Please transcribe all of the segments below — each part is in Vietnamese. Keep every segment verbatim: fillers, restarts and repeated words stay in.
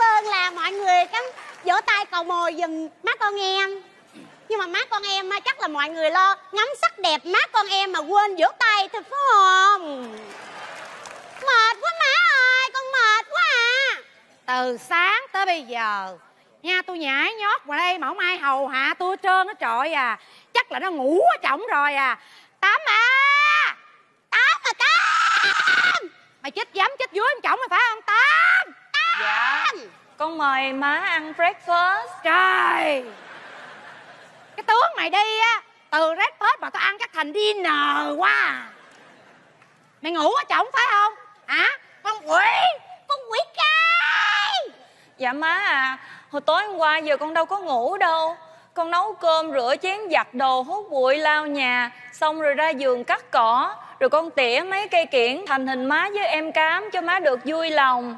ơn là mọi người cắm vỗ tay cầu mồi giùm má con em. Nhưng mà má con em chắc là mọi người lo ngắm sắc đẹp má con em mà quên vỗ tay thì phải không? Mệt quá má ơi, con mệt quá à. Từ sáng tới bây giờ nha, tôi nhảy nhót vào đây mà không ai hầu hạ tôi trơn nó trội à. Chắc là nó ngủ ở trỏng rồi à. Tám à, Tám à, Tám. Mày chết dám chết dưới em trỏng rồi phải không Tám? Tám. Dạ, con mời má ăn breakfast. Trời, cái tướng mày đi á, từ breakfast mà tao ăn chắc thành dinner quá à. Mày ngủ ở trỏng phải không? Hả? Con quỷ, con quỷ cái. Dạ má à, hồi tối hôm qua giờ con đâu có ngủ đâu. Con nấu cơm, rửa chén, giặt đồ, hút bụi, lau nhà, xong rồi ra vườn cắt cỏ, rồi con tỉa mấy cây kiển thành hình má với em Cám cho má được vui lòng.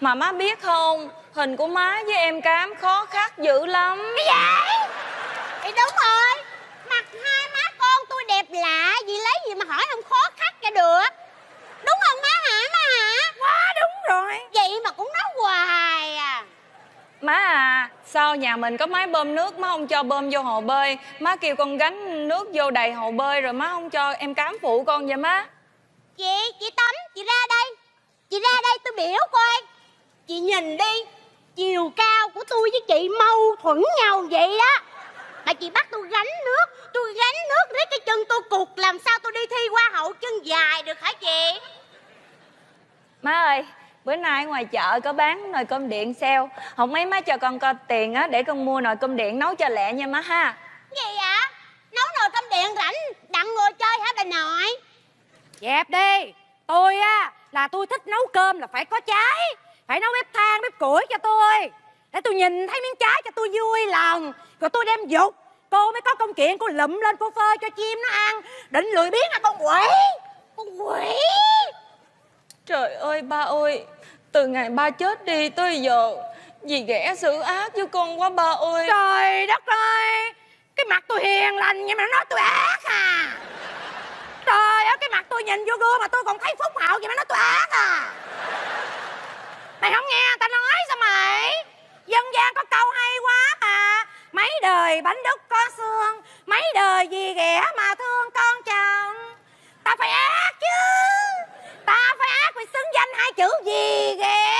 Mà má biết không, hình của má với em Cám khó khắc dữ lắm. Cái gì? Thì đúng rồi, mặt hai má con tôi đẹp lạ, gì lấy gì mà hỏi không khó khắc cho được. Đúng không má hả má hả? Quá đúng rồi. Vậy mà cũng nói hoài à. Má à, sao nhà mình có máy bơm nước má không cho bơm vô hồ bơi? Má kêu con gánh nước vô đầy hồ bơi rồi má không cho em Cám phụ con vậy má. Chị, chị Tấm, chị ra đây. Chị ra đây tôi biểu coi. Chị nhìn đi, chiều cao của tôi với chị mâu thuẫn nhau vậy đó. Mà chị bắt tôi gánh nước, tôi gánh nước lấy cái chân tôi cụt, làm sao tôi đi thi hoa hậu chân dài được hả chị? Má ơi, bữa nay ngoài chợ có bán nồi cơm điện sale, không mấy má cho con có tiền á để con mua nồi cơm điện nấu cho lẹ nha má ha. Gì ạ? À? Nấu nồi cơm điện rảnh đặng ngồi chơi hả bà nội? Dẹp đi. Tôi á là tôi thích nấu cơm là phải có trái, phải nấu bếp than bếp củi cho tôi, để tôi nhìn thấy miếng trái cho tôi vui lòng, rồi tôi đem dục cô mới có công chuyện cô lụm lên cô phơi cho chim nó ăn. Định lười biếng là con quỷ, con quỷ. Trời ơi ba ơi, từ ngày ba chết đi tới giờ dì ghẻ xử ác với con quá ba ơi. Trời đất ơi, cái mặt tôi hiền lành nhưng mà nói tôi ác à. Trời ơi, cái mặt tôi nhìn vô gương mà tôi còn thấy phúc hậu vậy mà nói tôi ác à. Mày không nghe người ta nói sao mày? Dân gian có câu hay quá mà, mấy đời bánh đúc có xương, mấy đời dì ghẻ mà thương con chồng. Ta phải ác chứ, ta phải ác phải xứng danh hai chữ gì ghê.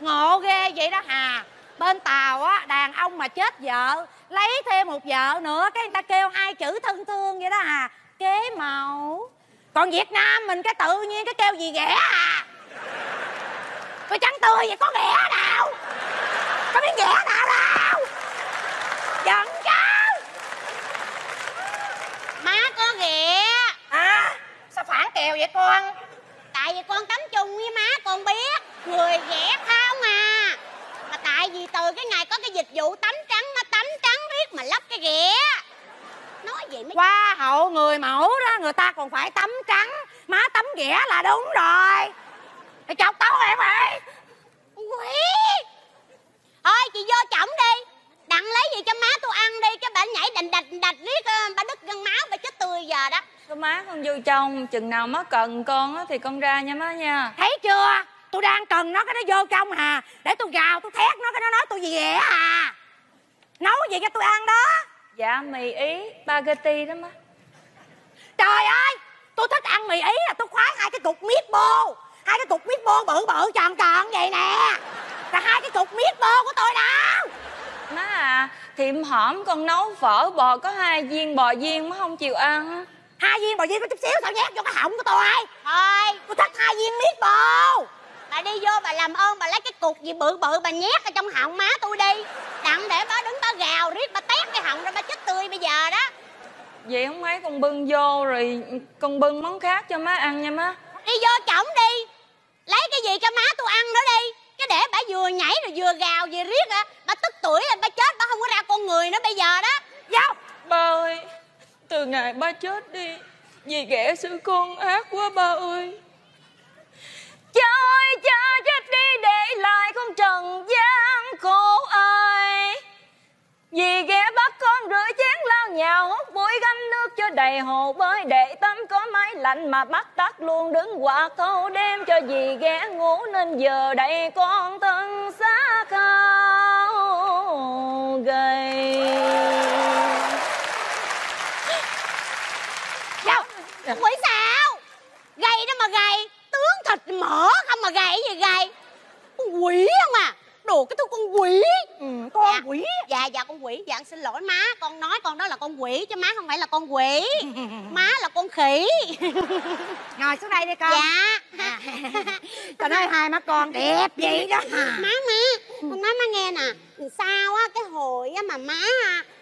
Ngộ ghê vậy đó hà. Bên Tàu á, đàn ông mà chết vợ lấy thêm một vợ nữa, cái người ta kêu hai chữ thân thương vậy đó hà, kế mẫu. Còn Việt Nam mình cái tự nhiên cái kêu gì ghẻ à. Tôi trắng tươi vậy có ghẻ nào, có miếng ghẻ nào đâu. Giận cháu má có ghẻ. Sao phản kèo vậy con? Tại vì con tắm chung với má con biết người ghẻ không à. Mà tại vì từ cái ngày có cái dịch vụ tắm trắng, má tắm trắng riết mà lấp cái ghẻ. Nói vậy mới hoa hậu người mẫu đó, người ta còn phải tắm trắng. Má tắm ghẻ là đúng rồi. Để chọc tao em ơi. Quỷ. Thôi chị vô chổng đi, đặng lấy gì cho má tôi ăn đi, cái bà nhảy đành đạch đạch riết bà đứt gân máu bà chết tươi giờ đó. Cái má con vô trong, chừng nào má cần con á thì con ra nha má nha. Thấy chưa, tôi đang cần nó cái nó vô trong hà, để tôi gào tôi thét nó cái nó nói tôi gì ghẻ à. Nấu gì cho tôi ăn đó? Dạ mì Ý, spaghetti đó má. Trời ơi, tôi thích ăn mì Ý là tôi khoái hai cái cục meatball, hai cái cục meatball bự bự tròn tròn vậy nè, là hai cái cục meatball của tôi đó. Má à, thiệm hổm con nấu phở bò có hai viên bò viên má không chịu ăn. Hai viên bò viên có chút xíu sao nhét vô cái họng của tôi. Thôi, tôi thích hai viên miết bồ. Bà đi vô bà làm ơn bà lấy cái cục gì bự bự bà nhét ở trong họng má tôi đi, đặng để bà đứng bà gào riết bà tét cái họng ra bà chết tươi bây giờ đó. Vậy không mấy con bưng vô rồi con bưng món khác cho má ăn nha má. Đi vô chổng đi, lấy cái gì cho má tôi ăn nữa đi. Cái để bà vừa nhảy rồi vừa gào vừa riết à, bà tức tuổi là bà chết, bà không có ra con người nữa bây giờ đó. Vô. Bà ơi, từ ngày ba chết đi dì ghẻ xử con ác quá ba ơi. Cha ơi cha chết đi để lại con trần gian khổ ơi. Dì ghẻ bắt con rửa chén lau nhà, hút bụi găm nước cho đầy hồ bơi, để tắm có mái lạnh mà bắt tắt luôn đứng quạt thâu đêm cho dì ghé ngủ nên giờ đây con thân xác khao gầy. Sao? Quỷ sao? Gầy đó mà gầy, tướng thịt mỡ không mà gầy gì gầy. Con quỷ không à? Đồ cái thứ con quỷ. Ừ, con dạ. Quỷ. Dạ dạ con quỷ. Dạ xin lỗi má, con nói con đó là con quỷ chứ má không phải là con quỷ. Má là con khỉ. Ngồi xuống đây đi con. Dạ. À. Trời ơi hai má con đẹp vậy đó. Má má, con nói má nghe nè, sao á cái hồi á mà má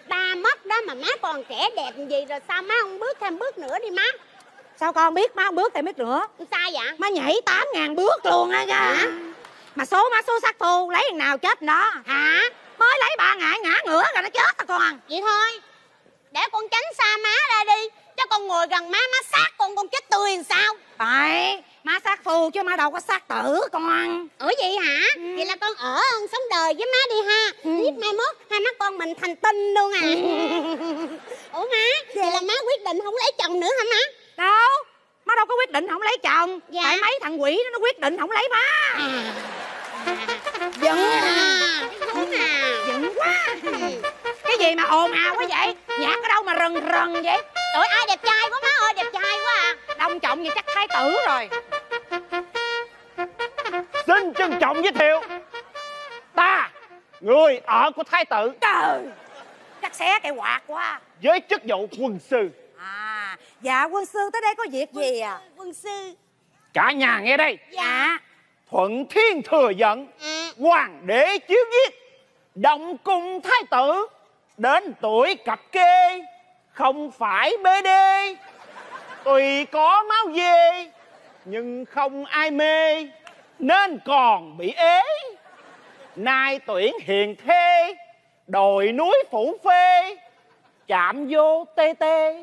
ba mất đó mà má còn trẻ đẹp gì rồi sao má không bước thêm bước nữa đi má? Sao con biết má không bước thêm bước nữa? Sao dạ? Má nhảy tám ngàn bước luôn á kìa. Mà số má số sát phu, lấy thằng nào chết đó. Hả? Mới lấy ba ngày ngã ngửa rồi nó chết rồi con. Vậy thôi, để con tránh xa má ra đi, cho con ngồi gần má, má sát con, con chết tươi làm sao? Tại má sát phu chứ má đâu có sát tử con. Ở vậy hả? Ừ. Vậy là con ở hơn sống đời với má đi ha. Biết ừ. mai mốt hai má con mình thành tinh luôn à. Ừ. Ủa má, vậy, vậy là má quyết định không lấy chồng nữa hả má? Đâu, má đâu có quyết định không lấy chồng. Dạ. Tại mấy thằng quỷ nó quyết định không lấy má. À. Giận à, giận quá. Cái gì mà ồn ào quá vậy? Nhạc ở đâu mà rần rần vậy? Trời ai đẹp trai quá má ơi, đẹp trai quá à. Đông trọng vậy chắc thái tử rồi. Xin trân trọng giới thiệu ta, người ở của thái tử. Trời, chắc xé cái quạt quá. Với chức vụ quân sư. À, dạ quân sư tới đây có việc quân gì à? Quân sư. Cả nhà nghe đây. Dạ. Thuận thiên thừa giận, ừ. hoàng đế chiếu giết, động cung thái tử, đến tuổi cặp kê, không phải bê đê. Tùy có máu dê, nhưng không ai mê, nên còn bị ế. Nay tuyển hiền thê, đồi núi phủ phê, chạm vô tê tê.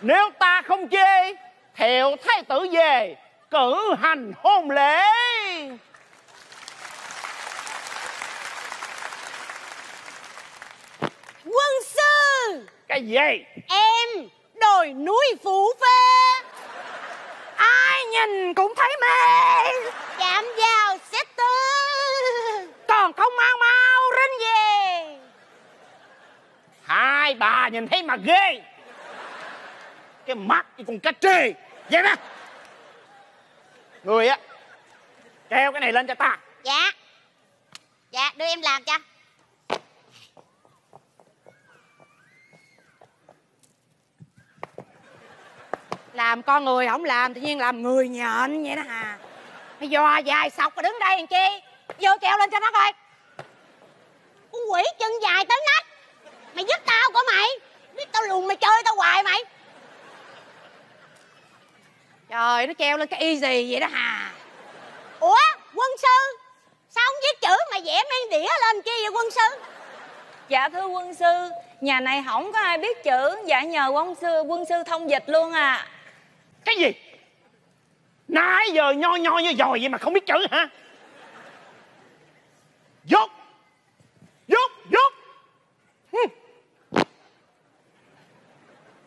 Nếu ta không chê, theo thái tử về, cử hành hôn lễ. Quân sư. Cái gì? Em đồi núi phủ phê, ai nhìn cũng thấy mê. Chạm vào sẽ tư, còn không mau mau rinh về. Hai bà nhìn thấy mà ghê. Cái mắt như con cá trê vậy đó. Người á, treo cái này lên cho ta. Dạ. Dạ, đưa em làm cho. Làm con người không làm, tự nhiên làm người nhện vậy đó hà. Mày dò dài sọc rồi đứng đây làm chi? Vô treo lên cho nó coi. Con quỷ chân dài tới nách. Mày giúp tao của mày. Biết tao lùn mày chơi tao hoài mày. Trời, nó treo lên cái y gì vậy đó hà. Ủa, quân sư, sao không viết chữ mà vẽ mang đĩa lên chi vậy quân sư? Dạ thưa quân sư, nhà này không có ai biết chữ. Dạ nhờ quân sư, quân sư thông dịch luôn à. Cái gì? Nãy giờ nho nho như dòi vậy mà không biết chữ hả? Dốt Dốt, dốt hm.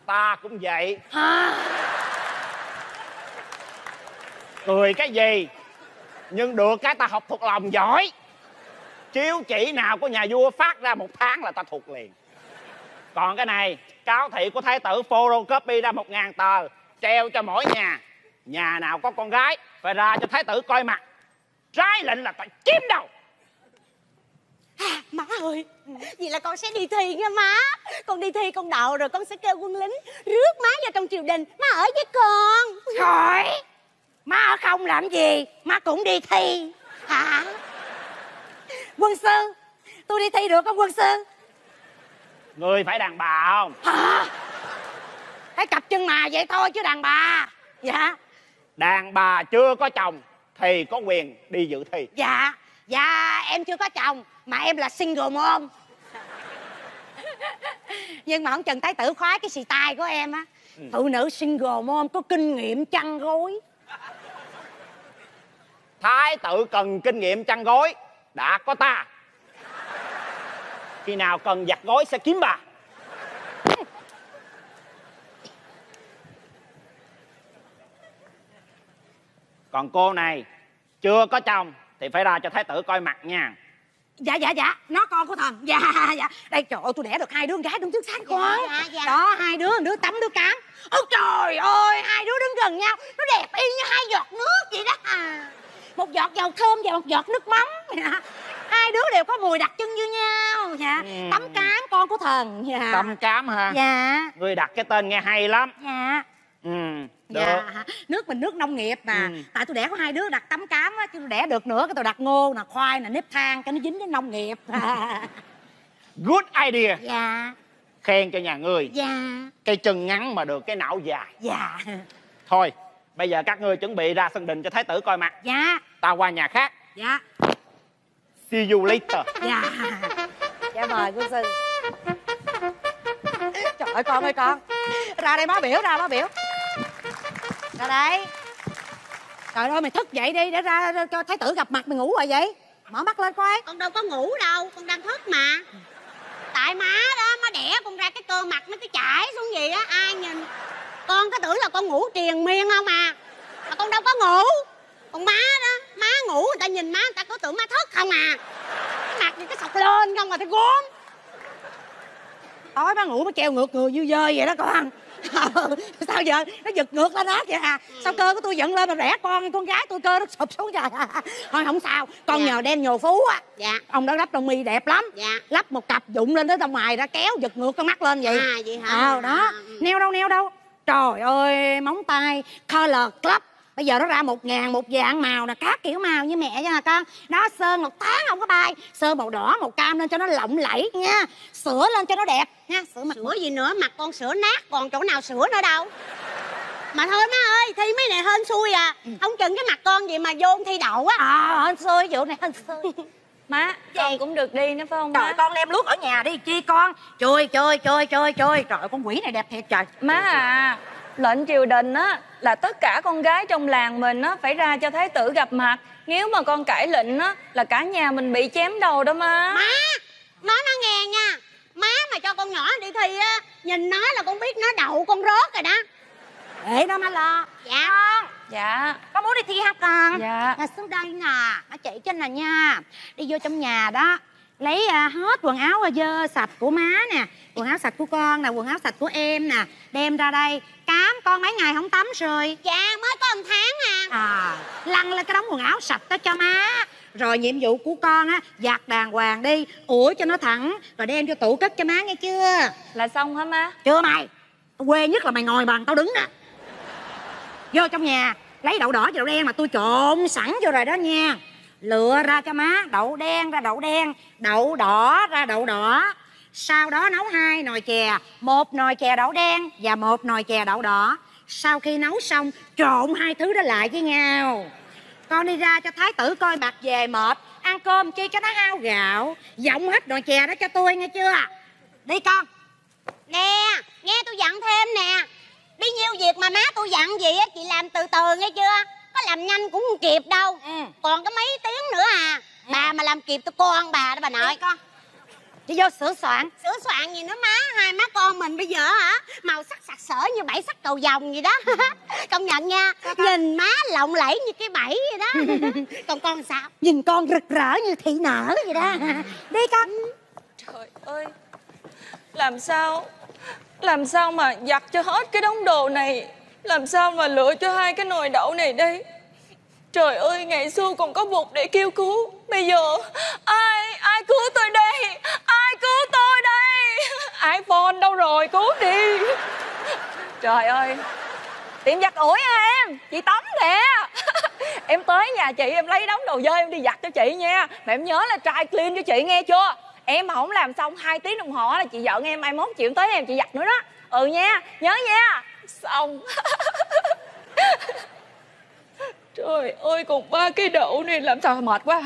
Ta cũng vậy à. Cười cái gì? Nhưng được cái ta học thuộc lòng giỏi. Chiếu chỉ nào của nhà vua phát ra một tháng là ta thuộc liền. Còn cái này, cáo thị của thái tử photocopy ra một ngàn tờ, treo cho mỗi nhà. Nhà nào có con gái phải ra cho thái tử coi mặt. Trái lệnh là ta chém đầu. À, má ơi, vậy là con sẽ đi thi nha má. Con đi thi con đậu rồi con sẽ kêu quân lính rước má vào trong triều đình. Má ở với con. Thôi, má ở không làm gì, má cũng đi thi. Hả? Quân sư, tôi đi thi được không quân sư? Người phải đàn bà không? Hả? Thấy cặp chân mà vậy thôi chứ đàn bà. Dạ. Đàn bà chưa có chồng thì có quyền đi dự thi. Dạ. Dạ em chưa có chồng, mà em là single mom. Nhưng mà ông Trần Thái Tử khoái cái xì tai của em á. Ừ. Phụ nữ single mom có kinh nghiệm chăn gối. Thái tử cần kinh nghiệm chăn gối, đã có ta. Khi nào cần giặt gối sẽ kiếm bà. Còn cô này chưa có chồng thì phải ra cho thái tử coi mặt nha. Dạ dạ dạ, nó con của thần. Dạ dạ. Đây trời ơi, tôi đẻ được hai đứa con gái đúng trước sáng quá. Dạ, dạ, dạ. Đó, hai đứa, đứa Tấm, đứa Cám. Ôi trời ơi, hai đứa đứng gần nhau, nó đẹp y như hai giọt nước vậy đó à. Một giọt dầu thơm và một giọt nước mắm. Dạ. Hai đứa đều có mùi đặc trưng như nhau. Dạ. Ừ. Tấm Cám con của thần. Dạ. Tấm Cám hả? Dạ. Người đặt cái tên nghe hay lắm. Dạ. Ừ. Được. Dạ. Nước mình nước nông nghiệp mà. Ừ. Tại tôi đẻ có hai đứa đặt Tấm Cám á, chứ tôi đẻ được nữa cái tôi đặt ngô nè, khoai nè, nếp than cho nó dính với nông nghiệp. Good idea. Dạ. Khen cho nhà người. Dạ. Cây chân ngắn mà được cái não dài. Dạ. Thôi, bây giờ các ngươi chuẩn bị ra sân đình cho thái tử coi mặt. Dạ. Tao qua nhà khác. Dạ. See you later. Dạ. Dạ mời cô Sư. Trời ơi con ơi con. Ra đây má biểu, ra má biểu. Ra đây. Trời ơi mày thức dậy đi để ra, ra cho thái tử gặp mặt, mày ngủ rồi vậy. Mở mắt lên coi. Con đâu có ngủ đâu, con đang thức mà. Tại má đó, má đẻ con ra cái cơ mặt nó cứ chảy xuống gì á, ai nhìn. Con có tưởng là con ngủ triền miên không à. Mà con đâu có ngủ. Con má đó, má ngủ người ta nhìn má người ta có tưởng má thức không à. Cái mặt gì cái sọc lên không mà thấy gốm. Tối má ngủ má treo ngược người như dơi vậy đó con. Sao giờ nó giật ngược lên hết vậy à. Sao cơ của tôi giận lên mà rẻ con con gái tôi cơ nó sụp xuống trời. Thôi không sao, con dạ. Nhờ đen nhồ phú á. Dạ. Ông đó lắp đồng mi đẹp lắm. Dạ. Lắp một cặp dụng lên tới tông mày ra kéo giật ngược con mắt lên vậy. À vậy hả. Ờ đó, neo đâu neo đâu. Trời ơi, móng tay color club. Bây giờ nó ra một ngàn một dạng màu nè, các kiểu màu như mẹ nha con. Nó sơn một tháng không có bay. Sơn màu đỏ, màu cam lên cho nó lộng lẫy nha. Sửa lên cho nó đẹp nha. Sửa mặt sửa gì nữa, mặt con sửa nát, còn chỗ nào sửa nữa đâu. Mà thôi má ơi, thi mấy này hên xui à. Ừ. Không chừng cái mặt con gì mà vô thi đậu á. Ờ, hên xui, vụ này hên xui. Má, con cũng được đi nữa phải không má? Trời, con lem luốc ở nhà đi chi con. Trời, trời, trời, trời, trời. Trời, con quỷ này đẹp thiệt trời. Má à, lệnh triều đình á là tất cả con gái trong làng mình á phải ra cho thái tử gặp mặt. Nếu mà con cãi lệnh á là cả nhà mình bị chém đầu đó má. Má, nói nó nghe nha. Má mà cho con nhỏ đi thi á, nhìn nó là con biết nó đậu con rớt rồi đó. Để đó má lo. Dạ con. Dạ. Con muốn đi thi hả con? Dạ. Là xuống đây nè, má chỉ cho nè nha. Đi vô trong nhà đó, lấy hết quần áo dơ sạch của má nè, quần áo sạch của con nè, quần áo sạch của em nè, đem ra đây. Cám, con mấy ngày không tắm rồi? Dạ, mới có một tháng à. À, lăn lên cái đống quần áo sạch đó cho má. Rồi nhiệm vụ của con á, giặt đàng hoàng đi, ủi cho nó thẳng, rồi đem cho tủ cất cho má nghe chưa? Là xong hả má? Chưa mày. Quê nhất là mày ngồi bằng tao đứng đó. Vô trong nhà, lấy đậu đỏ và đậu đen mà tôi trộn sẵn vô rồi đó nha. Lựa ra cho má, đậu đen ra đậu đen, đậu đỏ ra đậu đỏ. Sau đó nấu hai nồi chè, một nồi chè đậu đen và một nồi chè đậu đỏ. Sau khi nấu xong, trộn hai thứ đó lại với nhau. Con đi ra cho thái tử coi mặt về mệt, ăn cơm chi cho nó hao gạo. Dọn hết nồi chè đó cho tôi nghe chưa? Đi con. Nè, nghe tôi dặn thêm nè. Bấy nhiêu việc mà má tôi dặn gì á, chị làm từ từ nghe chưa? Có làm nhanh cũng không kịp đâu. Ừ. Còn có mấy tiếng nữa à. Ừ. Bà mà làm kịp tôi con bà đó bà nội. Đi con. Đi vô sửa soạn. Sửa soạn gì nữa má. Hai má con mình bây giờ hả, màu sắc sặc sỡ như bẫy sắt cầu vồng gì đó. Công nhận nha. Nhìn má lộng lẫy như cái bẫy vậy đó. Còn con sao? Nhìn con rực rỡ như thị nở vậy đó. Đi con. Trời ơi, làm sao Làm sao mà giặt cho hết cái đống đồ này, làm sao mà lựa cho hai cái nồi đậu này đây. Trời ơi, ngày xưa còn có bụt để kêu cứu, bây giờ ai ai cứu tôi đây, ai cứu tôi đây, iPhone đâu rồi cứu đi. Trời ơi, tiệm giặt ủi à em, chị Tấm kìa. Em tới nhà chị em lấy đống đồ dơ em đi giặt cho chị nha, mà em nhớ là try clean cho chị nghe chưa. Em mà không làm xong hai tiếng đồng hồ là chị giận em, mai mốt chịu tới em chị giặt nữa đó. Ừ nha, nhớ nha. Xong. Trời ơi, còn ba cái đậu này làm sao mệt quá.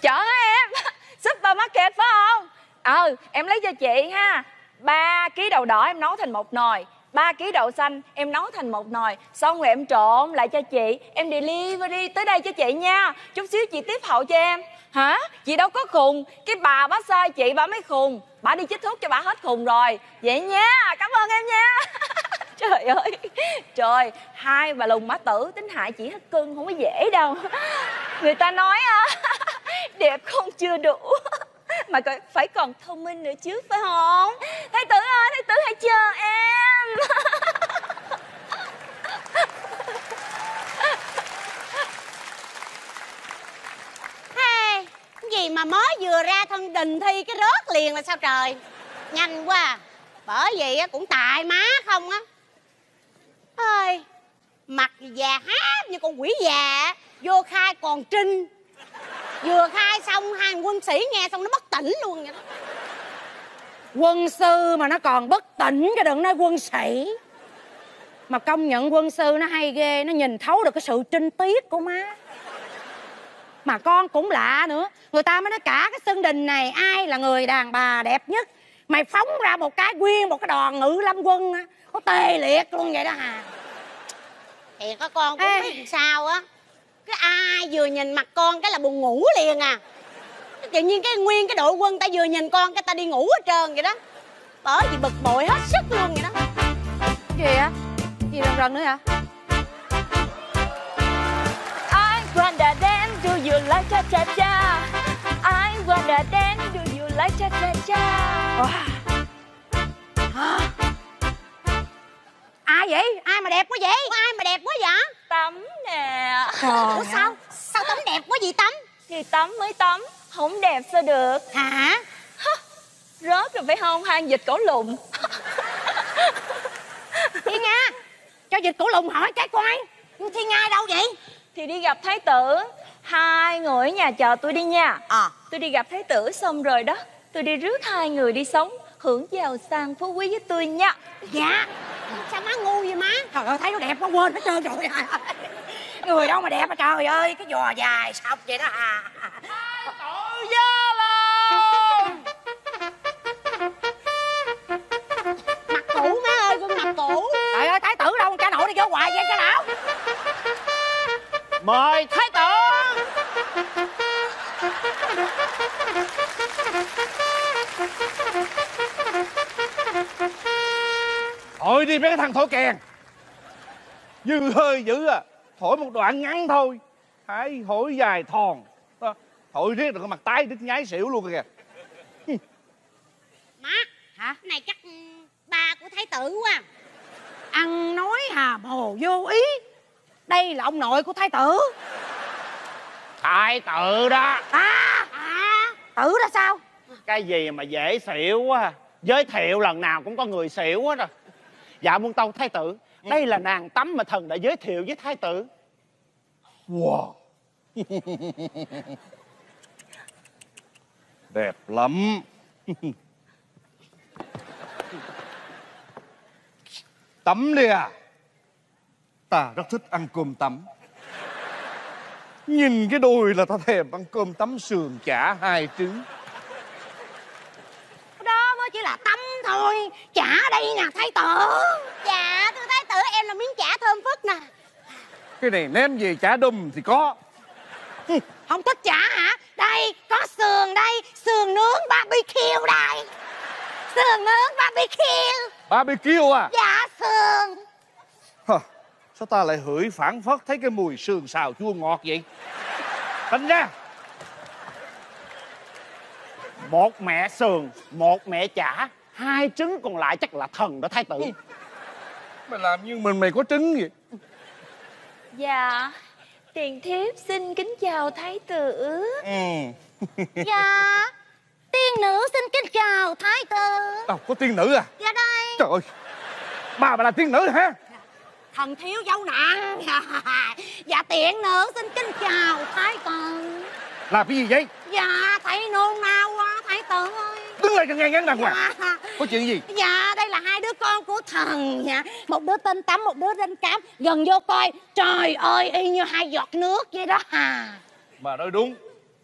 Chở hả em? Supermarket phải không? Ừ, em lấy cho chị ha. Ba ký đậu đỏ em nấu thành một nồi, ba ký đậu xanh em nấu thành một nồi. Xong rồi em trộn lại cho chị, em delivery tới đây cho chị nha. Chút xíu chị tiếp hậu cho em. Hả? Chị đâu có khùng. Cái bà bá sai chị bà mới khùng. Bà đi chích thuốc cho bà hết khùng rồi. Vậy nha, cảm ơn em nha. Trời ơi, trời, hai bà lùng mã tử tính hại chỉ hết cưng không có dễ đâu. Người ta nói đẹp không chưa đủ mà phải còn thông minh nữa chứ, phải không? Thái tử ơi, thái tử hãy chờ em. Hey, cái gì mà mới vừa ra thân đình thi cái rớt liền là sao trời? Nhanh quá à. Bởi vì cũng tài má không á. Ơi, mặt già hát như con quỷ già. Vô khai còn trinh. Vừa khai xong hai quân sĩ nghe xong nó bất tỉnh luôn vậy đó. Quân sư mà nó còn bất tỉnh chứ đừng nói quân sĩ. Mà công nhận quân sư nó hay ghê. Nó nhìn thấu được cái sự trinh tiết của má. Mà con cũng lạ nữa. Người ta mới nói cả cái sân đình này ai là người đàn bà đẹp nhất. Mày phóng ra một cái nguyên một cái đoàn ngự lâm quân á, có tê liệt luôn vậy đó hà. Thiệt có con cũng biết sao á. Cái ai vừa nhìn mặt con cái là buồn ngủ liền à. Tự nhiên cái nguyên cái đội quân ta vừa nhìn con cái ta đi ngủ hết trơn vậy đó. Bởi vì bực bội hết sức luôn vậy đó. Gì á? Gì rần rần nữa hả? I'm gonna dance, do you like cha cha cha? I'm gonna dance, do you like cha cha cha? Ai vậy? Ai mà đẹp quá vậy? Ủa, ai mà đẹp quá vậy? Tấm nè. Ủa sao? Sao Tấm đẹp quá vậy Tấm? Thì Tấm mới Tấm, không đẹp sao được. Hả? Rớt rồi phải không? Hang vịt cổ lùng. Thiên Nga, cho vịt cổ lùng hỏi cái coi. Nhưng Thiên Nga đâu vậy? Thì đi gặp thái tử. Hai người ở nhà chờ tôi đi nha. À. Tôi đi gặp thái tử xong rồi đó. Tôi đi rước hai người đi sống. Hưởng giàu sang phú quý với tôi nha. Dạ. Sao má ngu vậy má? Trời ơi, thấy nó đẹp quá quên hết trơn rồi. Người đâu mà đẹp mà trời ơi, cái giò dài sọc vậy đó à. Tội gia là mặt cũ má ơi, gương mặt cũ. Trời ơi, thái tử đâu cha nội đi vô hoài vậy cha lão. Mời thái tử. Thôi đi mấy cái thằng thổi kèn. Dư hơi dữ à. Thổi một đoạn ngắn thôi. Hãy thổi dài thòn. Thổi riết được cái mặt tái đít nhái xỉu luôn kìa. Má, hả? Cái này chắc ba của thái tử quá. Ăn nói hà hồ vô ý. Đây là ông nội của thái tử. Thái tử đó. À, à, tử đó sao? Cái gì mà dễ xỉu quá. Giới thiệu lần nào cũng có người xỉu quá rồi. Dạ muôn tâu thái tử, đây là nàng Tấm mà thần đã giới thiệu với thái tử. Wow. Đẹp lắm. Tấm đi à. Ta rất thích ăn cơm Tấm. Nhìn cái đùi là ta thèm ăn cơm Tấm sườn chả hai trứng. Đó mới chỉ là Tấm thôi. Chả đây nè thái tử. Dạ thưa thái tử, em là miếng chả thơm phức nè. Cái này ném về chả đùm thì có. Không thích chả hả? Đây có sườn đây. Sườn nướng barbecue đây. Sườn nướng barbecue. Barbecue à? Dạ sườn. Hờ, sao ta lại hửi phảng phất thấy cái mùi sườn xào chua ngọt vậy? Tính ra một mẹ sườn, một mẹ chả, hai trứng còn lại chắc là thần đó thái tử. Mày làm như mình mày có trứng vậy. Dạ, tiền thiếp xin kính chào thái tử. Ừ. Dạ, tiên nữ xin kính chào thái tử. Đâu, có tiên nữ à? Dạ đây. Trời ơi, bà bà là tiên nữ hả? Thần thiếu dấu nặng. Dạ tiện nữ xin kính chào thái tử. Là cái gì vậy? Dạ thầy nôn nao quá thái tử ơi. Đứng lại cho nghe ngắn đàng hoàng. Dạ. Có chuyện gì? Dạ đây là hai đứa con của thần nha. Một đứa tên Tấm, một đứa tên Cám. Gần vô coi. Trời ơi y như hai giọt nước vậy đó hà. Mà nói đúng.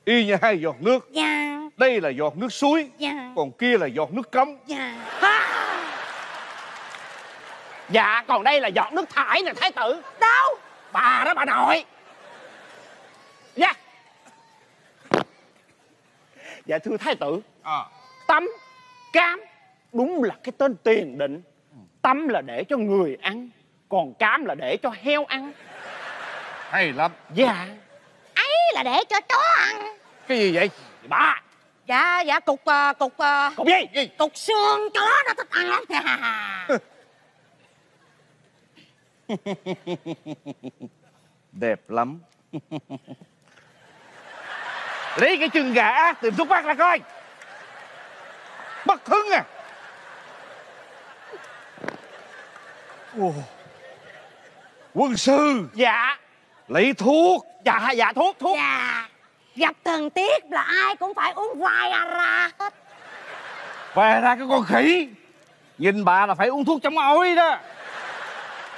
Y như hai giọt nước. Dạ. Đây là giọt nước suối. Dạ. Còn kia là giọt nước cống. Dạ. Ha. Dạ còn đây là giọt nước thải nè thái tử. Đâu? Bà đó bà nội. Dạ. Dạ thưa thái tử, à. Tấm Cám đúng là cái tên tiền định. Tâm là để cho người ăn, còn cám là để cho heo ăn. Hay lắm. Dạ. Ấy là để cho chó ăn. Cái gì vậy? Bà. Dạ, dạ, cục, uh, cục... Uh, cục gì? gì? Cục xương chó nó thích ăn lắm. Đẹp lắm. Lấy cái chân gà ác tìm thuốc bắc là coi. Bất hứng à. Wow. Quân sư. Dạ. Lấy thuốc. Dạ, dạ, thuốc, thuốc. Dạ. Gặp thần tiết là ai cũng phải uống vai ra hết. Vai ra cái con khỉ. Nhìn bà là phải uống thuốc chống ói đó.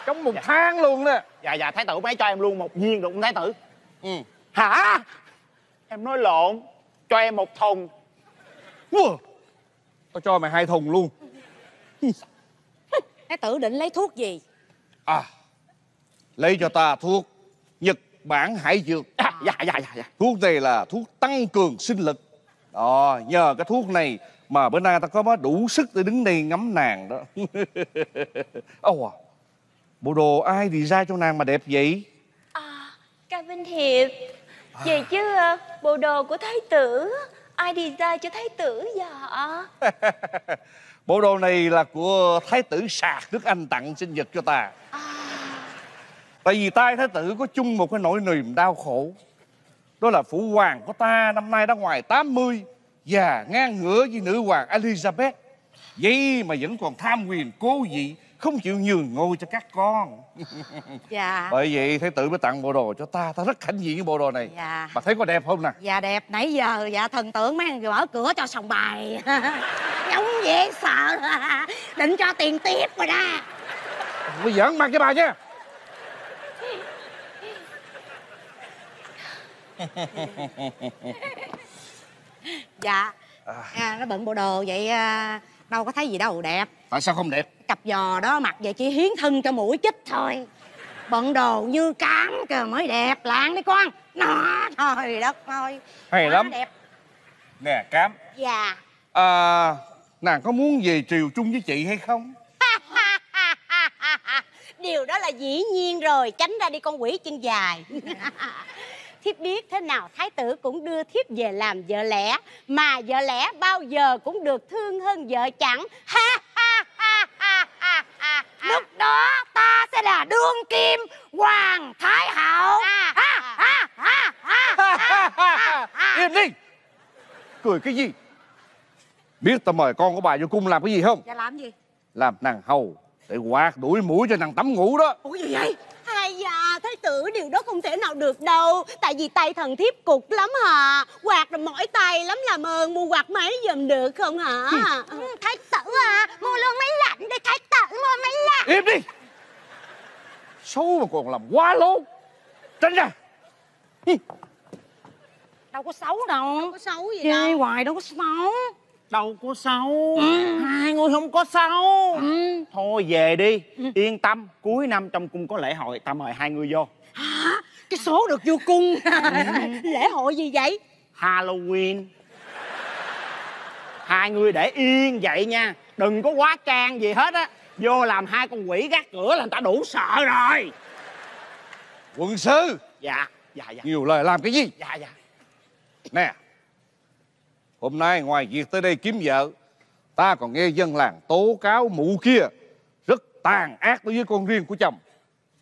Trong một dạ. tháng luôn đó. Dạ, dạ, thái tử mấy cho em luôn một viên được không thái tử? Ừ. Hả? Em nói lộn. Cho em một thùng. Wow. Tao cho mày hai thùng luôn. Thái tử định lấy thuốc gì? À, lấy cho ta thuốc Nhật Bản Hải Dược. À, dạ, dạ, dạ, dạ. Thuốc này là thuốc tăng cường sinh lực. Ờ, à, nhờ cái thuốc này mà bữa nay ta có mới đủ sức để đứng đây ngắm nàng đó. Ồ, à, bộ đồ ai đi ra cho nàng mà đẹp vậy? À, Ca Vinh Hiệp. À. Vậy chứ bộ đồ của thái tử ai đi ra cho thái tử dạ? Bộ đồ này là của thái tử Sạc nước Anh tặng sinh nhật cho ta. À. Tại vì tai thái tử có chung một cái nỗi niềm đau khổ. Đó là phụ hoàng của ta năm nay đã ngoài tám mươi. Và ngang ngửa với nữ hoàng Elizabeth. Vậy mà vẫn còn tham quyền cố vị, không chịu nhường ngôi cho các con. Dạ. Bởi vậy thái tử mới tặng bộ đồ cho ta. Ta rất hãnh diện cái bộ đồ này. Dạ. Bà thấy có đẹp không nè? Dạ đẹp, nãy giờ dạ thần tượng mấy người mở cửa cho sòng bài. Giống dễ sợ. Định cho tiền tiếp rồi đó. Bây giờ mặc cho bà chứ. Dạ à, nó bận bộ đồ vậy đâu có thấy gì đâu đẹp. Tại sao không đẹp? Cặp giò đó mặc vậy chỉ hiến thân cho mũi chích thôi. Bận đồ như cám kìa mới đẹp lạng đấy con. Nó trời đất thôi. Hay lắm đẹp. Nè Cám. Dạ. À, nàng có muốn về triều chung với chị hay không? Điều đó là dĩ nhiên rồi. Tránh ra đi con quỷ chân dài. Thiếp biết thế nào thái tử cũng đưa thiếp về làm vợ lẽ. Mà vợ lẽ bao giờ cũng được thương hơn vợ chẳng. Ha ha ha ha ha ha. Lúc đó ta sẽ là đương kim hoàng thái hậu. Ha ha ha ha ha. Im đi. Cười cái gì? Biết ta mời con của bà vô cung làm cái gì không? Dạ làm gì? Làm nàng hầu. Để quạt đuổi mũi cho nàng tắm ngủ đó. Ủa gì vậy? Ai da, thái tử điều đó không thể nào được đâu. Tại vì tay thần thiếp cục lắm hả? Quạt rồi mỏi tay lắm, làm ơn mua quạt máy giùm được không hả? Ừ. Thái tử à, mua luôn máy lạnh đi thái tử, mua máy lạnh. Im đi. Xấu mà còn làm quá lố. Tránh ra. Đâu có xấu đâu. Đâu có xấu gì đâu. Chê hoài đâu có xấu. Đâu có xấu. Ừ. Hai người không có xấu. Ừ. Thôi về đi. Ừ. Yên tâm, cuối năm trong cung có lễ hội, ta mời hai người vô. Hả? Cái số được vô cung. Lễ hội gì vậy? Halloween. Hai người để yên vậy nha, đừng có quá trang gì hết á. Vô làm hai con quỷ gác cửa là người ta đủ sợ rồi. Quân sư. Dạ, dạ, dạ. Nhiều lời làm cái gì? Dạ, dạ. Nè, hôm nay ngoài việc tới đây kiếm vợ, ta còn nghe dân làng tố cáo mụ kia rất tàn ác đối với con riêng của chồng.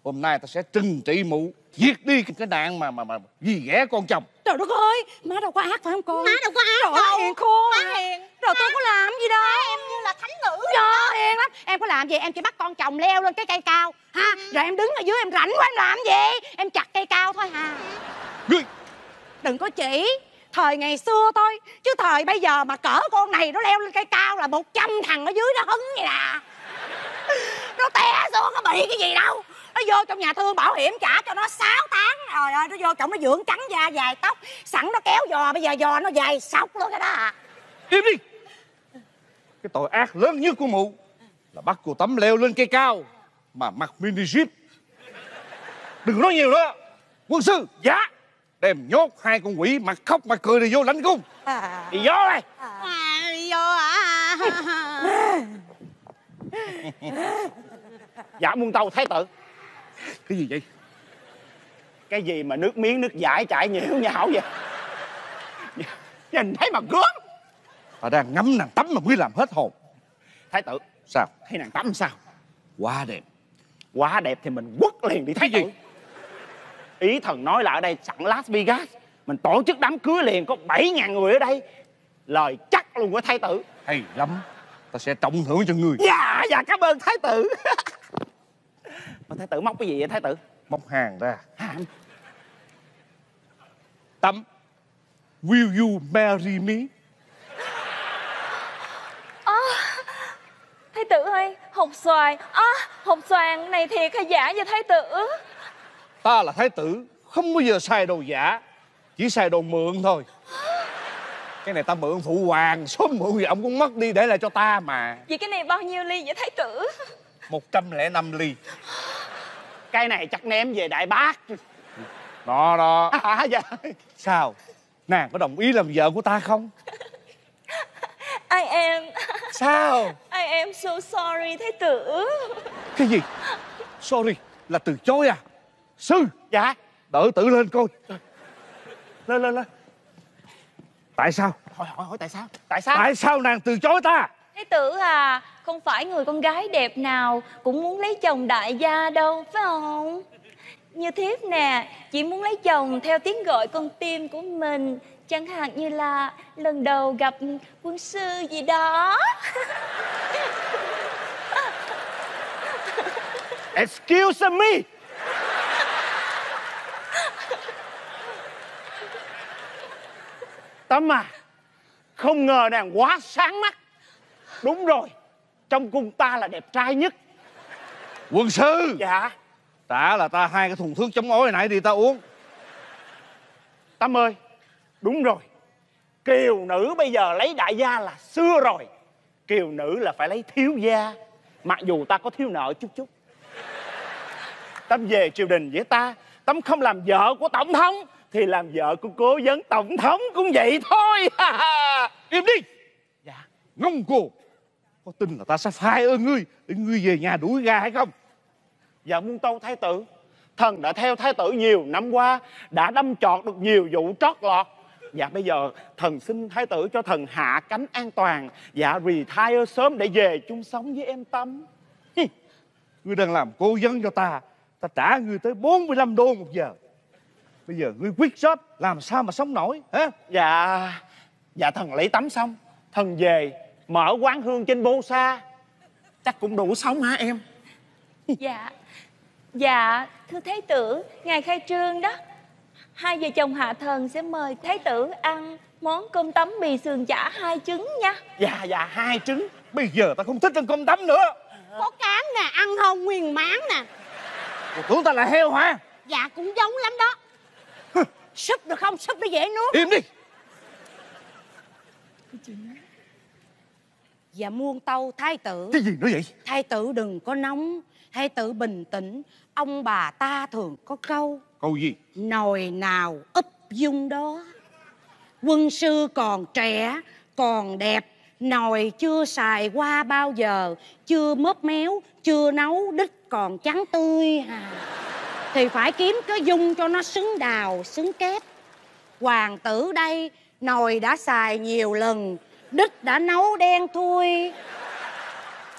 Hôm nay ta sẽ trừng trị mụ, giết đi cái nạn mà mà mà vì ghẻ con chồng. Trời đất ơi, má đâu có ác phải không con? Má đâu có ác. Trời đâu. Má hiền khô. Má hiền. Rồi tôi có làm gì đâu. Má em như là thánh nữ. Trời hiền lắm. Em có làm gì, em chỉ bắt con chồng leo lên cái cây cao ha. Ừ. Rồi em đứng ở dưới em rảnh quá em làm gì? Em chặt cây cao thôi hà. Ngươi. Đừng có chỉ. Thời ngày xưa thôi, chứ thời bây giờ mà cỡ con này nó leo lên cây cao là một trăm thằng ở dưới nó hứng vậy nè. Nó té xuống nó bị cái gì đâu. Nó vô trong nhà thương bảo hiểm trả cho nó sáu tháng. Trời ơi, nó vô trong nó dưỡng trắng da dài tóc. Sẵn nó kéo giò, bây giờ giò nó dài sọc luôn cái đó à. Im đi. Cái tội ác lớn nhất của mụ là bắt cô Tấm leo lên cây cao mà mặc mini jeep. Đừng nói nhiều nữa. Quân sư. Dạ. Đem nhốt hai con quỷ mặt khóc mặt cười đi vô lãnh cung. À, đi vô đây. À, đi vô hả? À. Dạ muôn tâu thái tử. Cái gì vậy? Cái gì mà nước miếng nước dãi chảy nhiễu nhão vậy? Nhìn thấy mà gớm. Họ đang ngắm nàng tắm mà mới làm hết hồn. Thái tử. Sao? Thấy nàng tắm sao? Quá đẹp. Quá đẹp thì mình quất liền đi. Thấy gì? Ý thần nói là ở đây sẵn Las Vegas, mình tổ chức đám cưới liền, có bảy ngàn người ở đây. Lời chắc luôn của thái tử. Hay lắm. Ta sẽ trọng thưởng cho người. Dạ, dạ cảm ơn thái tử. Mà thái tử móc cái gì vậy thái tử? Móc hàng ra. Hàng. Tấm, will you marry me? À, thái tử ơi, hột xoàn. À, hột xoàn này thiệt hay giả vậy thái tử? Ta là thái tử, không bao giờ xài đồ giả, chỉ xài đồ mượn thôi. Cái này ta mượn phụ hoàng, số mượn gì ông cũng mất đi để lại cho ta mà. Vậy cái này bao nhiêu ly vậy thái tử? một trăm lẻ năm ly. Cái này chắc ném về Đại Bác. Đó đó. À, dạ. Sao? Nàng có đồng ý làm vợ của ta không? I am... Sao? I am so sorry thái tử. Cái gì? Sorry là từ chối à? Sư. Dạ. Đỡ tử lên coi. Lên lên lên. Tại sao? Hỏi hỏi hỏi tại sao? Tại sao? Tại sao nàng từ chối ta? Thái tử à, không phải người con gái đẹp nào cũng muốn lấy chồng đại gia đâu, phải không? Như thiếp nè, chỉ muốn lấy chồng theo tiếng gọi con tim của mình. Chẳng hạn như là lần đầu gặp quân sư gì đó. Excuse me. Tấm à, không ngờ nàng quá sáng mắt. Đúng rồi, trong cung ta là đẹp trai nhất. Quân sư. Dạ. Trả là ta hai cái thùng thuốc chống ói nãy đi ta uống. Tấm ơi, đúng rồi. Kiều nữ bây giờ lấy đại gia là xưa rồi. Kiều nữ là phải lấy thiếu gia. Mặc dù ta có thiếu nợ chút chút. Tấm về triều đình với ta, Tấm không làm vợ của tổng thống thì làm vợ của cố vấn tổng thống cũng vậy thôi. Im đi. Dạ. Ngông cuồng. Có tin là ta sẽ phai ơn ngươi để ngươi về nhà đuổi gà hay không? Dạ muôn tâu thái tử, thần đã theo thái tử nhiều năm qua, đã đâm chọt được nhiều vụ trót lọt. Dạ bây giờ thần xin thái tử cho thần hạ cánh an toàn. Dạ retire sớm để về chung sống với em Tâm. Ngươi đang làm cố vấn cho ta, ta trả ngươi tới bốn mươi lăm đô một giờ. Bây giờ ngươi quýt shop làm sao mà sống nổi hả? Dạ, dạ thần lấy Tắm xong, thần về mở quán hương trên bô sa, chắc cũng đủ sống hả em? Dạ, dạ thưa thái tử, ngày khai trương đó, hai vợ chồng hạ thần sẽ mời thái tử ăn món cơm tấm mì sườn chả hai trứng nha. Dạ, dạ hai trứng. Bây giờ ta không thích ăn cơm tấm nữa. Có cám nè, ăn không nguyên máng nè. Mà tưởng ta là heo hả? Dạ cũng giống lắm đó. Súp được không? Súp nó dễ nuốt. Im đi. Dạ muôn tâu thái tử. Cái gì nữa vậy? Thái tử đừng có nóng, thái tử bình tĩnh. Ông bà ta thường có câu. Câu gì? Nồi nào úp dung đó. Quân sư còn trẻ, còn đẹp, nồi chưa xài qua bao giờ, chưa mớp méo, chưa nấu, đít còn trắng tươi à. Thì phải kiếm cái dung cho nó xứng đào, xứng kép. Hoàng tử đây, nồi đã xài nhiều lần, đít đã nấu đen thui.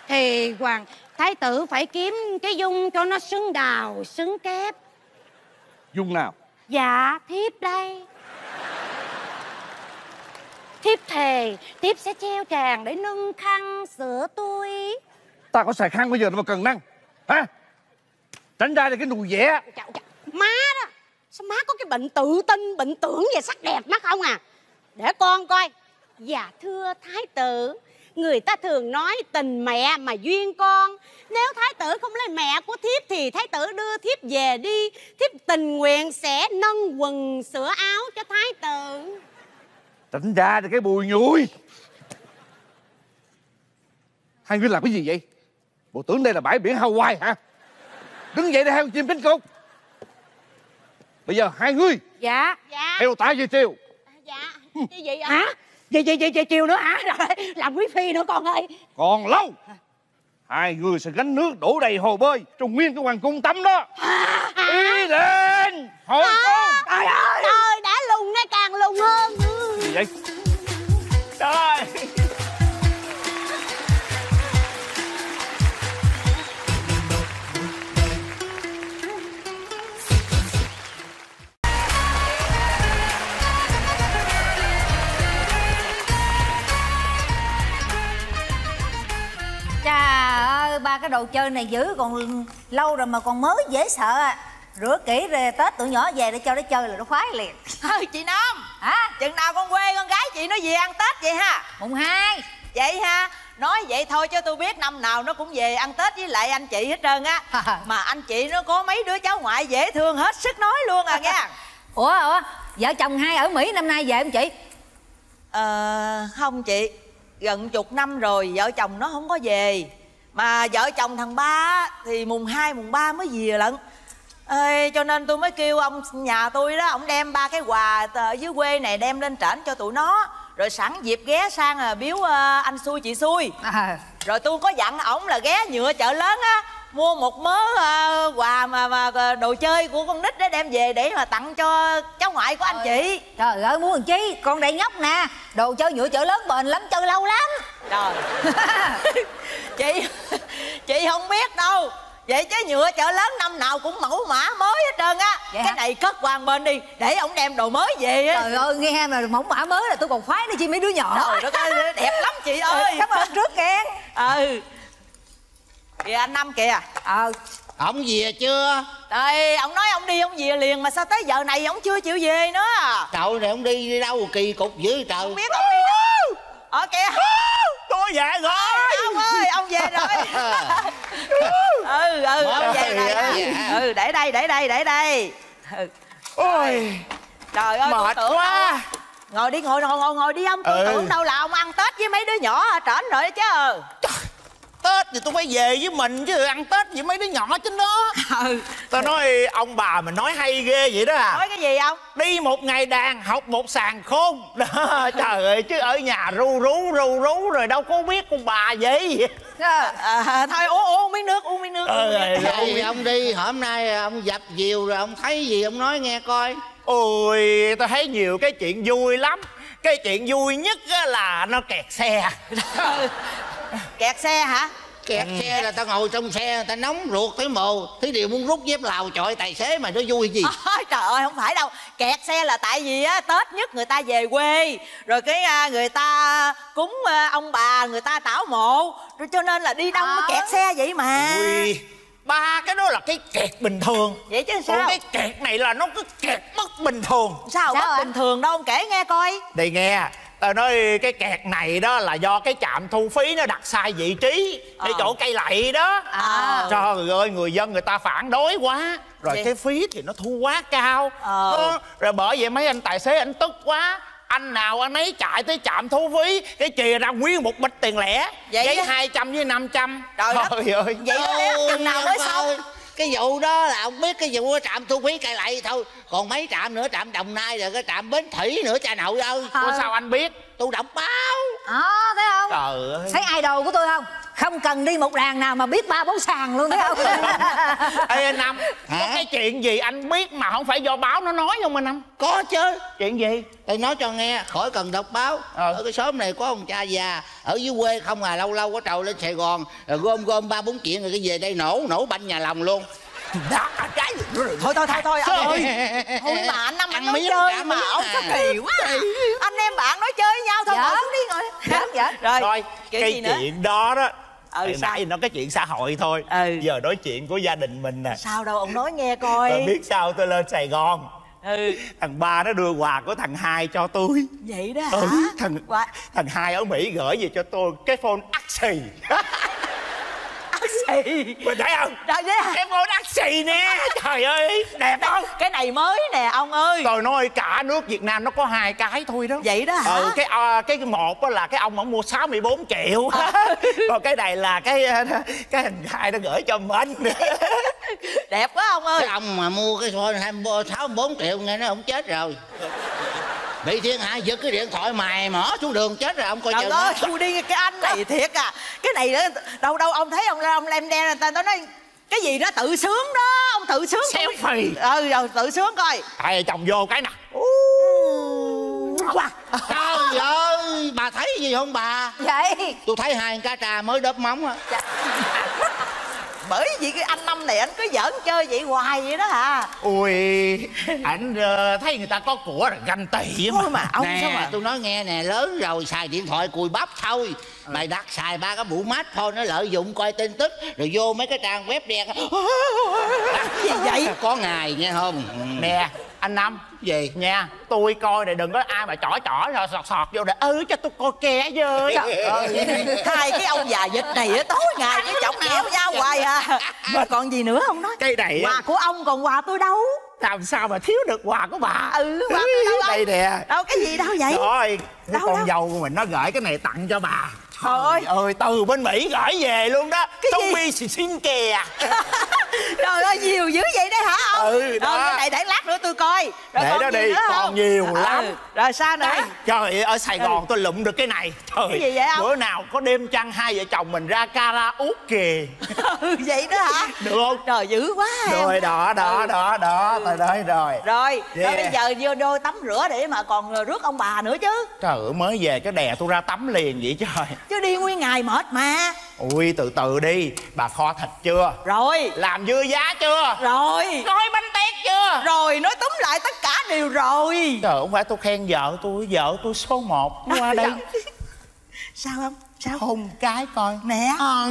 Thì hoàng thái tử phải kiếm cái dung cho nó xứng đào, xứng kép. Dung nào? Dạ, thiếp đây. Thiếp thề, thiếp sẽ treo tràng để nâng khăn sữa tôi. Ta có xài khăn bây giờ mà cần năng, hả? Tránh ra là cái nùi vẽ. Má đó, sao má có cái bệnh tự tin, bệnh tưởng về sắc đẹp má không à? Để con coi. Dạ thưa thái tử, người ta thường nói tình mẹ mà duyên con. Nếu thái tử không lấy mẹ của thiếp thì thái tử đưa thiếp về đi. Thiếp tình nguyện sẽ nâng quần sửa áo cho thái tử. Tránh ra là cái bùi nhùi. Hai người làm cái gì vậy? Bộ tưởng đây là bãi biển Hawaii hả? Đứng dậy để heo chim cánh cục. Bây giờ hai người. Dạ. Dạ. Theo tả về chiều. Dạ. Như vậy hả? Về về về chiều nữa hả? Rồi làm quý phi nữa con ơi. Còn lâu. hai người sẽ gánh nước đổ đầy hồ bơi trong nguyên cái hoàng cung Tấm đó. Ý định hồi cung. Trời ơi, trời đã lùng nó càng lùng hơn. Gì vậy? Trời. Ba cái đồ chơi này giữ còn lâu rồi mà còn mới dễ sợ à. Rửa kỹ rồi Tết tụi nhỏ về để cho nó chơi là nó khoái liền. Thôi chị Năm hả? Chừng nào con quê con gái chị nó về ăn Tết vậy ha? Mùng hai. Vậy ha, nói vậy thôi chứ tôi biết năm nào nó cũng về ăn Tết với lại anh chị hết trơn á. Mà anh chị nó có mấy đứa cháu ngoại dễ thương hết sức nói luôn à nha. Ủa, ủa vợ chồng hai ở Mỹ năm nay về không chị? Ờ, không chị, gần chục năm rồi vợ chồng nó không có về. Mà vợ chồng thằng Ba thì mùng hai, mùng ba mới về lận. Ê, cho nên tôi mới kêu ông nhà tôi đó, ông đem ba cái quà ở dưới quê này đem lên trển cho tụi nó. Rồi sẵn dịp ghé sang à, biếu à, anh Xui chị Xui à. Rồi tôi có dặn ổng là ghé nhựa chợ lớn á, mua một mớ à, quà mà, mà đồ chơi của con nít để đem về để mà tặng cho cháu ngoại của anh chị. Trời ơi muốn làm chi, con đại nhóc nè, đồ chơi nhựa chợ lớn bền lắm, chơi lâu lắm. Trời. Chị chị không biết đâu. Vậy chứ nhựa chợ lớn năm nào cũng mẫu mã mới hết trơn á. Cái hả? Này cất qua bên đi để ổng đem đồ mới về á. Trời ơi nghe mà mẫu mã mới là tôi còn khoái nữa chi mấy đứa nhỏ. Trời ơi đẹp lắm chị ơi. Trời, cảm ơn trước kìa. Ừ. Kìa anh Năm kìa. Ờ. Ổng về chưa? Trời, ổng nói ổng đi ổng về liền mà sao tới giờ này ổng chưa chịu về nữa. Trời này ổng đi đi đâu kỳ cục dữ trời. Không biết ổng đi đâu. Ở kìa. Tôi về rồi. Ông ơi, ông về rồi. ừ, ừ, ông về rồi đó. Ừ, để đây, để đây, để đây. Ừ. Ôi. Trời ơi, mệt quá. Ngồi đi, ngồi, ngồi, ngồi, ngồi đi ông. Tôi ừ. tưởng đâu là ông ăn Tết với mấy đứa nhỏ trển rồi đó chứ. Trời, Tết thì tôi phải về với mình chứ ăn Tết với mấy đứa nhỏ chứ đó. Ừ. Tôi nói ông bà mình nói hay ghê vậy đó à. Nói cái gì không? Đi một ngày đàn học một sàn khôn đó. Trời ơi chứ ở nhà ru rú ru rú rồi đâu có biết con bà vậy. À, à, thôi uống uống miếng nước uống miếng nước. Ừ, vậy ừ, ông đi hôm nay ông dập dìu rồi ông thấy gì ông nói nghe coi. Ôi tôi thấy nhiều cái chuyện vui lắm. Cái chuyện vui nhất là nó kẹt xe. Kẹt xe hả? Kẹt ừ. xe là ta ngồi trong xe, người ta nóng ruột tới mồ. Thí điều muốn rút dép lào chọi tài xế mà nó vui gì. Ôi, trời ơi, không phải đâu. Kẹt xe là tại vì á, Tết nhất người ta về quê. Rồi cái người ta cúng ông bà, người ta tảo mộ. Rồi cho nên là đi đông à. Kẹt xe vậy mà. Ui, ba cái đó là cái kẹt bình thường. Vậy chứ sao? Còn cái kẹt này là nó cứ kẹt bất bình thường. Sao, sao bất à? Bình thường đâu, ông kể nghe coi. Đây nghe. Tao nói cái kẹt này đó là do cái trạm thu phí nó đặt sai vị trí ờ. Để chỗ cây lậy đó à. Trời ơi người dân người ta phản đối quá. Rồi vậy? Cái phí thì nó thu quá cao ờ. Nó, rồi bởi vậy mấy anh tài xế anh tức quá. Anh nào anh ấy chạy tới trạm thu phí cái chìa ra nguyên một bịch tiền lẻ. Vậy giấy hai trăm với năm trăm. Trời, trời ơi. Vậy đó chừng nào mới xong. Cái vụ đó là ông biết cái vụ trạm thu phí cây lại thôi. Còn mấy trạm nữa, trạm Đồng Nai rồi cái trạm Bến Thủy nữa cha nội ơi. Có sao anh biết? Tôi đọc báo. À, thấy không? Trời ơi. Thấy ai đồ của tôi không? Không cần đi một đàn nào mà biết ba bốn sàn luôn thấy không? Ê anh Năm, có cái chuyện gì anh biết mà không phải do báo nó nói không anh Năm? Có chứ. Chuyện gì? Tôi nói cho nghe, khỏi cần đọc báo. Ờ. Ở cái xóm này có ông cha già ở dưới quê không à, lâu lâu có trầu lên Sài Gòn rồi gom gom ba bốn chuyện rồi cái về đây nổ nổ banh nhà lòng luôn. Đó, cái thôi thôi thôi thôi anh ơi. Thôi mà anh Năm anh nói chơi mà ông có kỳ quá. Anh em bạn nói chơi với nhau thôi ngồi xuống đi ngồi. Đúng vậy. Rồi, rồi chuyện cái gì nữa? Chuyện đó đó. Ừ, hồi nãy nó cái chuyện xã hội thôi ừ. Giờ nói chuyện của gia đình mình nè. Sao đâu ông nói nghe coi. Tôi biết sao tôi lên Sài Gòn ừ. Thằng Ba nó đưa quà của thằng Hai cho tôi. Vậy đó hả? Ừ, thằng, thằng Hai ở Mỹ gửi về cho tôi cái phone Axi. Axi mình thấy không? Trời ơi. Cái phone Axi nè. Trời ơi đẹp không? Cái này mới nè ông ơi. Trời nói cả nước Việt Nam nó có hai cái thôi đó. Vậy đó hả? Ừ, cái uh, cái một là cái ông ổng mua sáu mươi bốn triệu à. Còn cái này là cái cái hình Hai nó gửi cho mình. Đẹp quá ông ơi. Cái ông mà mua cái phone sáu mươi bốn triệu nghe nó không chết rồi. bị thiên hạ giật cái điện thoại mày mở xuống đường chết rồi ông coi chừng. Trời ơi, đi cái anh này thiệt à. Cái này đó đâu đâu ông thấy ông ông lem đen người ta nói cái gì đó tự sướng đó, ông tự sướng selfie. Ừ rồi tự sướng coi. Ai chồng vô cái nè. Wow. Trời ơi, bà thấy gì không bà? Vậy tôi thấy hai cá trà mới đớp móng á. Bởi vì cái anh Năm này anh cứ giỡn chơi vậy hoài vậy đó hả? Ui, ảnh uh, thấy người ta có của rồi ganh tị thôi mà ông nè, sao mà tôi nói nghe nè, lớn rồi xài điện thoại cùi bắp thôi. Ừ. Mày đặt xài ba cái mũ mát thôi, nó lợi dụng coi tin tức rồi vô mấy cái trang web đen. Gì vậy? Có ngày nghe không? Nè, anh Năm gì nha, tôi coi này đừng có ai mà chỏ chỏ rồi sọt sọt vô để ừ cho tôi coi kè với. Hai cái ông già dịch này á, tối ngày cái chọc kéo nhau hoài à. Mà còn gì nữa không nói? Cái này quà của ông còn quà tôi đâu? Làm sao mà thiếu được quà của bà? Ừ, quà tôi đâu? Đây nè. Đâu cái gì đâu vậy? Rồi, cái con dâu của mình nó gửi cái này tặng cho bà. Trời ơi, ơi, từ bên Mỹ gửi về luôn đó. Tommy xin kè. Trời ơi, nhiều dữ vậy đấy hả ông? Ừ, đó. Rồi, cái này để lát nữa tôi coi. Rồi, để đó đi, còn nhiều à, lắm. Ừ. Rồi sao nữa? Đấy. Trời ở Sài Gòn ừ. tôi lụm được cái này. Trời, cái gì vậy ông? Bữa nào có đêm trăng hai vợ chồng mình ra karaoke. Ừ, vậy đó hả? Được không? Trời dữ quá. Rồi đó, đó, ừ. đó, đó, đó, đó, rồi. Rồi, yeah. Rồi bây giờ vô đôi tắm rửa để mà còn rước ông bà nữa chứ. Trời ơi, mới về cái đè tôi ra tắm liền vậy trời. Chứ đi nguyên ngày mệt mà. Ui, từ từ đi. Bà kho thịt chưa? Rồi. Làm dưa giá chưa? Rồi. Gói bánh tét chưa? Rồi, nói túm lại tất cả đều rồi. Trời, không phải tôi khen vợ tôi, vợ tôi số một. Nó qua đây. Sao không? Sao? Hôn cái coi nè. À...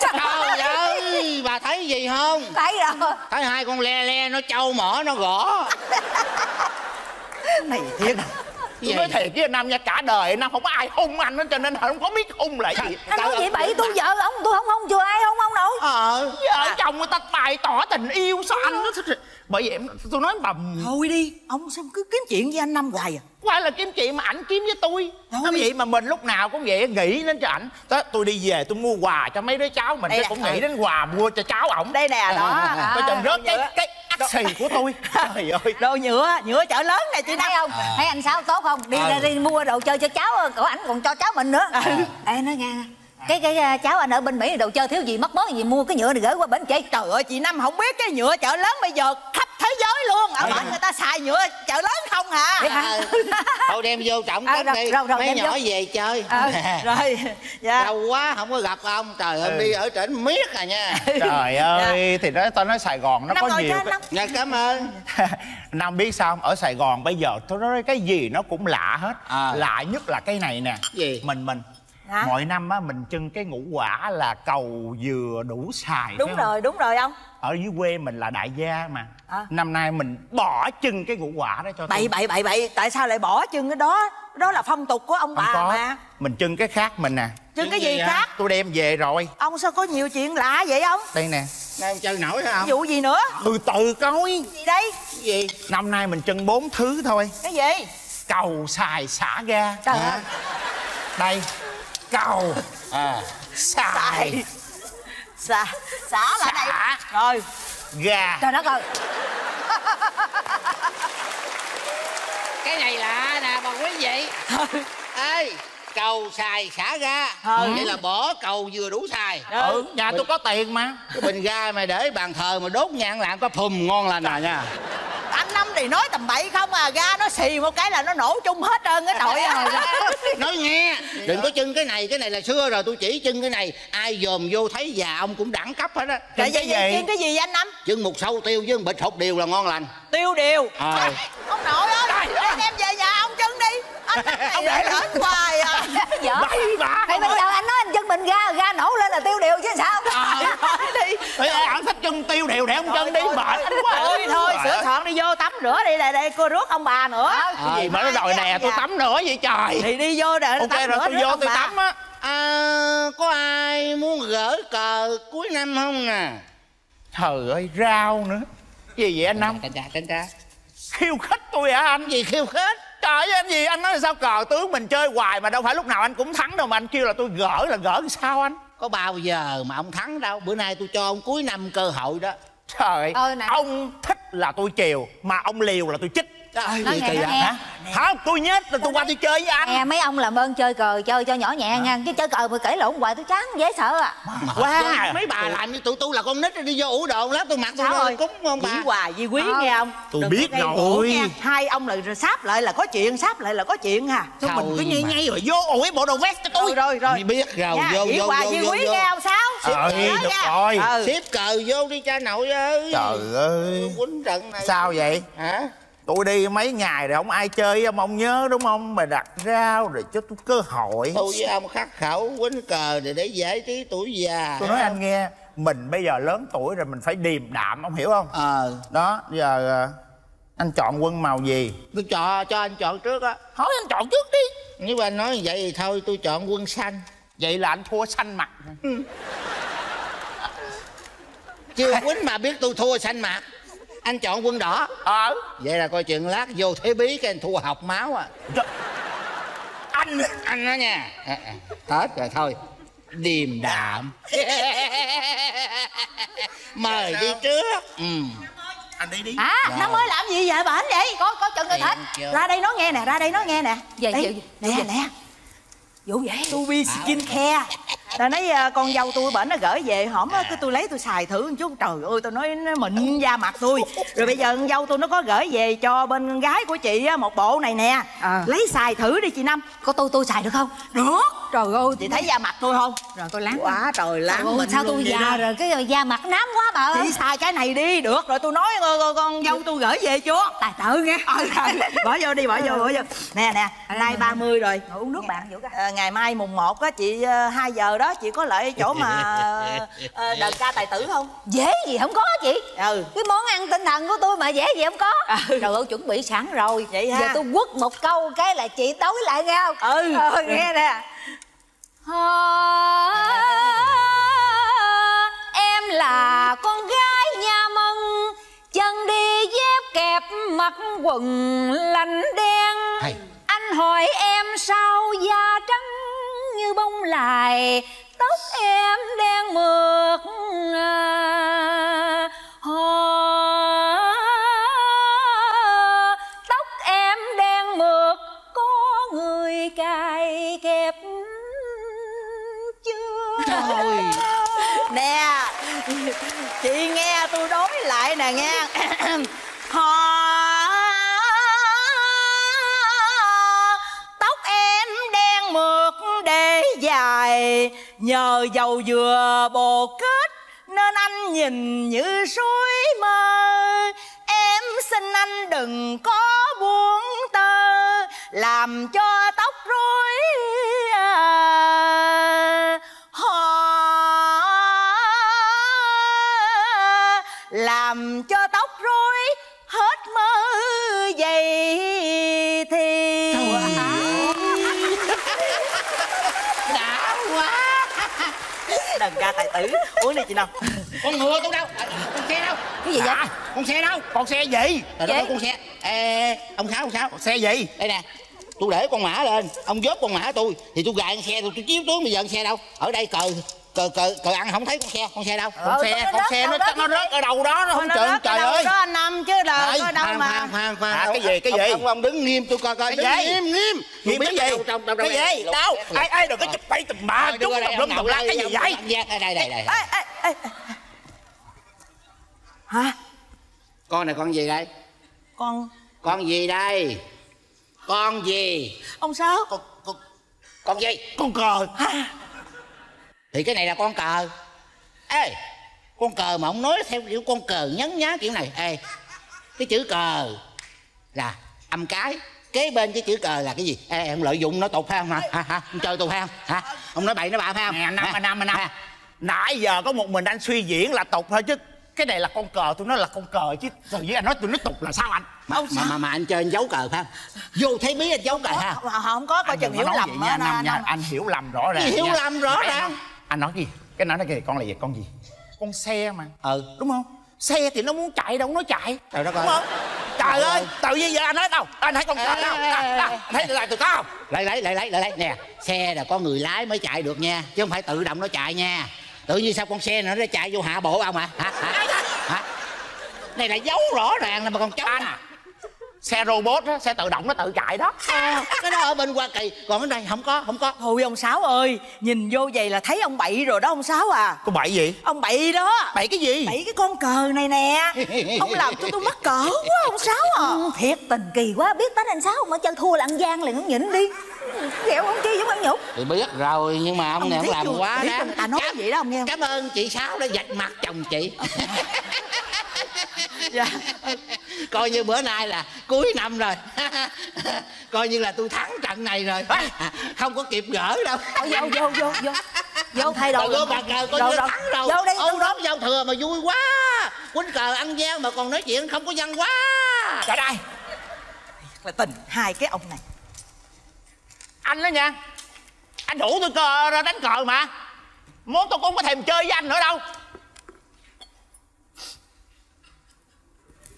Trời ơi, bà thấy gì không? Thấy rồi. Thấy hai con le le, nó trâu mỏ, nó gõ. Này thiệt. Tôi nói thiệt với anh Nam nha, cả đời Nam không có ai hung anh đó, cho nên không có biết hung lại gì. Anh nói vậy bậy, tôi vợ ông, tôi không hung chưa ai hung ông đâu. Ờ, vợ chồng người ta bày tỏ tình yêu sao anh nó. Bởi vậy em, tôi nói bầm. Thôi đi, ông sao cứ kiếm chuyện với anh Nam hoài à? Phải là kiếm chuyện mà ảnh kiếm với tôi. Thôi vậy mà mình lúc nào cũng vậy, nghĩ đến cho ảnh. Tôi đi về tôi mua quà cho mấy đứa cháu mình, tôi cũng nghĩ đến quà mua cho cháu ổng. Đây nè, đó. Tôi chồng rớt cái cái ác xì của tôi. Trời ơi. Đồ nhựa, nhựa chợ lớn này chị thấy không? Thấy anh Sáu tốt không? Đi ra đi mua đồ chơi cho cháu của ảnh còn cho cháu mình nữa. Ê nói nghe. Cái cái cháu anh ở bên Mỹ đồ chơi thiếu gì mất mớ gì mua cái nhựa này gửi qua bển chị. Trời ơi chị Năm không biết cái nhựa chợ lớn bây giờ khắp thế giới luôn. Ở bển người ta xài nhựa chợ lớn không hả? À, thôi đem vô trọng cất à, đi rồi, rồi, mấy nhỏ vô. Về chơi à, rồi dạ. Lâu quá không có gặp ông. Trời ơi ừ. đi ở trển miết à nha. Trời ơi dạ. Thì nói tao nói Sài Gòn nó Năm có nhiều cái... Dạ cảm ơn. Nam biết sao không? Ở Sài Gòn bây giờ tôi nói cái gì nó cũng lạ hết à. Lạ nhất là cái này nè gì? Mình mình hả? Mỗi năm á mình trưng cái ngũ quả là cầu dừa đủ xài. Đúng rồi, đúng rồi ông. Ở dưới quê mình là đại gia mà à. Năm nay mình bỏ trưng cái ngũ quả đó cho bậy, tôi bậy bậy bậy. Tại sao lại bỏ trưng cái đó? Đó là phong tục của ông không bà có. Mà mình trưng cái khác mình nè. Trưng cái gì khác? Tôi đem về rồi. Ông sao có nhiều chuyện lạ vậy ông? Đây nè. Đang chơi nổi hả ông? Vụ gì nữa? Từ từ coi. Gì đấy? Gì? Năm nay mình trưng bốn thứ thôi. Cái gì? Cầu xài xả ga. Trời ơi. Đây. Cầu à. Xài xả xả là đây rồi gà. Trời đất ơi. Cái này lạ nè bà quý vị. Ê cầu xài xả ga ừ. Vậy là bỏ cầu vừa đủ xài ừ. Nhà tôi có tiền mà. Cái bình ga mày để bàn thờ mà đốt nhang làm có phùm ngon lành à nha. Anh Năm thì nói tầm bậy không à, ga nó xì một cái là nó nổ chung hết trơn cái đội à. Nói nghe, đừng có chưng cái này, cái này là xưa rồi tôi chỉ chưng cái này. Ai dòm vô thấy già ông cũng đẳng cấp hết á. Chưng cái gì? Chưng cái gì vậy anh Năm? Chưng một sâu tiêu với một bịch hột điều là ngon lành. Tiêu điều? Ờ. Ông nội ơi, anh em về nhà ông chưng đi. Anh Năm này ông để lỡn hoài à. Bậy bạ. Thì bây giờ anh nói anh chưng bình ga, ga nổ lên là tiêu điều chứ sao? Ờ. Đi. Thì anh thích chưng tiêu điều để ông chưng đi mệt anh quá. Thôi thôi, sửa soạn đi vô tắm rửa đi, lại đây cô rước ông bà nữa. Cái gì mà nó đòi nè, tôi tắm nữa vậy trời. Thì đi vô để tắm rửa. Ok rồi, tôi vô tôi tắm á. À, có ai muốn gỡ cờ cuối năm không nè? Trời ơi, rau nữa. Gì vậy anh Năm? Tránh ra, tránh ra. Khiêu khích tôi hả anh? Gì khiêu khích? Trời ơi anh gì, anh nói sao cờ tướng mình chơi hoài mà đâu phải lúc nào anh cũng thắng đâu mà anh kêu là tôi gỡ là gỡ sao anh? Có bao giờ mà ông thắng đâu, bữa nay tôi cho ông cuối năm cơ hội đó. Trời, ờ, ông thích là tôi chiều, mà ông liều là tôi chích. Trời nói vậy vậy hả? Không, tôi nhét tôi, tôi qua tôi chơi với anh. Nè mấy ông làm ơn chơi cờ chơi cho nhỏ nhẹ à. Nha, chứ chơi cờ mà kể lộn hoài tôi chán dễ sợ à. Quá wow. Mấy bà làm như tụi tôi là con nít rồi đi vô ủ đồ lát tôi mặc tôi ơi cúng không bà. Dĩ Hòa Dĩ Quý à. Nghe không? Tôi đừng biết rồi. Hai ông là sáp lại là có chuyện, sáp lại là có chuyện à. Thôi mình cứ nhây nhây rồi vô ủi bộ đồ vest cho tôi. Rồi rồi. Biết rồi, vô vô. Dĩ Hòa Dĩ Quý nghe không sao? Ờ được rồi. Xếp cờ vô đi cha nội ơi. Trời ơi. Quýnh trận này. Sao vậy? Hả? Tôi đi mấy ngày rồi không ai chơi ông ông nhớ đúng không? Mà đặt rau rồi cho tôi cơ hội. Tôi với ông khắc khẩu quýnh cờ để để giải trí tuổi già. Tôi nói anh nghe, mình bây giờ lớn tuổi rồi mình phải điềm đạm, ông hiểu không? Ờ à. Đó, giờ anh chọn quân màu gì? Tôi chọn cho anh chọn trước á. Hỏi anh chọn trước đi. Nếu anh nói vậy thì thôi tôi chọn quân xanh. Vậy là anh thua xanh mặt. Ừ. Chưa quýnh mà biết tôi thua xanh mặt. Anh chọn quân đỏ. Ờ vậy là coi chuyện lát vô thế bí cái anh thua học máu à. Trời. Anh anh đó nha à, à. Hết rồi thôi điềm đạm. Mời đi trước. Ừ. Anh đi đi. À năm mới làm gì vậy bà anh vậy? Có có trận coi thịt. Ra đây nói nghe nè, ra đây nói nghe nè. Về nè nè. Vụ vậy tôi bi skin care. Là nói con dâu tôi bển nó gửi về hổm á, cứ tôi lấy tôi xài thử một chút. Trời ơi tôi nói nó mịn da mặt tôi. Rồi bây giờ con dâu tôi nó có gửi về cho bên gái của chị á một bộ này nè à. Lấy xài thử đi chị Năm. Có tôi tôi xài được không? Được. Trời ơi chị thấy da mặt tôi không? Rồi tôi láng quá trời láng mình. Sao tôi già rồi cái da mặt nám quá bà ơi. Chị xài cái này đi. Được rồi tôi nói con dâu tôi gửi về chưa? Tài tử nghe. Bỏ vô đi bỏ vô bỏ vô. Nè nè nay ba mươi rồi. Uống nước bạn Vũ coi. Ngày mai mùng một á chị hai giờ đó chị có lại chỗ mà đờn ca tài tử không? Dễ gì không có chị. Ừ. Cái món ăn tinh thần của tôi mà dễ gì không có. Ừ. Trời ơi chuẩn bị sẵn rồi. Vậy ha. Giờ tôi quất một câu cái là chị tối lại nghe không? Ừ. Ừ nghe nè. À, em là con gái nhà Mân, chân đi dép kẹp mặc quần lạnh đen. Hay. Anh hỏi em sao da trắng như bông lài, tóc em đen mượt. À, tóc em đen mượt có người cài kẹp. Thôi. Nè chị nghe tôi đối lại nè nghe. Tóc em đen mượt để dài, nhờ dầu dừa bồ kết nên anh nhìn như suối mơ. Em xin anh đừng có buông tơ làm cho tóc rối. À, làm cho tóc rối hết mơ vậy thì đã quá. Đàn ca tài tử. Ủa này chị Năm con ngựa tôi đâu à, con xe đâu cái gì vậy à, con xe đâu con xe gì đó con xe. Ê, ông Sáu ông Sáu con xe gì đây nè tôi để con mã lên ông vớt con mã tôi thì tôi gài con xe tôi, tôi chiếu tướng bây giờ con xe đâu ở đây cờ cờ cờ cờ ăn không thấy con xe con xe đâu con ừ, xe con xe nó nó rớt ở đâu đó nó không chừng trời ơi đó anh Năm chứ là đâu mà cái gì cái gì ông đứng nghiêm tôi coi coi nghiêm nghiêm nghiêm cái gì cái gì đâu ai ai đừng có chụp bay chụp bạ chúng đồng lum đồng la cái gì vậy đây đây đây đây hả con này con gì đây con con gì đây con gì ông Sáu con con con gì con cờ thì cái này là con cờ. Ê con cờ mà ông nói theo kiểu con cờ nhấn nhá kiểu này. Ê cái chữ cờ là âm cái kế bên cái chữ cờ là cái gì. Ê ông lợi dụng nó tục phải không hả? Hả hả ông chơi tục phải không hả? Ông nói bậy nó bạ phải không? Nè Năm mà Năm mà Năm nãy giờ có một mình anh suy diễn là tục thôi chứ cái này là con cờ tôi nói là con cờ chứ rồi với anh nói tôi nói tục là sao anh mà mà, mà mà anh chơi anh giấu cờ phải không vô thấy biết anh giấu cờ ha không có coi chừng hiểu lầm nha Năm nha anh hiểu lầm rõ ràng hiểu lầm rõ ràng anh nói gì cái nói nó kìa con là gì con gì con xe mà ừ đúng không xe thì nó muốn chạy đâu nó chạy trời đất ơi trời ơi tự nhiên vậy anh nói đâu anh thấy con cờ đâu thấy lại tôi có không lấy lấy lấy lấy lấy nè xe là có người lái mới chạy được nha chứ không phải tự động nó chạy nha tự nhiên sao con xe nó nó chạy vô hạ bộ ông ạ hả hả này là dấu rõ ràng là mà còn cháu anh xe robot đó, xe tự động nó tự chạy đó. À, cái đó ở bên Hoa Kỳ, còn ở đây không có, không có. Thôi ông Sáu ơi, nhìn vô vậy là thấy ông bậy rồi đó ông Sáu à. Có bậy gì? Ông bậy đó. Bậy cái gì? Bậy cái con cờ này nè. Ông làm cho tôi mắc cỡ quá ông Sáu à. Ừ, thiệt tình kỳ quá, biết tánh anh Sáu ông ở chân thua là ăn gian liền, ông nhịn đi. Ghẹo ông chi giống ông Nhục. Thì biết rồi, nhưng mà ông, ông này ông làm quá đó. À, nói vậy đó ông nghe không? Cảm ơn chị Sáu đã vạch mặt chồng chị. Dạ. Coi như bữa nay là cuối năm rồi. Coi như là tôi thắng trận này rồi. Không có kịp gỡ đâu. Thôi vô vô vô vô. Vô thay đồ. Vô bàn cờ coi như thắng rồi. Vô đi. Ông đón giao thừa mà vui quá. Quýnh cờ ăn gian mà còn nói chuyện không có văn quá. Trời ơi. Là tình hai cái ông này. Anh đó nha. Anh đủ tôi cờ ra đánh cờ mà. Muốn tôi cũng có thèm chơi với anh nữa đâu.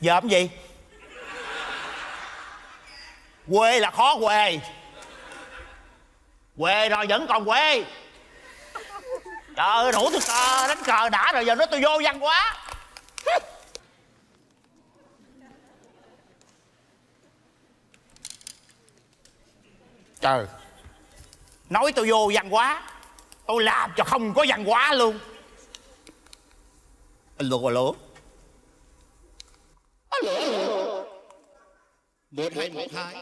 Giờ làm gì? Quê là khó quê. Quê rồi vẫn còn quê. Trời ơi, đủ tôi cờ, đánh cờ đã rồi, giờ nói tôi vô văn quá. Trời, nói tôi vô văn quá, tôi làm cho không có văn quá luôn. Alo, alo. Một hai một hai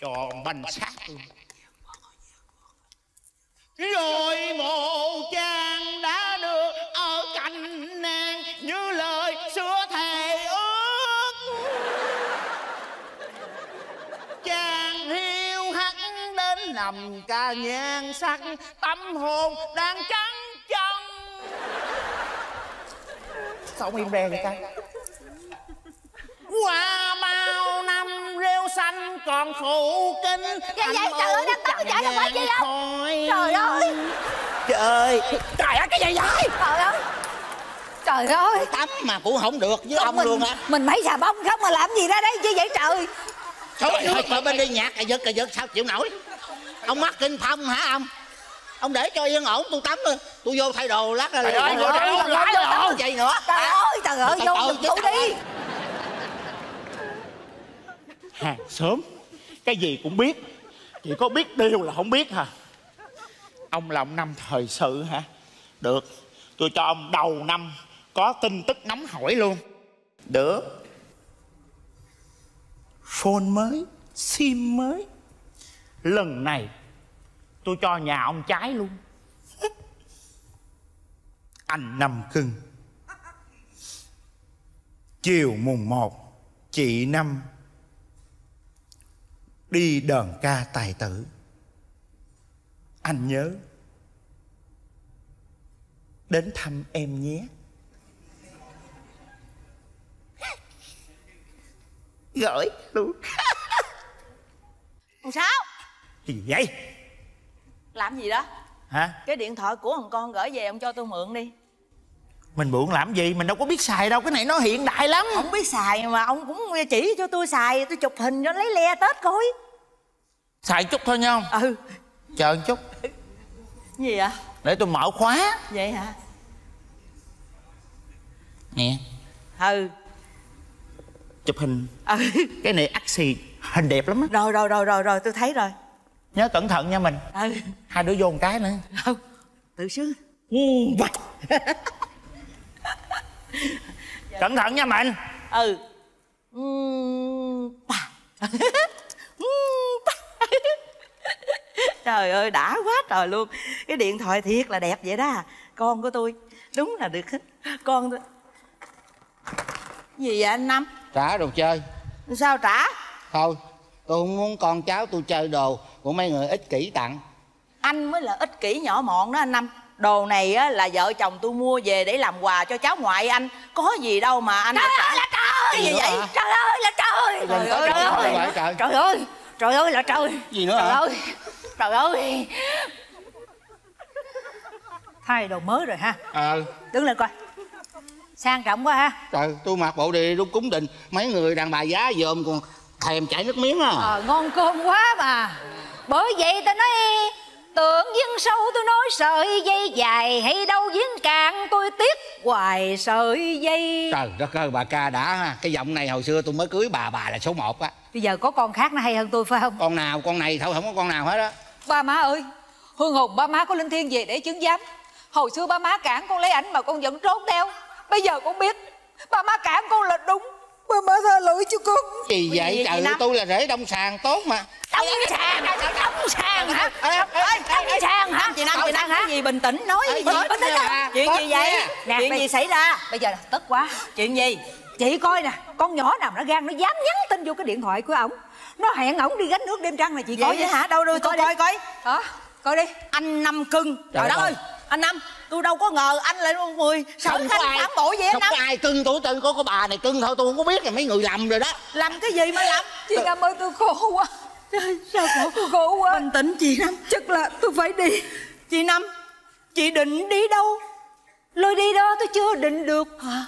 tròn banh sát luôn rồi. Một chàng đã được ở cạnh nàng như lời xưa thề ước. Chàng hiu hắt đến nằm ca nhan sắc, tâm hồn đang trắng trăng. Sao im re vậy ta? Qua bao năm rêu xanh còn phụ kinh. Cái gì trời ơi, đang tắm chạy đâu phải gì không? Trời ơi. Trời ơi. Trời ơi, cái gì vậy? Trời ơi. Trời ơi. Tắm mà cũng không được với ông luôn á. Mình mấy xà bông không mà làm gì ra đây chứ vậy trời. Thôi thôi, ở bên đi nhạc cà giật cà giật sao chịu nổi. Ông mắc kinh phong hả ông? Ông để cho yên ổn tôi tắm thôi. Tôi vô thay đồ lát là. Trời ơi, vô thay đồ lát là gì nữa. Trời ơi, trời ơi, vô vô đi. Hàng xóm cái gì cũng biết, chỉ có biết điều là không biết hả? Ông là ông năm thời sự hả? Được, tôi cho ông đầu năm có tin tức nóng hổi luôn. Được. Phone mới, sim mới. Lần này tôi cho nhà ông trái luôn. Anh nằm cưng. Chiều mùng một, chị Năm đi đờn ca tài tử. Anh nhớ đến thăm em nhé. Gửi luôn. Ông Sáu. Gì vậy? Làm gì đó? Hả? Cái điện thoại của thằng con gửi về ông cho tôi mượn đi. Mình mượn làm gì? Mình đâu có biết xài đâu. Cái này nó hiện đại lắm. Không biết xài mà ông cũng chỉ cho tôi xài. Tôi chụp hình cho lấy le Tết coi. Xài chút thôi nha ông. Ừ. Chờ một chút. Gì vậy? Để tôi mở khóa. Vậy hả? Nè. Ừ. Chụp hình. Ừ. Cái này axi hình đẹp lắm á. Rồi rồi rồi rồi rồi tôi thấy rồi. Nhớ cẩn thận nha mình. Ừ. Hai đứa vô một cái nữa. Không. Tự sướng. Ừ. Cẩn thận nha mình. Ừ. Trời ơi đã quá trời luôn. Cái điện thoại thiệt là đẹp vậy đó. Con của tôi. Đúng là được. Con tôi. Gì vậy anh Năm? Trả đồ chơi. Sao trả? Thôi tôi không muốn con cháu tôi chơi đồ của mấy người ích kỷ tặng. Anh mới là ích kỷ nhỏ mọn đó anh Năm. Đồ này á, là vợ chồng tôi mua về để làm quà cho cháu ngoại anh. Có gì đâu mà anh. Trời ơi là trời. Gì vậy? Trời ơi là trời. Trời ơi trời ơi. Trời ơi là trời. Gì nữa hả? Trời ơi. Thay đồ mới rồi ha. Ờ. Đứng lên coi. Sang trọng quá ha. Trời, tôi mặc bộ đi đúng cúng đình. Mấy người đàn bà giá dòm còn thèm chảy nước miếng à. Ờ, ngon cơm quá mà. Bởi vậy tao nói Tưởng viên sâu tôi nói sợi dây dài, hay đâu giếng cạn tôi tiếc hoài sợi dây. Trời đất ơi bà ca đã ha. Cái giọng này hồi xưa tôi mới cưới bà, bà là số một á. Bây giờ có con khác nó hay hơn tôi phải không? Con nào con này thôi, không có con nào hết á. Ba má ơi, hương hồn ba má có linh thiêng về để chứng giám. Hồi xưa ba má cản con lấy ảnh mà con vẫn trốn theo. Bây giờ con biết ba má cản con là đúng. Ba má ra lỗi cho con. Gì vậy? Gì trời, vậy tôi là rễ đông sàng tốt mà. Đông sàng, đông sàng hả? Đông sàng hả? Chị Năm, chị Năm hả? Gì bình tĩnh nói gì? Bình tĩnh à? Chuyện gì vậy? Chuyện gì xảy ra? Bây giờ tức quá. Chuyện gì? Chị coi nè, con nhỏ nào nó gan nó dám nhắn tin vô cái điện thoại của ổng. Nó hẹn ổng đi gánh nước đêm trăng này chị coi vậy hả? Đâu đâu coi coi coi. Hả? Coi đi. Anh Năm cưng. Trời đất ơi. Anh Năm, tôi đâu có ngờ anh lại mười sáu khanh phản bội vậy anh Năm. Không có ai cưng tôi tên có có bà này cưng thôi, tôi không có biết là mấy người lầm rồi đó. Làm cái gì mà lầm? Chị Năm ơi tôi khổ quá. Sao khổ? Tôi khổ quá. Bình tĩnh chị Năm. Chắc là tôi phải đi. Chị Năm, chị định đi đâu? Lối đi đó tôi chưa định được. Hả?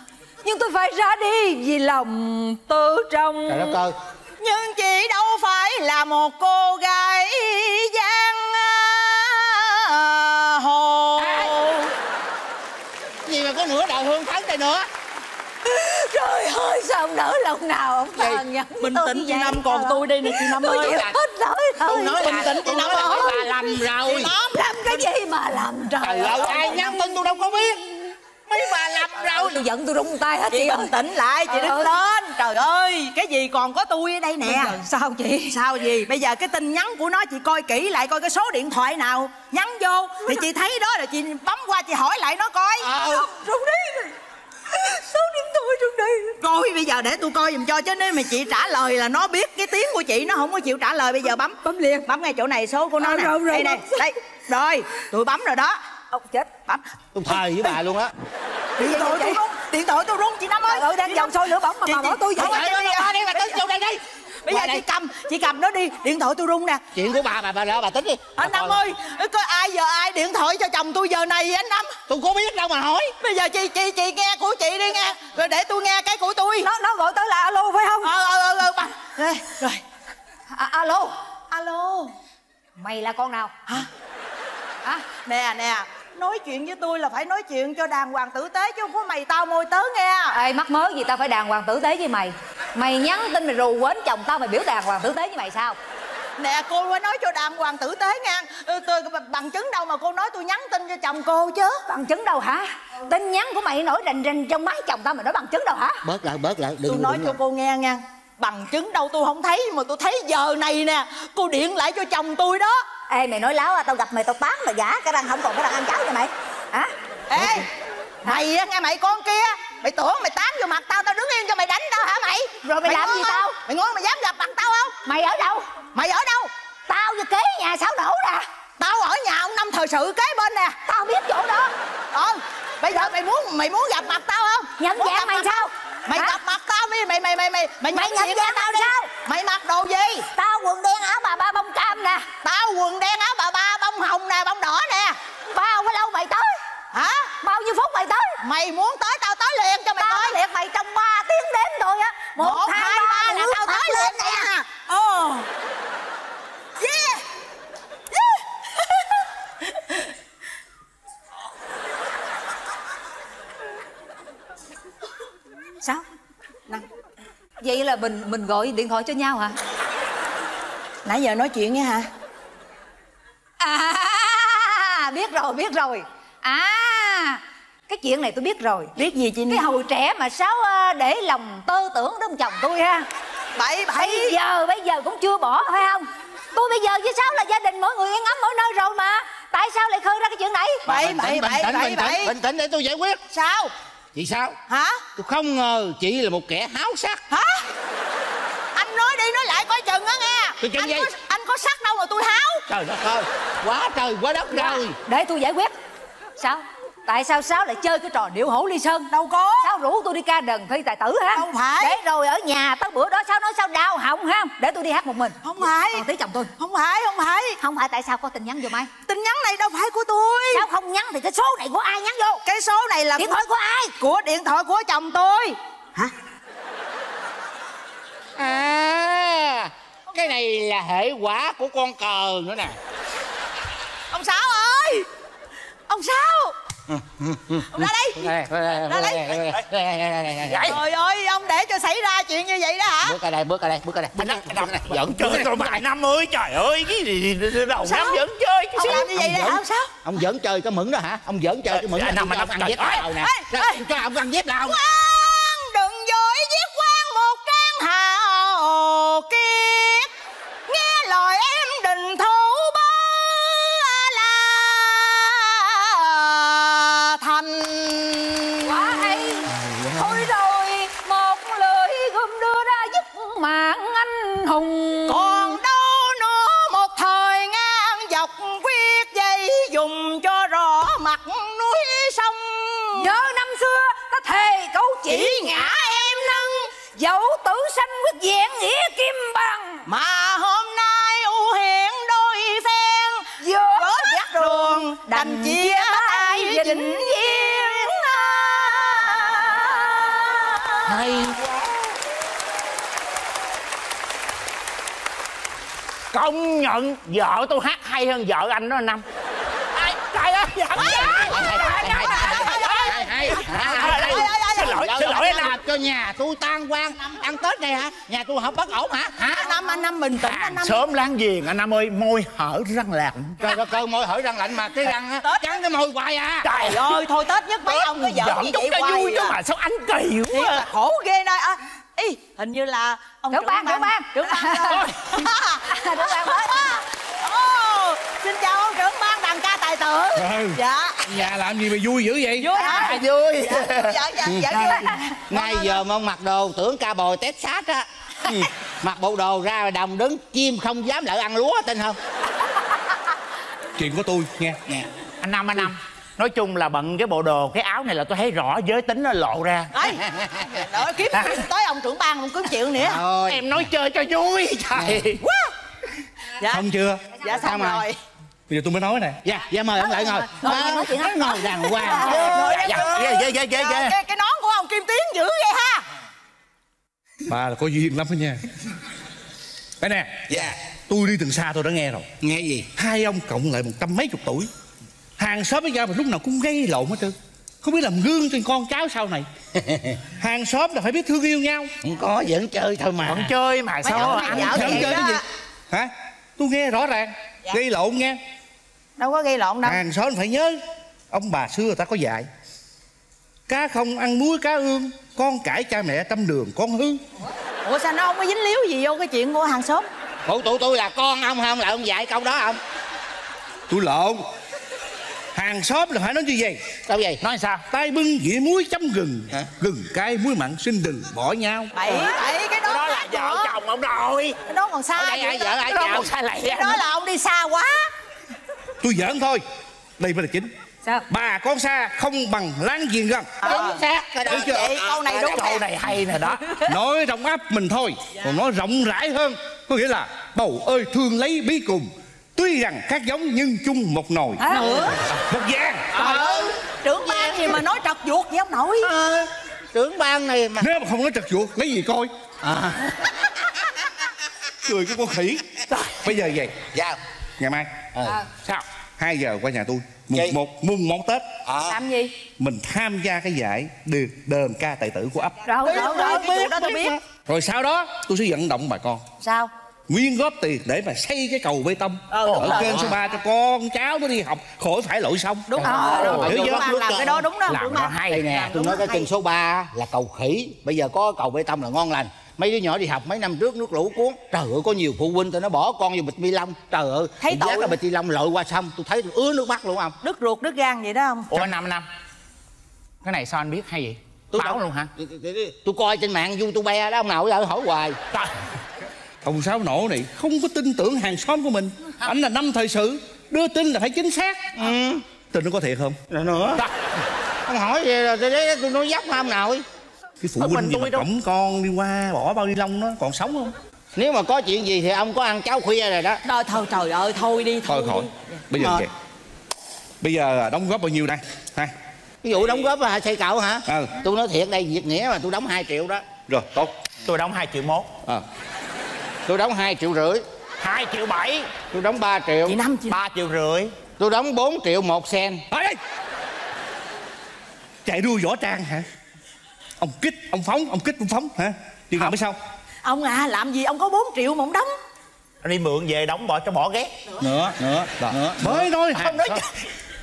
Nhưng tôi phải ra đi vì lòng tự trọng. Trời đất ơi. Nhưng chị đâu phải là một cô gái gian hồ. Gì mà có nửa đời Hương Phấn đây nữa. Trời ơi sao ông đỡ lòng nào ông toàn nhẫn. Bình tĩnh chị Năm, còn tôi đây nè chị Năm ơi. Tôi hết lỗi thôi. Bình tĩnh chị Năm ơi. Bà lầm rồi. Làm cái gì mà làm trời. Trời ơi ai nhắn tin tôi đâu có biết. Mấy bà lầm rồi. Tôi giận tôi rung tay hết chị. Bình tĩnh lại chị đứng lên. Trời ơi cái gì còn có tôi ở đây nè. Sao chị? Sao gì? Bây giờ cái tin nhắn của nó chị coi kỹ lại coi cái số điện thoại nào nhắn vô thì chị thấy đó là chị bấm qua chị hỏi lại nó coi. Rung đi. Số điện thoại trong đây. Coi bây giờ để tôi coi dùm cho, chứ nếu mà chị trả lời là nó biết cái tiếng của chị nó không có chịu trả lời. Bây giờ bấm bấm liền, bấm ngay chỗ này số của nó nè. Đây nè, đây. Rồi, tôi bấm rồi đó. Ông chết bấm. Tôi thề với bà luôn á. Điện thoại tôi rung, điện thoại tôi rung chị Năm ơi. Ở đang dòng sôi lửa bỏng mà bà bỏ tôi vậy. Đi bà tính vô đây đi. Bây giờ chị cầm, chị cầm nó đi, điện thoại tôi rung nè. Chuyện của bà bà bà bà tính đi. Anh Năm ơi, có ai giờ ai điện thoại cho chồng tôi giờ này anh Năm? Tôi có biết đâu mà hỏi. Bây giờ chị chị chị nghe của chị đi nghe, rồi để tôi nghe cái của tôi. Nó nó gọi tới là alo phải không? Ờ ờ ờ bà. Rồi. Alo. Alo. Mày là con nào? Hả? Hả? Nè nè. Nói chuyện với tôi là phải nói chuyện cho đàng hoàng tử tế chứ không có mày tao môi tớ nghe. Ê mắc mớ gì tao phải đàng hoàng tử tế với mày. Mày nhắn tin mày rù quến chồng tao mày biểu đàng hoàng tử tế với mày sao? Nè cô phải nói cho đàng hoàng tử tế nha. Tôi bằng chứng đâu mà cô nói tôi nhắn tin cho chồng cô chứ. Bằng chứng đâu hả? Tin nhắn của mày nổi rành rành trong máy chồng tao mày nói bằng chứng đâu hả? Bớt lại bớt lại. Đừng, tôi nói đừng cho lại. Cô nghe nha. Bằng chứng đâu tôi không thấy mà tôi thấy giờ này nè. Cô điện lại cho chồng tôi đó. Ê mày nói láo à, tao gặp mày tao tán mày giả cái răng không còn cái răng ăn cháo cho mày hả? Ê mày á nghe mày con kia, mày tưởng mày tán vô mặt tao tao đứng yên cho mày đánh tao hả mày? Rồi mày, mày làm gì không? Tao mày ngon mày dám gặp mặt tao không? Mày ở đâu? Mày ở đâu? Tao với kế nhà xảo đổ nè. Tao ở nhà ông Năm thời sự kế bên nè. Tao biết chỗ đó. Còn bây giờ mày muốn mày muốn gặp mặt tao không? Nhận dạng mày sao? Mày gặp mặt tao đi, mày mày mày mày mày mày nhận ra tao đi. Mày mặc đồ gì? Tao quần đen áo bà ba bông cam nè. Tao quần đen áo bà ba bông hồng nè, bông đỏ nè. Bao cái lâu mày tới? Hả? Bao nhiêu phút mày tới? Mày muốn tới tao tới liền cho mày coi. Tao liệt mày trong ba tiếng đếm thôi á. Một hai ba là tao tới liền nè. Ồ. Yeah. Sao? Năm. Vậy là mình mình gọi điện thoại cho nhau hả? Nãy giờ nói chuyện nghe hả? À biết rồi biết rồi. À cái chuyện này tôi biết rồi. Biết gì chị? Cái hồi trẻ mà Sáu để lòng tơ tưởng đến chồng tôi ha. Bảy bảy. Bây giờ bây giờ cũng chưa bỏ phải không? Tôi bây giờ với Sáu là gia đình mỗi người yên ấm mỗi nơi rồi mà. Tại sao lại khơi ra cái chuyện này? Bảy bảy bảy bảy bảy. Bình tĩnh để tôi giải quyết. Sao? Chị sao? Hả? Tôi không ngờ chị là một kẻ háo sắc. Hả? Anh nói đi nói lại coi chừng á nghe. Tôi anh, có, anh có sắc đâu mà tôi háo. Trời đất ơi, quá trời quá đất rồi. Để tôi giải quyết. Sao? Tại sao Sáu lại chơi cái trò điệu hổ ly sơn? Đâu có. Sáu rủ tôi đi ca đờn thi tài tử hả? Không phải. Để rồi ở nhà tới bữa đó Sáu nói Sáu đau họng ha, để tôi đi hát một mình. Không phải. Còn tí chồng tôi. Không phải, không phải. Không phải tại sao có tin nhắn vô mày? Tin nhắn này đâu phải của tôi. Sao không nhắn thì cái số này của ai nhắn vô? Cái số này là điện thoại của ai? Của điện thoại của chồng tôi. Hả? À, cái này là hệ quả của con cờ nữa nè. Ông Sáu ơi, ông Sáu, ông ra đi, ra đi. Trời ơi, ông để cho xảy ra chuyện như vậy đó hả? Bước ra đây, bước ra đây, bước ra đây. Giỡn chơi rồi mà năm mươi, trời ơi, cái gì đầu năm giỡn chơi. Ông làm như vậy đó hả ông Sáu? Ông giỡn chơi cái mượn đó hả? Ông giỡn chơi cái mượn đó. Ông ăn dép nào nè, cho ông ăn dép nào. Quang đừng dội giết Quang một trang hà hồ kiếp, nghe lời em đình thôi. Còn đâu nữa một thời ngang dọc quyết dây dùng cho rõ mặt núi sông. Nhớ năm xưa ta thề câu chỉ ngã em nâng, dẫu tử sanh quyết vẹn nghĩa kim bằng. Mà hôm nay u hiện đôi phen, giữa giặc đường đành chia tay vĩnh viễn. Hay công nhận vợ tôi hát hay hơn vợ anh đó năm. Ai trời ơi, xin lỗi, xin lỗi anh, cho nhà tôi tan quan ăn Tết này hả? Nhà tôi không bất ổn hả? Hả năm, anh Năm bình tĩnh anh Năm. Sớm láng giềng anh Năm ơi, môi hở răng lạnh. Trời ơi, cơ môi hở răng lạnh mà cái răng á trắng cái môi hoài à. Trời ơi, thôi Tết nhất mấy ông cái vợ như vậy vui chứ mà sao anh kỳ quá. Khổ ghê đây. Ý, hình như là ông trưởng ban, trưởng ban, trưởng ban. Trưởng ban hết. Ô, xin chào ông trưởng ban đàn ca tài tử. Ừ. Dạ. Nhà làm gì mà vui dữ vậy? Vui hả? Vui. Dạ, dạ, dạ, dạ, vui. Nay giờ mà ông mặc đồ tưởng ca bồi tét xác á. Mặc bộ đồ ra đồng đứng chim không dám lại ăn lúa tin không? Chuyện của tôi nghe. Nè, anh Năm, anh Năm. Nói chung là bận cái bộ đồ, cái áo này là tôi thấy rõ giới tính nó lộ ra. Ê, đợi kiếm tới ông trưởng ban cũng cứ chịu nữa. Thôi. Em nói chơi cho vui. Trời. Dạ. Xong chưa? Dạ xong rồi. rồi. Bây giờ tôi mới nói nè. Dạ, dạ mời ông lại ngồi. Nói ngồi đàng hoàng. Cái nón của ông Kim Tiến dữ vậy ha. Bà là có duyên lắm đó nha. Đây nè. Dạ. Tôi đi từ xa tôi đã nghe rồi. Nghe gì? Hai ông cộng lại một trăm mấy chục tuổi. Hàng xóm với nhau mà lúc nào cũng gây lộn hết trơn, không biết làm gương cho con cháu sau này. Hàng xóm là phải biết thương yêu nhau. Không có, vẫn chơi thôi mà. Vẫn chơi mà sao anh chơi cái gì? Hả? Tôi nghe rõ ràng. Dạ. Gây lộn nghe. Đâu có gây lộn đâu. Hàng xóm phải nhớ, ông bà xưa người ta có dạy. Cá không ăn muối cá ương, con cãi cha mẹ tâm đường con hư. Ủa sao nó không có dính líu gì vô cái chuyện của hàng xóm? Ủa tụi tôi là con ông không là ông dạy câu đó không? Tôi lộn. Hàng xóm là phải nói như vậy. Sao vậy? Nói sao? Tay bưng dĩa muối chấm gừng. Hả? Gừng cay muối mặn xin đừng bỏ nhau. Bậy, bậy, cái đó, đó là vợ nữa. Chồng ông rồi. Cái đó còn xa. Đây ai vợ ai chồng sai lẹ. Cái đó là ông đi xa quá. Tôi giỡn thôi. Đây mới là chính. Sao? Bà con xa không bằng láng giềng gần. Chính xác rồi đó. Câu này đúng. Câu này hay nè đó. Nói rộng áp mình thôi, còn nói rộng rãi hơn. Có nghĩa là bầu ơi thương lấy bí cùng. Tuy rằng khác giống nhưng chung một nồi. À, nữa. Một vàng. Ừ. Trưởng ban gì mà nói trật ruột vậy ông nội? À, trưởng ban này mà. Nếu mà không nói trật ruột lấy gì coi? À. Cười cái con khỉ. Bây giờ vậy. Dạ. Ngày mai. À. Sao? Hai giờ qua nhà tôi. Mùng gì? một mùng một Tết. À. Làm gì? Mình tham gia cái giải được đờn ca tài tử của ấp. Rồi rồi rồi. Biết đó tôi biết. Rồi sau đó tôi sẽ vận động bà con. Sao? Nguyên góp tiền để mà xây cái cầu bê tông ừ, ở kênh số ba cho con cháu nó đi học khỏi phải lội sông. Đúng rồi, đúng rồi. Làm cái đó đúng đó. Làm nó hay nè. Tôi nói cái kênh số ba là cầu khỉ. Bây giờ có cầu bê tông là ngon lành. Mấy đứa nhỏ đi học mấy năm trước nước lũ cuốn. Trời ơi, có nhiều phụ huynh tụi nó bỏ con vô bịch ni lông. Trời ơi, thấy tội cái bịch ni lông lội qua sông. Tôi thấy tôi ứa nước mắt luôn ông. Đứt ruột, đứt gan vậy đó không? Ủa năm năm. Cái này sao anh biết hay vậy? Tôi bảo luôn hả? Tôi coi trên mạng YouTube đó ông nội ơi, hỏi hoài. Ông Sáu nổ này không có tin tưởng hàng xóm của mình. Ảnh là năm thời sự, đưa tin là phải chính xác. Ừ. Tin nó có thiệt không? Rồi nữa. Đó. Ông hỏi vậy rồi tôi nói dốc không nội? Cái phụ huynh gì mà cõng con đi qua bỏ bao ni lông nó còn sống không? Nếu mà có chuyện gì thì ông có ăn cháo khuya rồi đó. Đó thôi trời ơi thôi đi thôi. Thôi khỏi. Bây giờ kìa. Bây giờ đóng góp bao nhiêu đây? Hai. Ví dụ đóng góp là xây cầu hả? Ừ. Tôi nói thiệt đây việc nghĩa mà tôi đóng hai triệu đó. Rồi tốt. Tôi đóng hai triệu mốt. Ờ. Tôi đóng hai triệu rưỡi. Hai triệu bảy. Tôi đóng ba triệu. Chị năm triệu. Ba triệu rưỡi. Tôi đóng bốn triệu một sen. Ở đây chạy đua võ trang hả? Ông kích ông phóng, ông kích ông phóng hả? Đi làm mới sao ông à? Làm gì ông có bốn triệu mà ông đóng, đi mượn về đóng bỏ cho bỏ ghét. Nữa nữa nữa, nữa. Mới thôi không nói,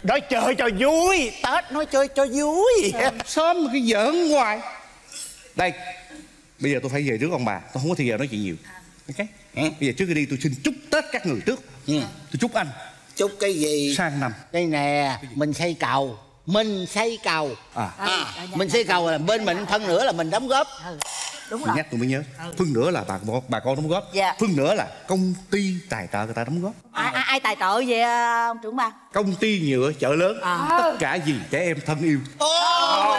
nói chơi cho vui, Tết nói chơi cho vui. Sớm cái giỡn hoài. Đây bây giờ tôi phải về trước ông bà, tôi không có thời giờ nói chuyện nhiều. Ok ừ. Bây giờ trước khi đi tôi xin chúc Tết các người trước. Ừ. Tôi chúc anh. Chúc cái gì? Sang năm. Đây nè, mình xây cầu. Mình xây cầu à. À, mình xây cầu là bên mình phân nửa là mình đóng góp. Ừ. Đúng rồi. Mình nhắc tôi mới nhớ. Ừ. Phân nửa là bà, bà con đóng góp. Dạ. Phân nửa là công ty tài trợ người ta đóng góp. À, à, ai tài trợ vậy ông trưởng ban? Công ty nhựa chợ lớn. À. Tất cả vì trẻ em thân yêu. Oh.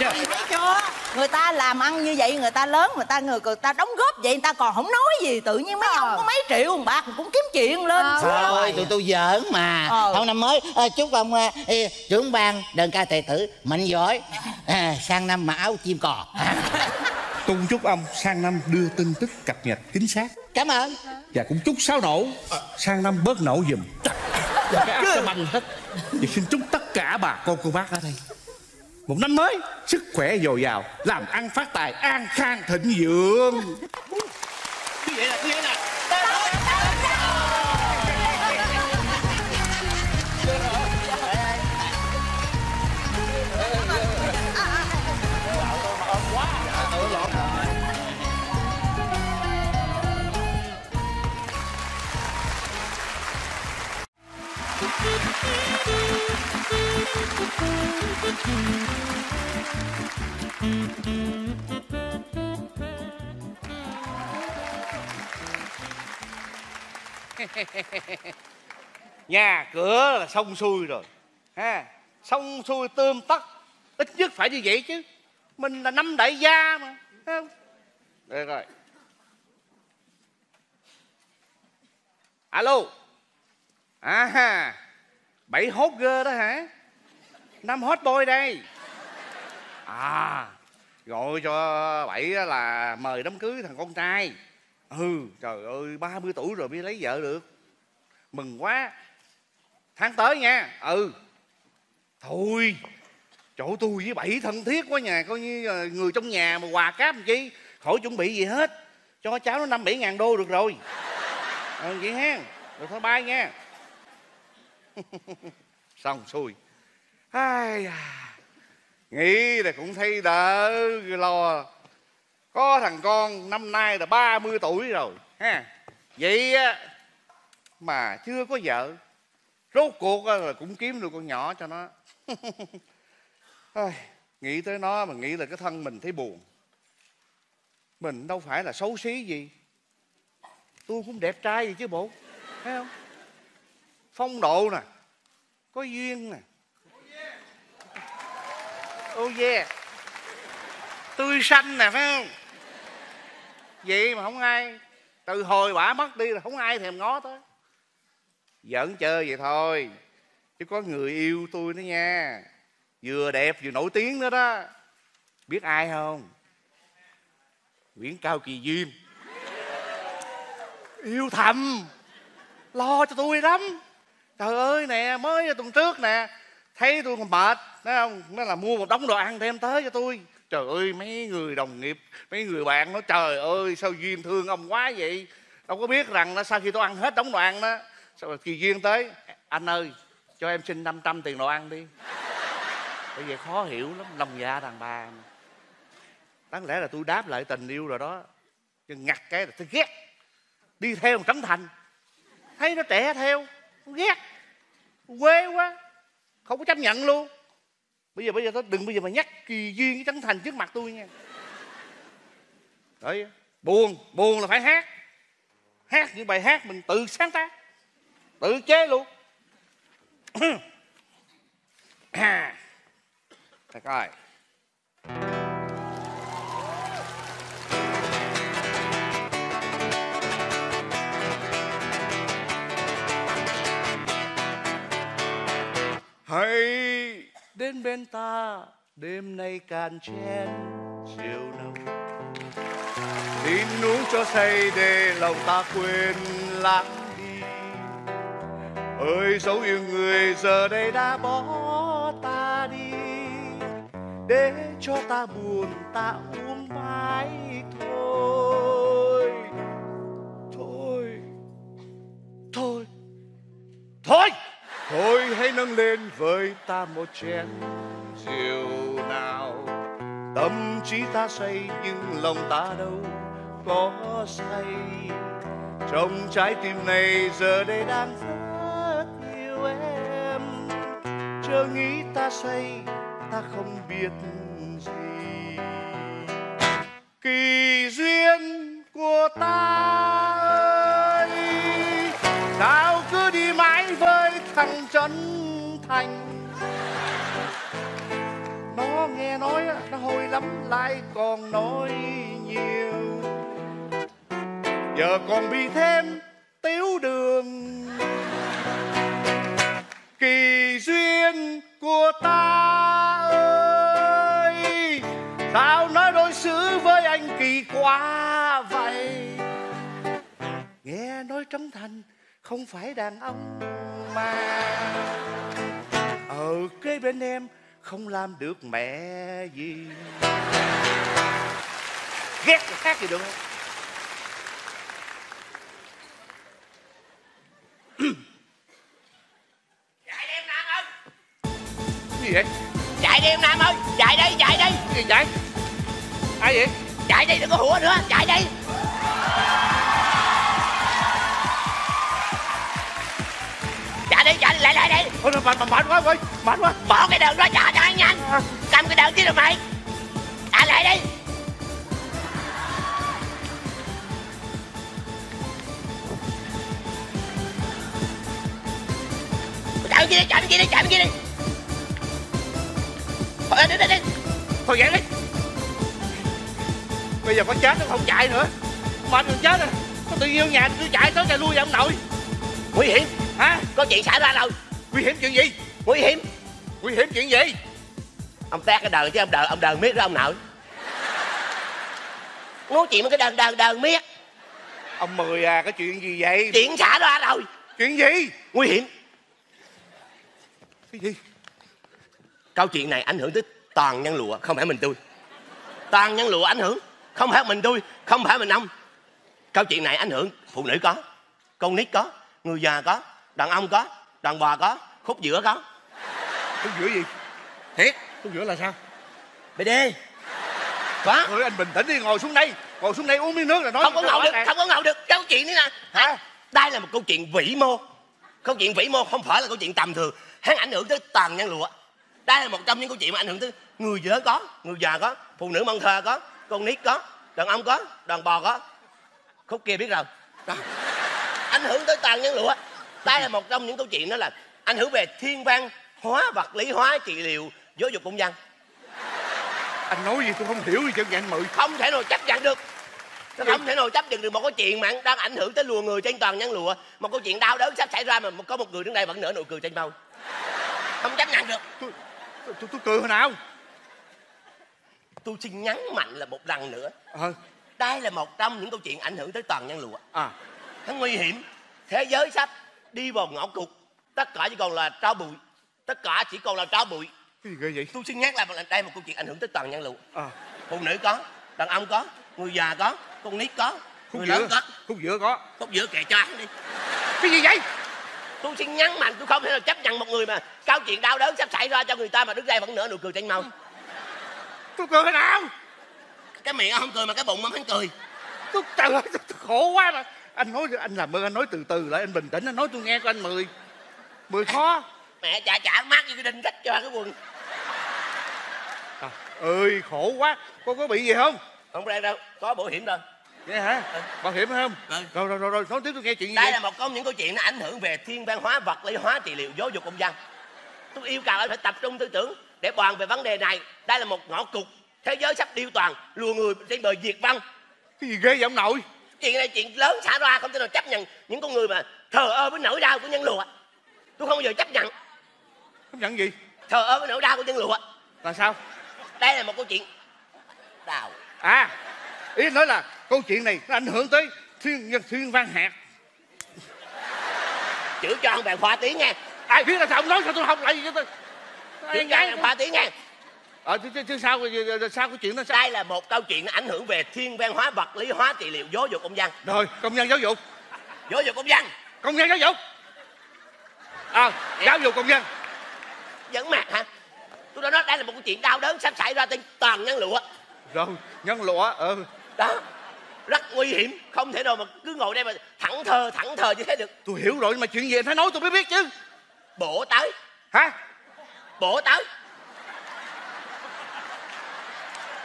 Được chưa? Người ta làm ăn như vậy, người ta lớn, người ta người, người ta đóng góp vậy, người ta còn không nói gì, tự nhiên mấy à. Ông có mấy triệu bạc cũng kiếm chuyện lên. À. Thôi tụi tôi giỡn mà. À. Thôi năm mới à, chúc ông à, trưởng ban đơn ca tài tử mạnh giỏi, à, sang năm mà áo chim cò. À. Tôi chúc ông sang năm đưa tin tức cập nhật chính xác. Cảm ơn. Và cũng chúc sáo nổ sang năm bớt nổ giùm. Và cái áo cho bằng hết. Và xin chúc tất cả bà con cô bác ở đây một năm mới sức khỏe dồi dào, làm ăn phát tài, an khang thịnh vượng. Như vậy là như vậy là nhà cửa là xong xuôi rồi ha, xong xuôi tươm tất, ít nhất phải như vậy chứ, mình là năm đại gia mà. Được rồi. Alo à ha, bảy hốt gơ đó hả? Năm hot boy đây à, gọi cho bảy là mời đám cưới thằng con trai. Ừ trời ơi, ba mươi tuổi rồi mới lấy vợ được, mừng quá, tháng tới nha. Ừ thôi chỗ tôi với bảy thân thiết quá, nhà coi như người trong nhà mà, quà cáp làm chi, khỏi chuẩn bị gì hết, cho cháu nó năm bảy ngàn đô được rồi. Ừ vậy ha, rồi thôi bye nha. Xong xuôi. Ai à, nghĩ là cũng thấy đỡ lo, có thằng con năm nay là ba mươi tuổi rồi ha, vậy mà chưa có vợ, rốt cuộc là cũng kiếm được con nhỏ cho nó. Ai, nghĩ tới nó mà nghĩ là cái thân mình thấy buồn. Mình đâu phải là xấu xí gì, tôi cũng đẹp trai gì chứ bộ, thấy không, phong độ nè, có duyên nè. Oh yeah. Tươi xanh nè phải không? Vậy mà không ai, từ hồi bả mất đi là không ai thèm ngó tới. Giỡn chơi vậy thôi, chứ có người yêu tôi đó nha, vừa đẹp vừa nổi tiếng nữa đó. Biết ai không? Nguyễn Cao Kỳ Duyên. Yêu thầm, lo cho tôi lắm. Trời ơi nè, mới tuần trước nè, thấy tôi còn mệt, nói không, nó là mua một đống đồ ăn đem tới cho tôi. Trời ơi mấy người đồng nghiệp, mấy người bạn nói trời ơi sao Duyên thương ông quá vậy. Đâu có biết rằng nó sau khi tôi ăn hết đống đồ ăn đó, sau khi Duyên tới, anh ơi cho em xin năm trăm tiền đồ ăn đi. Bởi vì khó hiểu lắm, lòng dạ đàn bà. Đáng lẽ là tôi đáp lại tình yêu rồi đó, nhưng ngặt cái là tôi ghét. Đi theo một Trấn Thành, thấy nó trẻ theo, ghét, quê quá, không có chấp nhận luôn. Bây giờ bây giờ đừng bây giờ mà nhắc Kỳ Duyên với Trấn Thành trước mặt tôi nha. Đấy, buồn, buồn là phải hát. Hát những bài hát mình tự sáng tác, tự chế luôn. À, để coi. Hãy đến bên ta đêm nay cạn chén chiều nồng, tin uống cho say để lòng ta quên lãng đi. Ơi dấu yêu người giờ đây đã bỏ ta đi, để cho ta buồn ta uống mãi thôi. Thôi Thôi Thôi Thôi hãy nâng lên với ta một chén rượu nào. Tâm trí ta say nhưng lòng ta đâu có say. Trong trái tim này giờ đây đang rất yêu em. Chớ nghĩ ta say ta không biết gì. Kỳ duyên của ta ơi, tao cứ đi mãi với thằng Trấn Thành. Nó nghe nói nó hôi lắm lại còn nói nhiều. Giờ còn bị thêm tiếu đường. Kỳ duyên của ta ơi, sao nói đối xử với anh kỳ quá vậy. Nghe nói Trấn Thành không phải đàn ông mà ở cái bên em không làm được mẹ gì. Ghét người khác gì được không? Chạy đi em Nam ơi. Gì vậy? Chạy đi em Nam ơi. Chạy đi, chạy đi. Gì vậy? Ai vậy? Chạy đi, đừng có hủa nữa. Chạy đi. Chạy đi, chạy đi, lại lại đi. Ôi, mệt, mệt quá, ơi. Mệt quá. Bỏ cái đường đó, chạy đi, nhanh. Cầm cái đường kia rồi mày. Chạy lại đi. Chạy bên kia đi, chạy bên kia đi, chạy bên kia đi. Thôi, đi, đi, đi. Thôi, dậy đi. Bây giờ có chết nó không chạy nữa. Mệt rồi chết rồi. Nó tự nhiên nhà tôi chạy tới chạy lui vậy ông nội. Nguy hiểm. Hả? Có chuyện xảy ra rồi. Nguy hiểm chuyện gì? Nguy hiểm. Nguy hiểm chuyện gì? Ông tát cái đờn chứ ông đờn, ông đờn miết đó ông nội. Nói chuyện với cái đờn đờn đờn miết. Ông Mười à, cái chuyện gì vậy? Chuyện xảy ra rồi. Chuyện gì? Nguy hiểm. Cái gì? Câu chuyện này ảnh hưởng tới toàn nhân lụa, không phải mình tôi. Toàn nhân lụa ảnh hưởng, không phải mình tôi, không phải mình ông. Câu chuyện này ảnh hưởng phụ nữ có, con nít có, người già có, đàn ông có, đàn bà có, khúc giữa có. Khúc giữa gì? Thiệt? Khúc giữa là sao? Bê đê. Có. Thôi anh bình tĩnh đi, ngồi xuống đây, ngồi xuống đây uống miếng nước là nói. Không có ngầu được, không có ngầu được. Câu chuyện này nè. Hả? Đây là một câu chuyện vĩ mô. Câu chuyện vĩ mô không phải là câu chuyện tầm thường. Hắn ảnh hưởng tới toàn nhân lụa. Đây là một trong những câu chuyện mà ảnh hưởng tới người giới có, người già có, phụ nữ mong thơ có, con nít có, đàn ông có, đàn bò có. Khúc kia biết rồi. Đó. Ảnh hưởng tới toàn nhân lụa. Đây là một trong những câu chuyện đó là ảnh hưởng về thiên văn, hóa, vật lý, hóa, trị liệu, giáo dục công dân. Anh nói gì tôi không hiểu gì chứ anh Mười. Không thể nào chấp nhận được. Tôi không thể nào chấp nhận được một câu chuyện mà đang ảnh hưởng tới lùa người trên toàn nhân lụa. Một câu chuyện đau đớn sắp xảy ra mà có một người đứng đây vẫn nở nụ cười trên môi. Không chấp nhận được. Tôi, tôi, tôi, tôi cười hồi nào? Tôi xin nhấn mạnh là một lần nữa. Ờ. Đây là một trong những câu chuyện ảnh hưởng tới toàn nhân lụa. À. Nó nguy hiểm. Thế giới sắp đi vào ngõ cụt. Tất cả chỉ còn là tro bụi. Tất cả chỉ còn là tro bụi. Cái gì ghê vậy? Tôi xin nhắc lại là đây là một câu chuyện ảnh hưởng tới toàn nhân lụa. À. Phụ nữ có, đàn ông có, người già có, con nít có, người lớn có. Khúc giữa có. Khúc giữa kệ cho anh đi. Cái gì vậy? Tôi xin nhấn mạnh tôi không thể nào chấp nhận một người mà câu chuyện đau đớn sắp xảy ra cho người ta mà đứng đây vẫn nở nụ cười trên môi. Tôi cười thế nào? Cái miệng không cười mà cái bụng mà hắn cười. Tôi trời ơi, tôi khổ quá rồi. Anh nói, anh làm ơn anh nói từ từ lại, anh bình tĩnh, anh nói tôi nghe coi anh Mười. Mười khó. Mẹ chả chả mát như cái đinh rách cho cái quần. À, ơi khổ quá. Con có bị gì không? Không ra đâu, có bảo hiểm rồi. Vậy hả? Ừ. Bảo hiểm phải không? Ừ. Rồi, rồi, rồi, rồi, nói tiếp tôi nghe chuyện gì. Đây vậy? Là một trong những câu chuyện nó ảnh hưởng về thiên văn hóa, vật lý hóa, trị liệu, giáo dục công dân. Tôi yêu cầu anh phải tập trung tư tưởng để bàn về vấn đề này. Đây là một ngõ cụt, thế giới sắp điêu toàn, lùa người trên bờ diệt vong. Cái gì ghê vậy ông nội? Chuyện này chuyện lớn xảy ra, không thể nào chấp nhận những con người mà thờ ơ với nỗi đau của nhân lụa. Tôi không bao giờ chấp nhận. Chấp nhận gì? Thờ ơ với nỗi đau của nhân lụa. Là sao? Đây là một câu chuyện đau. À, ý nói là câu chuyện này nó ảnh hưởng tới thiên, thiên văn hạt. chữ cho ông bạn Khoa tiếng nha. Ai biết là sao ông nói sao tôi không lại gì cho tôi. Chữ cho ông Khoa tiếng nha. Ờ chứ chứ sao sao cái chuyện đó sao? Đây là một câu chuyện nó ảnh hưởng về thiên văn hóa, vật lý, hóa, trị liệu, giáo dục công dân. Rồi, công nhân giáo dục. Giáo dục công dân. Công nhân giáo dục. Ờ, giáo dục công dân. Vẫn mặt hả? Tôi đã nói đây là một chuyện đau đớn sắp xảy ra trên toàn nhân lụa. Rồi, nhân lụa ừ. Đó. Rất nguy hiểm, không thể nào mà cứ ngồi đây mà thẳng thờ thẳng thờ như thế được. Tôi hiểu rồi, mà chuyện gì anh phải nói tôi mới biết chứ. Bổ tới. Hả? Bổ tới.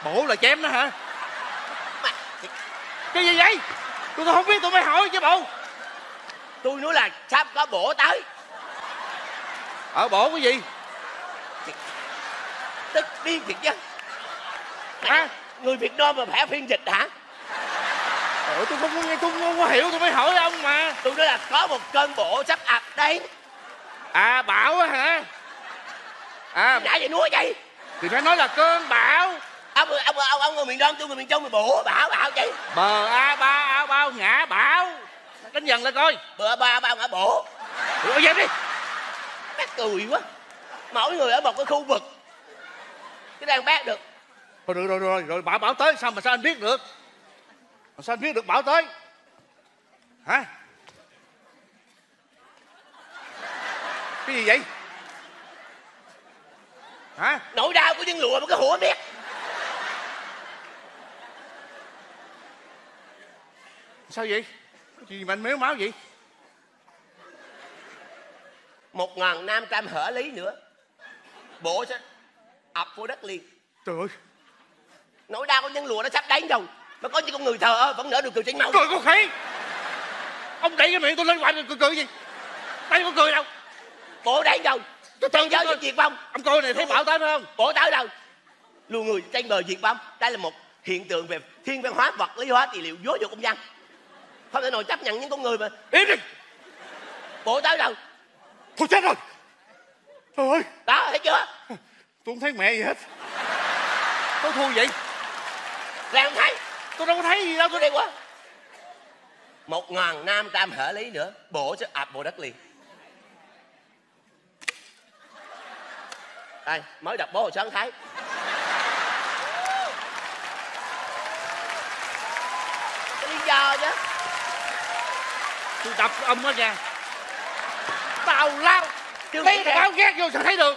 Bổ là chém đó hả? Mà... cái gì vậy? Tôi, tôi không biết tôi mới hỏi chứ bộ. Tôi nói là sắp có bổ tới. Ở bổ cái gì? Tức điên thiệt chứ. Hả? Người Việt Nam mà phải phiên dịch hả? Ủa tôi không có nghe, tôi không có hiểu tôi mới hỏi ông mà. Tôi nói là có một cơn bổ sắp ập đấy. À bão á hả? À nãy vậy nói vậy? Thì phải nói là cơn bão. Ông ông ông, ông người miền Đông, tôi người miền Trung mà bổ bão bão vậy. Bờ a ba a bao ngã bão. Đánh dần lại coi. Bờ ba bao ngã bổ. Ủa vậy đi. Bác cười quá. Mỗi người ở một cái khu vực. Cái đang bác được. Thôi được rồi rồi rồi bão bão tới sao mà sao anh biết được? Mà sao anh biết được bão tới? Hả? Cái gì vậy? Hả? Nỗi đau của dân lụa mà cái hủa biết. Sao vậy? Gì mà anh méo máu vậy? Một ngàn năm trăm hở lý nữa bộ sẽ ập vô đất liền. Trời ơi. Nỗi đau của dân lụa nó sắp đánh rồi. Mà có những con người thờ ơ vẫn nở được cười trên mông. Cười có khí. Ông đẩy cái miệng tôi lên hoài cười cười gì? Đây có cười đâu. Bộ đánh rồi. Tôi tận giới cho diệt vong. Ông coi này thấy bão tới không? Bộ tới đâu. Luôn người trên bờ diệt vong. Đây là một hiện tượng về thiên văn hóa, vật lý hóa, trị liệu, giáo dục công dân. Không thể nào chấp nhận những con người mà. Im đi. Bộ tới đâu. Thôi chết rồi. Trời ơi. Đó thấy chưa? Tôi không thấy mẹ gì hết. Tôi thua vậy. Là không thấy. Tôi đâu có thấy gì đâu, tôi đi quá. Một ngàn nam tam hở lý nữa bộ sẽ ập vào đất liền. Đây mới đọc bố hồi sáng thấy. Cái lý do chứ tôi đọc ông đó ra tào lao thấy tao ghét vô sao thấy được.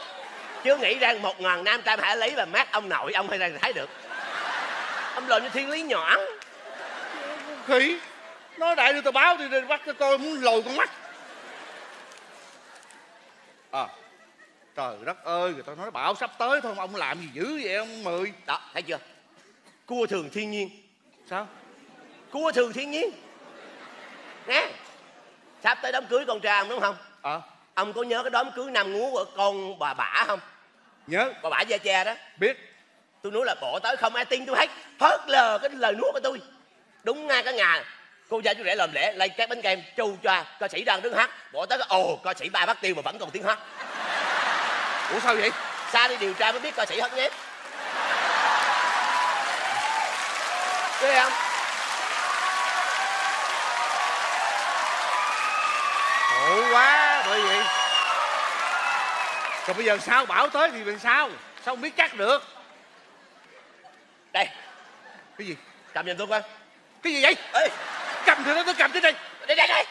Chưa nghĩ rằng một ngàn nam tam hở lý mà mát ông nội ông hay ra thấy được. Ông lồn như thiên lý nhỏ. Khỉ. Nói đại đưa tờ báo thì bắt tao coi muốn lồi con mắt. À. Trời đất ơi, người ta nói bão sắp tới thôi mà ông làm gì dữ vậy ông Mười. Đó, thấy chưa? Cua thường thiên nhiên. Sao? Cua thường thiên nhiên. Nè. Sắp tới đám cưới con trai ông đúng không? Ờ. À. Ông có nhớ cái đám cưới năm ngúa của con bà bả không? Nhớ. Bà bả Gia Tre đó. Biết. Tôi nói là bộ tới không ai tin tôi hết. Phớt lờ cái lời nuốt của tôi. Đúng ngay cái nhà cô gia chú rể làm lễ lấy cái bánh kem chu cho ca sĩ đang đứng hát. Bộ tới cái ồ ca sĩ ba bắt tiêu mà vẫn còn tiếng hát. Ủa sao vậy? Sao đi điều tra mới biết ca sĩ hát nhé. Thấy không? Khổ quá bởi vậy. Còn bây giờ sao bão tới thì mình sao? Sao không biết chắc được? Đây. Cái gì? Cầm giùm tôi coi. Cái gì vậy? Ê. Cầm thử nó, tôi cầm tới đây. Đây đây đây.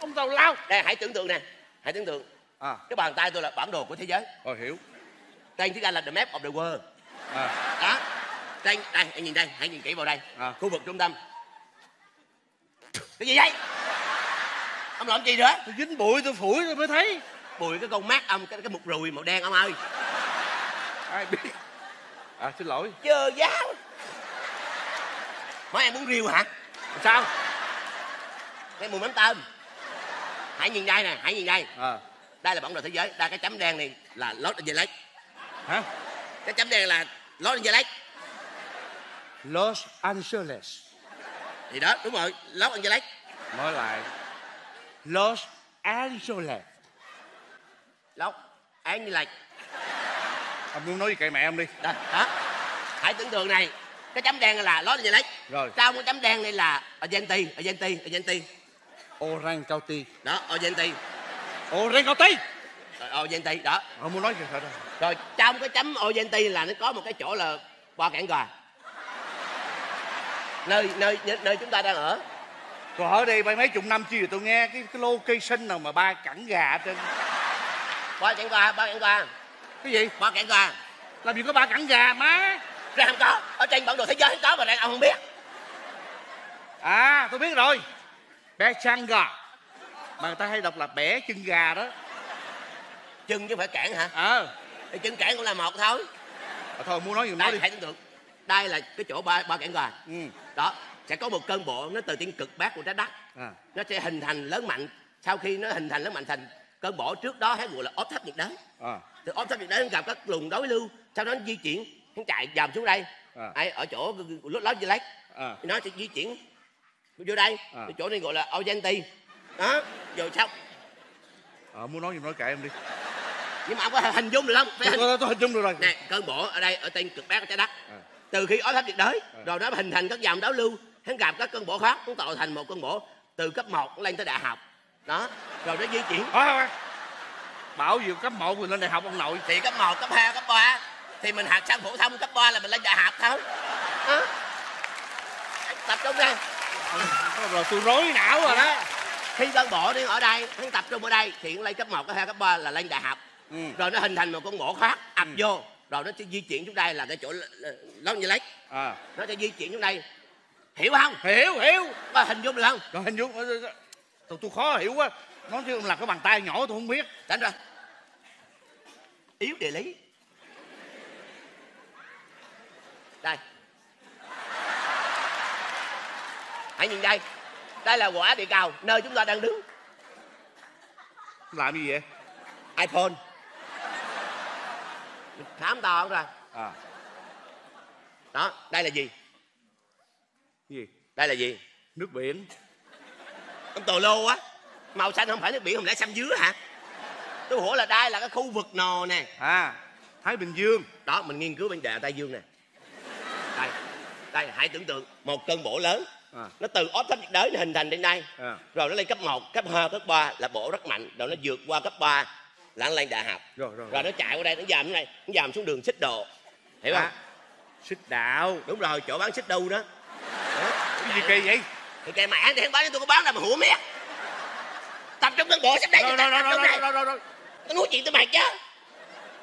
Ông tàu lao. Đây hãy tưởng tượng nè. Hãy tưởng tượng. À. Cái bàn tay tôi là bản đồ của thế giới. Rồi hiểu. Tên tiếng Anh là The Map of the World. À. Đó. Tên đây, anh nhìn đây, hãy nhìn kỹ vào đây. À. Khu vực trung tâm. Cái gì vậy? Ông làm gì nữa? Tôi dính bụi tôi phủi tôi mới thấy. Bụi cái con mát ông cái cái mục rùi màu đen ông ơi. Ai biết. À xin lỗi. Chờ giáo. Mấy em muốn riêu hả? Sao? Cái mùi mắm tôm. Hãy nhìn đây nè, hãy nhìn đây. À. Đây là bản đồ thế giới, đây cái chấm đen này là Los Angeles. Hả? Cái chấm đen là Los Angeles. Los Angeles. Thì đó, đúng rồi, Los Angeles. Nói lại. Los Angeles. Los Angeles. Ông muốn nói gì kệ mẹ ông đi. Đó, đó. Hãy tưởng tượng này. Cái chấm đen là Los Angeles. Rồi. Sau cái chấm đen này là Argentina, Argentina, Argentina. Orange County. Đó, Argentina. Ồ, ren cao tí. Ồ, gen tí đó. Không muốn nói chuyện thật rồi. Rồi trong cái chấm ô gen tí là nó có một cái chỗ là qua cảng gò. Nơi nơi nơi chúng ta đang ở. Tôi ở đây mấy mấy chục năm chưa tôi nghe cái, cái location nào mà ba cẳng gà trên ba cẳng gà, ba cẳng gà. Cái gì? Ba cẳng gà. Làm gì có ba cẳng gà má. Ra không có, ở trên bản đồ thế giới không có mà đang ông không biết. À, tôi biết rồi. Bé chăn gà. Mà người ta hay đọc là bẻ chân gà đó. Chân chứ phải cản hả? Ờ. À. Chân cản cũng là một thôi. À, thôi muốn nói gì nói đi. Hãy tưởng tượng. Đây là cái chỗ ba ba cản gà. Ừ. Đó. Sẽ có một cơn bộ nó từ tiếng cực bát của trái đất à. Nó sẽ hình thành lớn mạnh. Sau khi nó hình thành lớn mạnh thành cơn bão trước đó hay gọi là áp thấp nhiệt đới à. Từ áp thấp nhiệt đới nó gặp các luồng đối lưu, sau đó nó di chuyển, nó chạy dầm xuống đây à. Đây ở chỗ Los Angeles à. Nó sẽ di chuyển vô đây à. Chỗ này gọi là Argentina đó rồi xong à, muốn nói gì nói kệ em đi, nhưng mà ông có hình dung được không? Phải hình... tôi, tôi hình dung được rồi nè. Cơn bão ở đây ở tên cực bát của trái đất à. Từ khi áp thấp nhiệt đới à. Rồi nó hình thành các dòng đối lưu, hắn gặp các cơn bão khác, cũng tạo thành một cơn bão từ cấp một lên tới đại học đó, rồi nó di chuyển. Ủa, bảo gì cấp một mình lên đại học ông nội, thì cấp một, cấp hai, cấp ba thì mình học xong phổ thông, cấp ba là mình lên đại học thôi đó. Tập trung đây ừ, rồi tôi rối não rồi đó. Khi cơn bão đi ở đây, hắn tập trung ở đây thì lên cấp một, cấp hai, cấp ba là lên đại học ừ. Rồi nó hình thành một cơn bão khác ập ừ. vô, rồi nó sẽ di chuyển xuống đây là cái chỗ Long Như Lách à. Nó sẽ di chuyển xuống đây. Hiểu không? Hiểu, hiểu. Mà hình dung được không? Rồi hình dung. Tôi, tôi khó hiểu quá. Nói chứ là cái bàn tay nhỏ tôi không biết. Tránh ra. Yếu địa lý. Đây. Hãy nhìn đây. Đây là quả địa cầu, nơi chúng ta đang đứng. Làm gì vậy? iPhone. Khám to không ra? À. Đó, đây là gì? Gì? Đây là gì? Nước biển. Ông tồ lô á. Màu xanh không phải nước biển, không lẽ xanh dứa hả? Tôi hỏi là đây là cái khu vực nò nè. À, Thái Bình Dương. Đó, mình nghiên cứu bên đại Tây Dương nè. Đây, đây, hãy tưởng tượng một cơn bão lớn à. Nó từ áp thấp nhiệt đới nó hình thành đến đây à. Rồi nó lên cấp một, cấp hai, cấp ba là bão rất mạnh. Rồi nó vượt qua cấp ba là nó lên đại học. Rồi, rồi, rồi. Rồi nó chạy qua đây, nó dàm xuống đây. Nó dàm xuống đường Xích Độ. Hiểu không? À, Xích Đạo. Đúng rồi, chỗ bán xích đu đó. Cái gì kỳ vậy? Thì kệ mẹ thì không bán cho tôi có bán đâu mà hủa mẹ. Tập trung cơn bão sắp đây. Rồi rồi rồi rồi rồi rồi rồi. Tôi nói chuyện tôi mày chứ.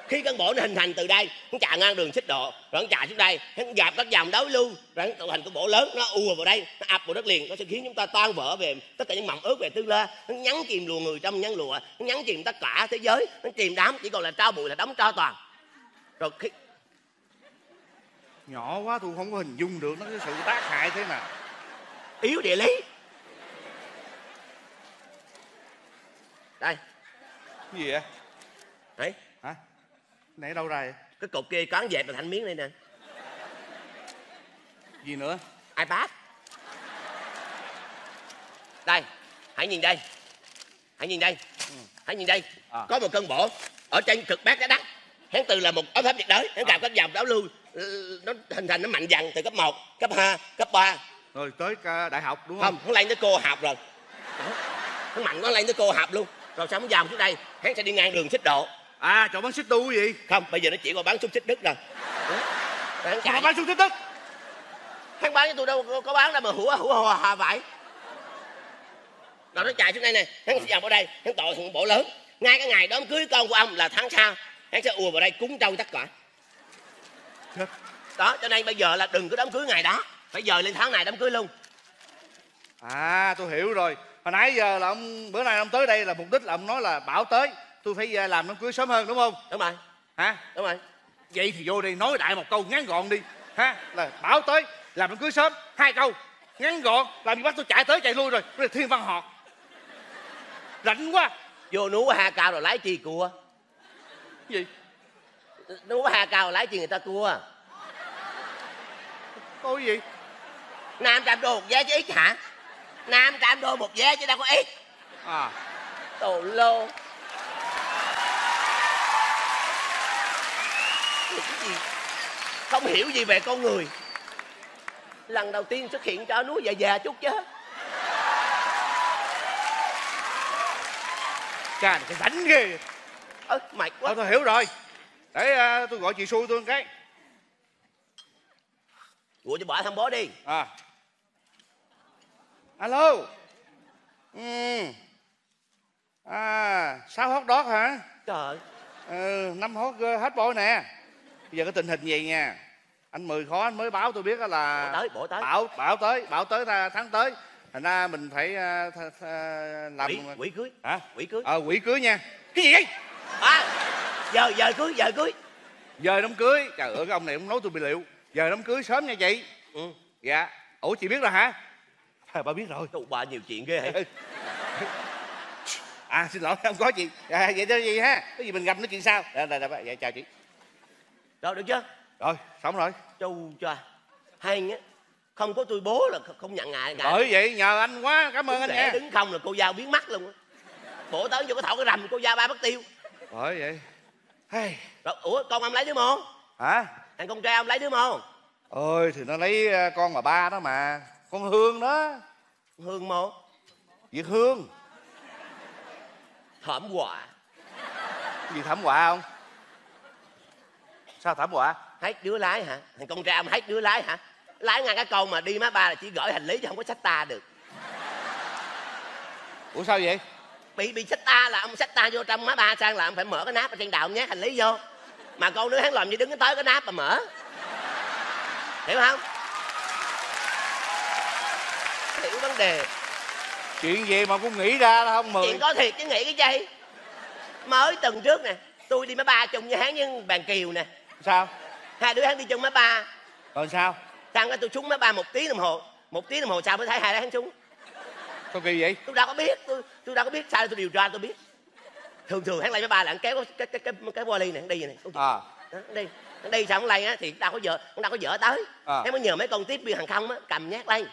Khi cơn bão nó hình thành từ đây, nó chạy ngang đường Xích Độ, rồi nó chạy xuống đây, nó gặp các dòng đối lưu, rồi nó tạo thành cơn bão lớn, nó ùa vào đây, nó ập vào đất liền, nó sẽ khiến chúng ta tan vỡ về tất cả những mầm ướt về tương lai, nó nhấn chìm lùa người trong nhấn lụa, nó nhấn chìm tất cả thế giới, nó chìm đám chỉ còn là tro bụi là đống tro toàn. Rồi khi nhỏ quá tôi không có hình dung được nó cái sự tác hại thế nào. Yếu địa lý. Đây. Cái gì vậy? Đấy. Hả? Nãy đâu ra vậy? Cái cục kia cán dẹp là thành miếng đây nè. Gì nữa? iPad. Đây. Hãy nhìn đây. Hãy nhìn đây. Ừ. Hãy nhìn đây. À. Có một cơn bão ở trên cực Bắc trái đất. Hắn từ là một áp thấp nhiệt đới. Hắn gặp các dòng đảo lưu. Nó hình thành nó mạnh dần từ cấp một, cấp hai, cấp ba. Rồi tới đại học đúng không? Không, nó lên tới cô học rồi. Đó. Nó mạnh nó lên tới cô học luôn. Rồi sao nó dòm xuống đây, hắn sẽ đi ngang đường Xích Độ. À, chỗ bán xích đu gì? Không, bây giờ nó chỉ còn bán xúc xích Đức rồi. Hắn chạy. Bán xúc xích Đức. Hắn bán cho tôi đâu có bán đâu mà hủa hủa hòa hà vậy. Rồi nó chạy xuống đây nè, hắn sẽ dòm ở đây, hắn tội thằng bộ lớn. Ngay cái ngày đám cưới con của ông là tháng sau, hắn sẽ ùa vào đây cúng trâu tất cả. Đó, cho nên bây giờ là đừng có đám cưới ngày đó. Phải giờ lên tháng này đám cưới luôn. À, tôi hiểu rồi. Hồi nãy giờ là ông, bữa nay ông tới đây là mục đích là ông nói là bảo tới tôi phải làm đám cưới sớm hơn đúng không? Đúng rồi. Hả? Đúng rồi. Vậy thì vô đây nói đại một câu ngắn gọn đi. Ha? Là bảo tới làm đám cưới sớm. Hai câu ngắn gọn. Làm gì bắt tôi chạy tới chạy lui rồi. Đó là thiên văn học. Rảnh quá. Vô núi ha cao rồi lái chi cua. Gì? Núi ha cao rồi lái chi người ta cua. Có cái gì? năm trăm đô một vé chứ ít hả? năm trăm đô một vé chứ đâu có ít. À. Tù lô. Cái gì? Không hiểu gì về con người. Lần đầu tiên xuất hiện cho núi già già chút chứ. cha cái rảnh ghê. Ơ à, mệt quá. Thôi, tôi hiểu rồi. Để uh, tôi gọi chị Xui tôi một cái. Gọi cho bỏ thằng bố đi. À. Alo. Ừ. À, sáu hot dog hả? Trời. Ừ, năm hot hết boy nè. Bây giờ cái tình hình vậy nha. Anh Mười khó anh mới báo tôi biết là tới, bộ tới. Bảo bảo tới, bảo tới tháng tới. Thành ra mình phải uh, th th làm quỷ, quỷ cưới. Hả? Quỷ cưới. Ờ à, quỷ cưới nha. Cái gì vậy? À, giờ giờ cưới, giờ cưới. Giờ đám cưới. Trời ơi cái ông này không nói tôi bị liệu. Giờ đám cưới sớm nha chị. Ừ. Dạ. Ủa chị biết rồi hả? À, bà biết rồi. Tụi bà nhiều chuyện ghê hả? À xin lỗi không có chị. À, vậy thôi gì ha. Cái gì mình gặp nói chuyện sao. Dạ, dạ, dạ chào chị. Rồi được chưa? Rồi xong rồi. Châu cho hay á. Không có tôi bố là không nhận ngại ngại. Bởi vậy nhờ anh quá, cảm ơn anh nha. Đứng không là cô Giao biến mất luôn á. Bổ tới vô cái thậu cái rầm cô Giao ba mất tiêu. Bởi vậy hey. Rồi, ủa con ông lấy đứa mô? Hả? Thằng con trai ông lấy đứa mô? Ôi thì nó lấy con mà ba đó mà. Con Hương đó. Hương mô? Việt Hương. Thảm họa. Cái gì thảm họa không? Sao thảm họa? Hết đứa lái hả? Thằng con trai ông hết đứa lái hả? Lái ngang cái câu mà đi má ba là chỉ gửi hành lý chứ không có xách ta được. Ủa sao vậy? Bị bị xách ta là ông xách ta vô trong má ba sang là ông phải mở cái nắp ở trên đầu ông nhét hành lý vô. Mà con đứa hắn làm như đứng tới cái nắp mà mở. Hiểu không? Hiểu vấn đề. Chuyện gì mà cũng nghĩ ra là không mười. Chuyện có thiệt chứ nghĩ cái gì. Mới tuần trước nè, tôi đi má ba chung với hắn với bàn Kiều nè. Sao? Hai đứa hắn đi chung má ba. Còn sao? Sang cái tôi trúng má ba một tiếng đồng hồ. Một tiếng đồng hồ sau mới thấy hai đứa hắn trúng. Sao kỳ vậy? Tôi đâu có biết, tôi tôi đâu có biết sao tôi điều tra tôi biết. Thường thường hắn lấy má ba là hắn kéo cái cái cái cái vali này hắn đi vậy này. À. Đó, hắn đi. Hắn đi sao hắn lấy á thì đâu có vợ, hắn đâu có vợ tới. À. Hắn mới nhờ mấy con tiếp viên hàng không á cầm nhát lên.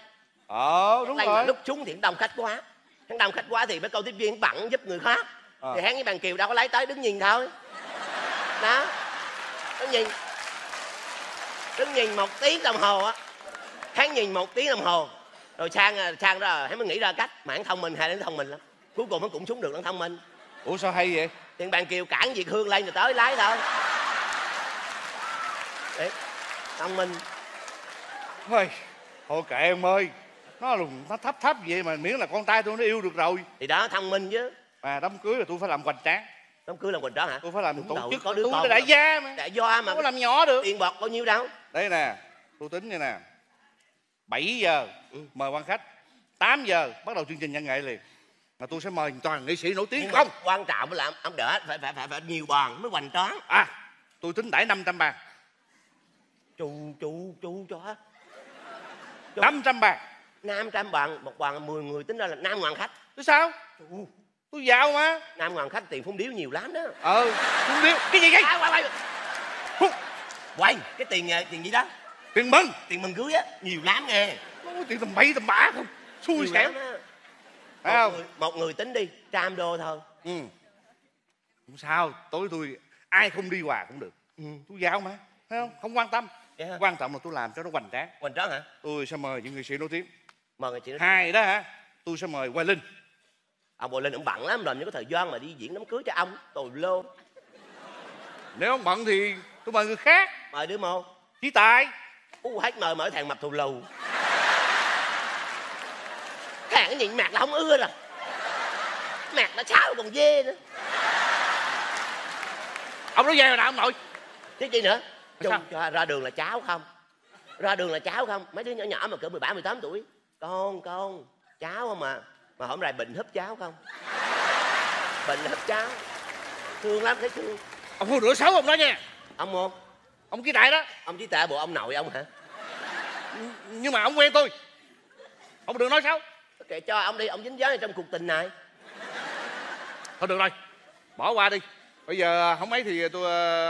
Ờ đúng rồi. Mà lúc trúng thì đông khách quá. Hắn đông khách quá thì mấy con tiếp viên bận giúp người khác. À. Thì hắn với bàn Kiều đâu có lấy tới đứng nhìn thôi. Đó. Đứng nhìn. Đứng nhìn một tiếng đồng hồ á. Hắn nhìn một tiếng đồng hồ. Rồi sang sang đó hắn mới nghĩ ra cách. Mà hắn thông minh hay đến thông minh lắm. Cuối cùng hắn cũng xuống được hắn thông minh. Ủa sao hay vậy? Thì bạn Kiều cản Việt Hương lên rồi tới lái thôi. Đấy. Thông minh. Thôi thôi kệ em ơi. Nó lùng nó thấp thấp vậy mà miễn là con trai tôi nó yêu được rồi. Thì đó thông minh chứ. Mà đám cưới là tôi phải làm hoành tráng. Đám cưới làm hoành tráng hả? Tôi phải làm tổ chức có đứa con. Tôi đại gia mà. Đại gia mà. Tôi làm nhỏ được. Tiền bọt bao nhiêu đâu. Đây nè, tôi tính như nè. bảy giờ ừ. mời quan khách, tám giờ bắt đầu chương trình văn nghệ liền. Mà tôi sẽ mời toàn nghệ sĩ nổi tiếng. Nhưng không? Quan trọng là ông đỡ phải phải phải phải nhiều bàn mới hoành tráng. À, tôi tính đãi năm trăm bàn. Chu chu chu cho. Chú. năm trăm bàn. năm trăm bàn, một bàn mười người tính ra là năm ngàn khách. Chứ sao? Chú. Tôi giàu mà. năm ngàn khách tiền phúng điếu nhiều lắm đó. Ờ, phúng điếu. Cái gì vậy? À, quay, quay. Phúng. Quay, cái tiền tiền gì đó? Tiền mừng, tiền mừng cưới á, nhiều lắm nghe. Ôi, tiền tầm bậy tầm bạ không? Xui xẻo. Phải không? Người, một người tính đi, trăm đô thôi. Ừ. Không sao, tối tôi ai không đi quà cũng được. Ừ, tôi giàu mà. Thấy không? Không quan tâm. Yeah. Quan trọng là tôi làm cho nó hoành tráng. Hoành tráng hả? Tôi sẽ mời những người sĩ nổi tiếng. Mời người sĩ nổi tiếng. Hai đó hả? Tôi sẽ mời Hoài Linh. Ông Hoài Linh ông bận lắm, làm những cái thời gian mà đi diễn đám cưới cho ông. Tồi lô. Nếu ông bận thì tôi mời người khác. Mời đứa mô. Chí Tài. Ú hết mời mở thằng mập thù lù. Thằng nhịn mạc là không ưa rồi. Mạc nó sáo còn dê nữa. Ông nói dê rồi nào ông nội. Chứ gì nữa. Chung cho ra đường là cháu không? Ra đường là cháu không? Mấy đứa nhỏ nhỏ mà cỡ mười bảy mười tám tuổi. Con con, cháu không à. Mà hôm nay Bình húp cháu không? Bình húp cháu. Thương lắm thấy thương. Ông không rửa xấu ông đó nha. Ông không? Ông Chí Tài đó. Ông Chí Tài bộ ông nội ông hả? Nhưng mà ông quen tôi. Ông đừng nói xấu. Kệ cho ông đi, ông dính dáng trong cuộc tình này. Thôi được rồi, bỏ qua đi. Bây giờ không ấy thì tôi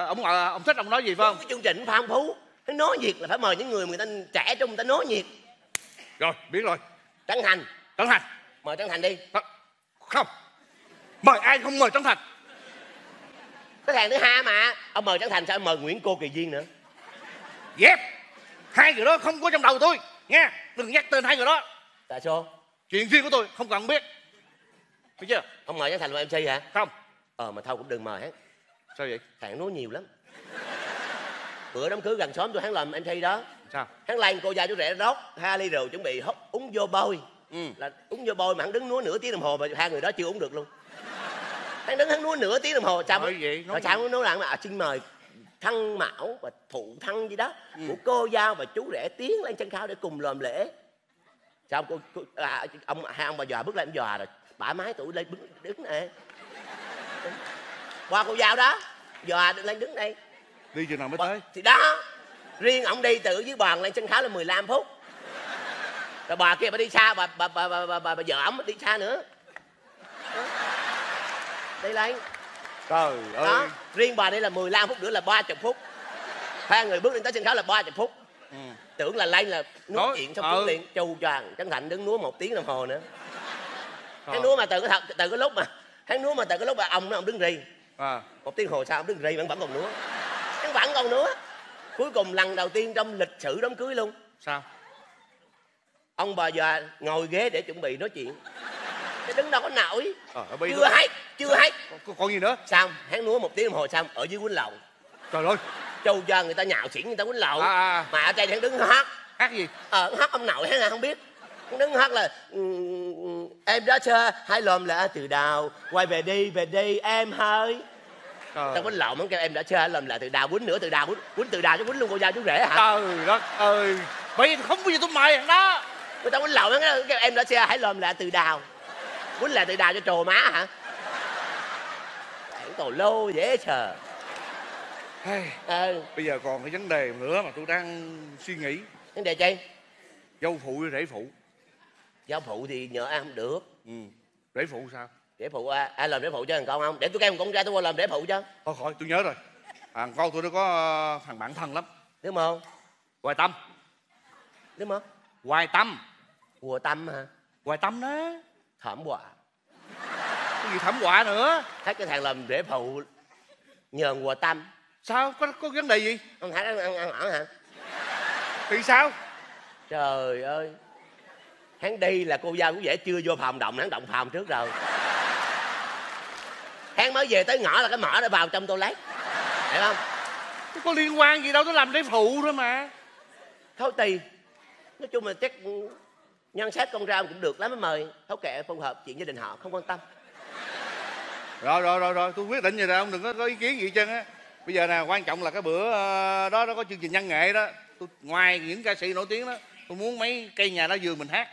ông ông thích ông nói gì phải không? Cái chương trình pha phong phú, nó nói nhiệt là phải mời những người người ta trẻ trong người ta nói nhiệt. Rồi biết rồi. Trấn Thành. Trấn Thành. Mời Trấn Thành đi. Không. Mời ai không mời Trấn Thành. Cái thằng thứ hai mà. Ông mời Trấn Thành sao ông mời Nguyễn Cô Kỳ Duyên nữa. Dép yep. Hai người đó không có trong đầu tôi. Nghe. Đừng nhắc tên hai người đó. Tại sao? Chuyện riêng của tôi không cần biết. Biết chưa? Không mời Trấn Thành làm em xê hả? Không. Ờ mà thôi cũng đừng mời hắn. Sao vậy? Hắn nói nhiều lắm. Bữa đám cưới gần xóm tôi hắn làm em xê đó. Sao? Hắn lai cô gia chú rể rót hai ly rượu chuẩn bị hốc uống vô bôi. Ừ. Là uống vô bôi mà hắn đứng núi nửa tiếng đồng hồ mà hai người đó chưa uống được luôn. Hắn đứng hắn núi nửa tiếng đồng hồ sao? Nói gì? Nói sao nó làm à, xin mời thân mão và thụ thân gì đó ừ. của cô giao và chú rể tiến lên sân khấu để cùng làm lễ. Sao cô, cô à, ông hai ông bà già bước lên già rồi bả mái tụi lên đứng, đứng này qua cô giao đó già lên đứng đây đi chừng nào mới tới thì đó riêng ổng đi từ dưới bàn lên sân khấu là mười lăm phút rồi bà kia bà đi xa bà bà bà bà bà, bà, bà vợ ổng đi xa nữa đi lên. Trời ơi. Đó, riêng bà đây là mười lăm phút nữa là ba mươi phút. Hai người bước lên tới sân khấu là ba mươi phút. Ừ. Tưởng là lên là nói chuyện xong ừ. liền chù choàng. Trấn Thành đứng núa một tiếng đồng hồ nữa. Hắn núa mà từ cái thật từ cái lúc mà hắn núa mà từ cái lúc mà ông nó ông đứng rì. À. Một tiếng hồ sau ông đứng rì vẫn vẫn còn núa. Hắn vẫn còn núa. Cuối cùng lần đầu tiên trong lịch sử đám cưới luôn. Sao? Ông bà già ngồi ghế để chuẩn bị nói chuyện. Cái đứng đâu có nổi. À, chưa đó. Hết, chưa hết. Còn, còn gì nữa? Xong, hắn núa một tiếng đồng hồ xong ở dưới quýnh lầu. Trời ơi. Châu cho người ta nhạo xỉn người ta quýnh lầu. À, à. Mà ở đây hắn đứng hát. Hát gì? Ờ, hát ông nội hắn không biết. Hắn đứng hát là em đó sơ, hãy lồm lạ từ đầu, quay về đi, về đi em hơi. Trời. Ta quýnh lầu mà kêu em đã sơ, hãy lồm lạ từ đầu, quýnh nữa từ đầu, quýnh từ đầu chứ quýnh luôn cô giao chú rể hả? Trời đất ơi. Bây giờ không có gì tôi mày hắn đó. Người ta quýnh lầu hắn kêu em đã sơ, hãy lồm lạ từ đầu. Quýnh là từ đào cho trồ má hả? Bản tồ lô dễ sờ. Hey, à, bây giờ còn cái vấn đề nữa mà tôi đang suy nghĩ. Vấn đề chi? Dâu phụ với rể phụ. Dâu phụ thì nhờ ai không được. Ừ. Rể phụ sao? Rể phụ ai à, à, làm rể phụ cho thằng con không? Để tôi kêu thằng con ra tôi qua làm rể phụ cho. Thôi khỏi, tôi nhớ rồi. Thằng con tôi nó có thằng bạn thân lắm. Đúng không? Hoài Tâm. Đúng không? Hoài Tâm. Hoài Tâm hả? Hoài Tâm đó. Thảm họa. Cái gì thảm họa nữa? Thấy cái thằng làm rễ phụ nhờn Hoài Tâm. Sao? Có có vấn đề gì? Ông Thái ăn ăn ở hả? Thì sao? Trời ơi. Hắn đi là cô giao cũng dễ chưa vô phòng động, hắn động phòng trước rồi. Hắn mới về tới ngõ là cái mỏ đã vào trong toilet. Hiểu không? Tôi có liên quan gì đâu, tôi làm rễ phụ thôi mà. Thôi tì. Nói chung là chắc nhân xét con ra cũng được lắm mới mời. Thấu kệ phù hợp chuyện gia đình họ không quan tâm. Rồi rồi rồi rồi tôi quyết định vậy rồi, ông đừng có, có ý kiến gì chân á. Bây giờ nè, quan trọng là cái bữa đó nó có chương trình văn nghệ đó. Tôi ngoài những ca sĩ nổi tiếng đó, tôi muốn mấy cây nhà lá vườn mình hát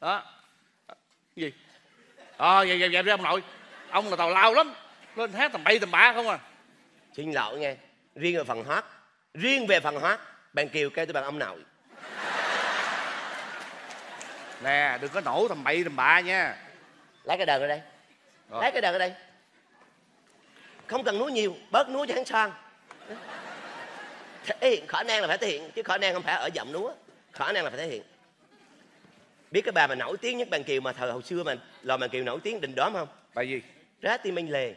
đó. Cái gì? Ờ vậy vậy vậy đi ông nội. Ông là tào lao lắm, lên hát tầm bậy tầm bạ không à. Xin lỗi nghe, riêng về phần hát, riêng về phần hát, bạn Kiều kêu tôi bạn ông nội. Nè, đừng có nổ thầm bậy thầm bạ nha. Lấy cái đờn ở đây. Rồi. Lấy cái đờn ở đây. Không cần núi nhiều, bớt núi cho hắn sang. Thể hiện, khả năng là phải thể hiện. Chứ khả năng không phải ở giọng núa. Khả năng là phải thể hiện. Biết cái bà mà nổi tiếng nhất bàn Kiều mà thời hồi xưa mà lòi bàn Kiều nổi tiếng đình đóm không? Bà gì? Rá tim anh lề.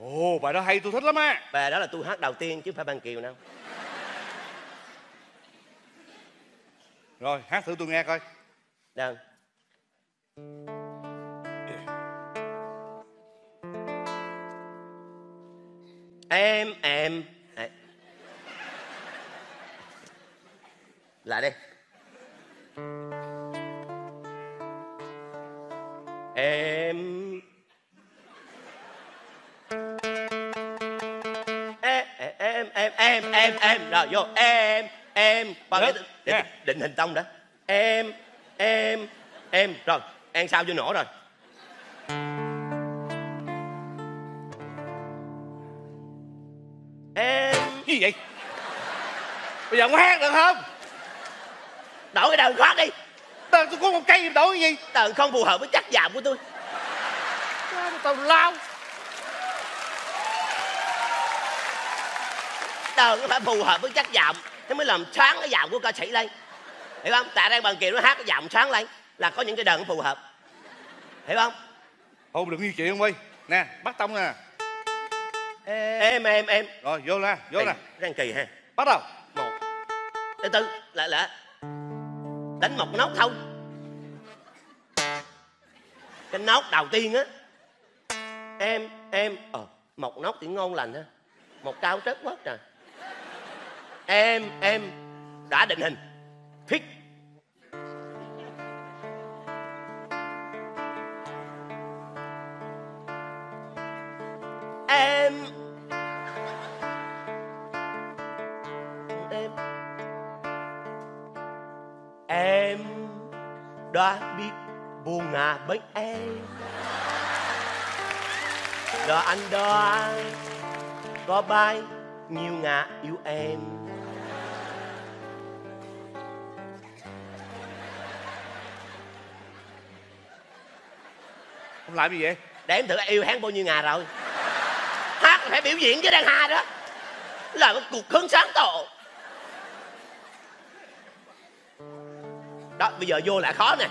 Ồ, bà đó hay, tôi thích lắm á. Bà đó là tôi hát đầu tiên chứ không phải bàn Kiều đâu. Rồi, hát thử tôi nghe coi. Đang. Em em à. Lại đây. Em em em em em em em rồi vô em em qua cái định, định hình tông đã em em em rồi ăn sao vô nổ rồi em cái gì vậy bây giờ không hát được không đổi cái đờn khoát đi đờn tôi có một cây đổi cái gì đờn không phù hợp với chất giọng của tôi tao lao đờn nó phải phù hợp với chất giọng nó mới làm sáng cái giọng của ca sĩ lên. Hiểu không? Tại đây bàn Kiều nó hát cái giọng sáng lên là có những cái đờn phù hợp. Hiểu không? Không đừng như chị không ơi. Nè, bắt tông nè. Em em em. Rồi vô nè, vô nè. Đang kỳ ha. Bắt đầu. Một. Từ từ, lại lại. Đánh một nốt thôi. Cái nốt đầu tiên á em em ờ một nóc thì ngon lành ha, một cao trớt quá trời. Em em đã định hình thích. Em Em Em đã biết buồn à bên em. Đó anh đó có bay nhiều ngà yêu em. Không làm gì vậy? Để em thử yêu hát bao nhiêu ngà rồi. Hát phải biểu diễn chứ đang hà đó. Là một cuộc hứng sáng tổ. Đó bây giờ vô lại khó nè.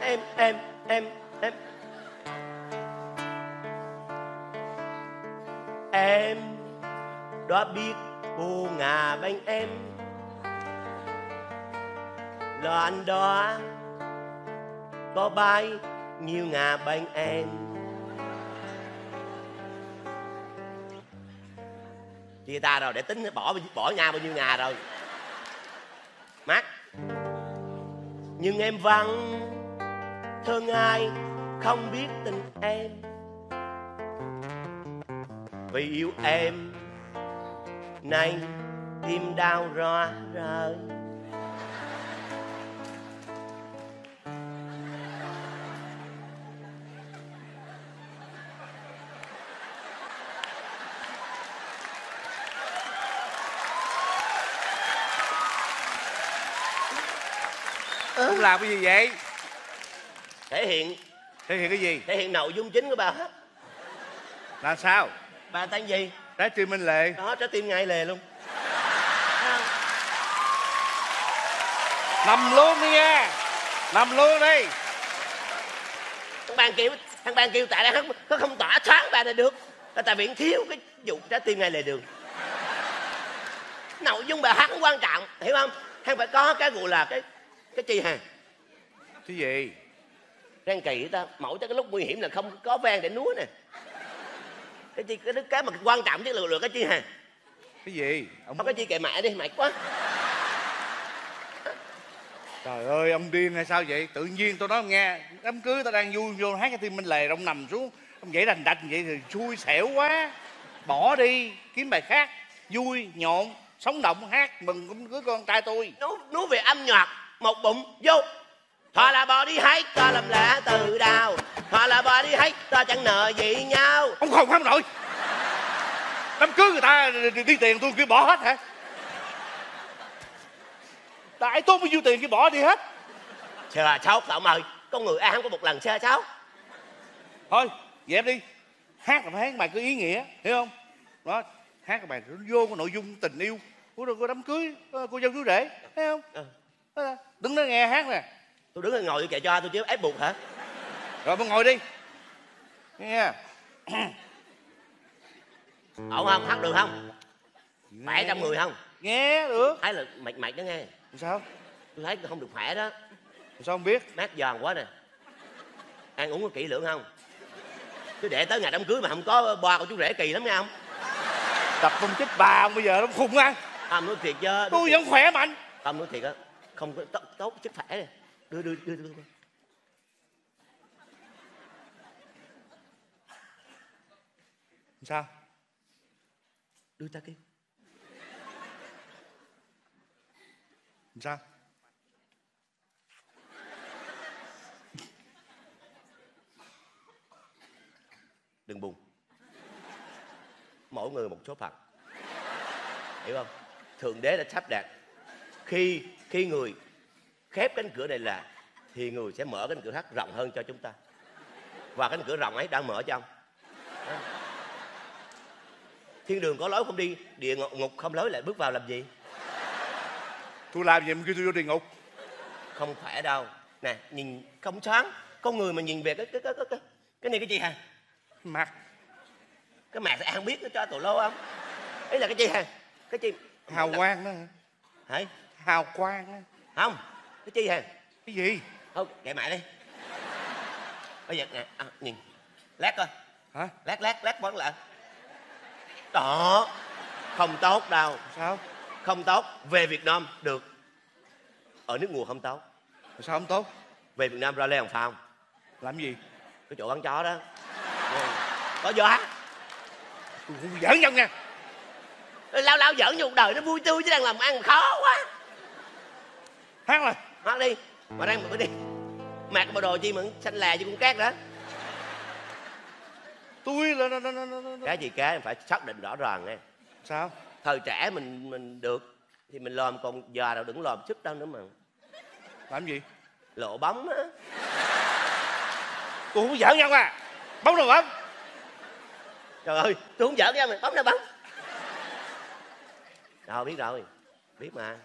Em em em em em đã biết bù ngà bên em. Là anh đó có bay nhiều ngà bên em. Chia ta rồi để tính bỏ bỏ nhà bao nhiêu ngà rồi. Mát. Nhưng em vẫn thương ai không biết tình em. Vì yêu em nay tim đau rõ rời. Không làm cái gì vậy? Thể hiện. Thể hiện cái gì? Thể hiện nội dung chính của bà hết. Là sao? Bà tên gì? Trái tim Minh Lệ. Đó, trái tim ngay lề luôn. Nằm luôn đi nha. Nằm luôn đi. Thằng bạn kêu, thằng bạn kêu tại đây nó không tỏa thoáng bà này được. Tại vì thiếu cái vụ trái tim ngay lề đường. Nội dung bà hát cũng quan trọng, hiểu không? Hắn phải có cái vụ là cái cái chi hả? Cái gì? Răng kỳ ta, mỗi tới cái lúc nguy hiểm là không có vang để núa nè. Cái chi, cái đứa cái mà quan trọng chứ lừa lừa cái chi hả? Cái gì? Ông có cái chi kệ mẹ đi, mệt quá. Trời ơi, ông điên hay sao vậy? Tự nhiên tôi nói nghe, đám cưới tao đang vui vô hát cái tim Minh Lề, ông nằm xuống, ông dậy đành đạch vậy thì xui xẻo quá. Bỏ đi, kiếm bài khác, vui, nhộn, sống động, hát, mừng cũng cưới con trai tôi. Nói, nói về âm nhạc. Một bụng vô. Họ là bò đi hái, ta làm lạ từ đào. Họ là bò đi hái, ta chẳng nợ gì nhau. Ông không không nổi. Đám cưới người ta đi tiền tôi kia bỏ hết hả? Tại tôi mới vô tiền kia bỏ đi hết. Chờ cháu, ông ơi. Con người ai không có một lần xe cháu. Thôi, vậy em đi. Hát là phải hát bài có ý nghĩa, hiểu không? Đó, hát là bài vô có nội dung tình yêu của cô đám cưới, cô dâu chú rể, thấy không? Ừ. Đứng đó nghe hát nè. Tôi đứng ngồi kệ cho tôi chứ ép buộc hả? Rồi bà ngồi đi nghe. Ổn không? Hát được không? Khỏe trong người không? Nghe được. Thấy là mệt mệt đó nghe. Sao? Tôi thấy không được khỏe đó. Sao không biết? Mát giòn quá nè. Ăn uống có kỹ lưỡng không? Chứ để tới ngày đám cưới mà không có boa của chú rể kỳ lắm nghe không? Tập không chết bà không bây giờ nó khùng ăn. Không nói thiệt chứ. Tôi vẫn khỏe mạnh. Không nói thiệt á. Không có tốt sức khỏe nè. Đưa đưa đưa đưa sao? Đưa ta kia. Sao? Đừng buồn. Mỗi người một số phận. Hiểu không? Thượng đế đã sắp đặt. Khi khi người khép cánh cửa này là thì người sẽ mở cánh cửa khác rộng hơn cho chúng ta. Và cánh cửa rộng ấy đang mở cho ông. Đó. Thiên đường có lối không đi, địa ngục không lối lại bước vào làm gì? Tôi làm gì mà kêu tôi vô địa ngục? Không khỏe đâu. Nè, nhìn không sáng. Con người mà nhìn về cái cái cái cái, cái này cái gì hả? Mặt. Cái mặt sẽ ăn biết nó cho tụi lô không? Ấy là cái gì hả? Cái gì? Hào quang đó hả? Hả? Hào quang á. Không, cái chi hả? Cái gì? Thôi, kệ mẹ đi. Bây giờ nè, à, nhìn Lát coi. Hả? Lát lát lát bón lại. Đó. Không tốt đâu. Sao? Không tốt. Về Việt Nam được. Ở nước nguồn không tốt. Sao không tốt? Về Việt Nam ra Lê Hồng Phong. Làm gì? Cái chỗ bán chó đó. Có gió. Tôi cũng giỡn nhau nha. Lao lao giỡn vô đời nó vui tươi chứ đang làm ăn khó quá. Hát rồi. Hát đi. Mà đang mở đi. Mặc bộ đồ chi mà xanh là chứ cũng cát đó. Tôi là... Cái gì cái phải xác định rõ ràng nghe. Sao? Thời trẻ mình mình được thì mình lòm, còn già đâu đừng lòm sức đâu nữa mà. Làm gì? Lộ bóng á. Tôi không giỡn nhau à. Bóng đâu bóng? Trời ơi, tôi không giỡn nhau mà. Bóng đâu bóng? Đâu biết rồi. Biết mà.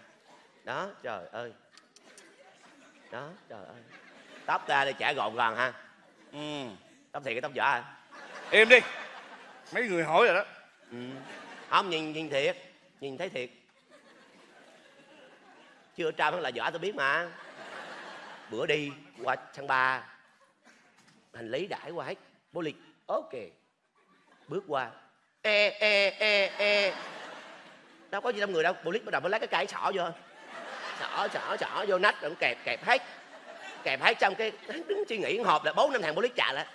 Đó, trời ơi. Đó, trời ơi. Tóc ta đây chả gọn gàng ha. Ừ. Tóc thiệt cái tóc giả hả? Im đi. Mấy người hỏi rồi đó. Ừ. Không, nhìn nhìn thiệt. Nhìn thấy thiệt. Chưa trao hắn là giả tôi biết mà. Bữa đi qua sân ba, hành lý đãi qua hết. Bố lịch. Ok. Bước qua. Ê, ê, ê, ê. Đâu có gì đông người đâu. Bố lịch bắt đầu mới lấy cái cây sọ vô. Sọ, sọ, sọ vô nách rồi kẹp, kẹp hết. Kẹp hết trong cái... Hắn đứng suy nghĩ hộp là bốn năm thằng bố lịch trả lại.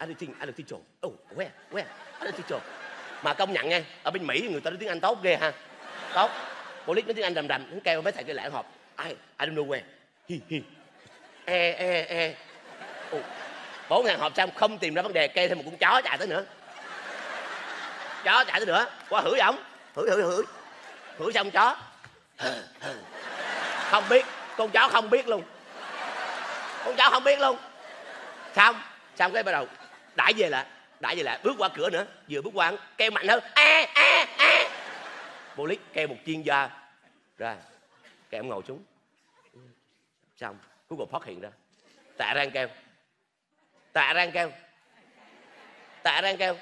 I don't think, I don't think so. Oh, where, where? I don't think so. Mà công nhận nha, ở bên Mỹ người ta nói tiếng Anh tốt ghê ha. Tốt. Police nói tiếng Anh rầm rầm, hắn kêu mấy thầy cái lạng hộp. I, I don't know where. Hi, hi. E, e, e. Bốn ngàn hộp xong không tìm ra vấn đề, kêu thêm một con chó chạy tới nữa. Chó chạy tới nữa, qua hửi ổng. Hửi, hửi, hửi. Hửi xong chó. Không biết, con chó không biết luôn. Con chó không biết luôn. Xong, xong cái bắt đầu. Đãi về lại, đãi về lại, bước qua cửa nữa, vừa bước qua kêu mạnh hơn, a a a. Police kêu một chuyên gia ra, kêu ông ngồi xuống. Xong, cuối cùng phát hiện ra, tạ rang kêu, tạ rang kêu, tạ rang kêu,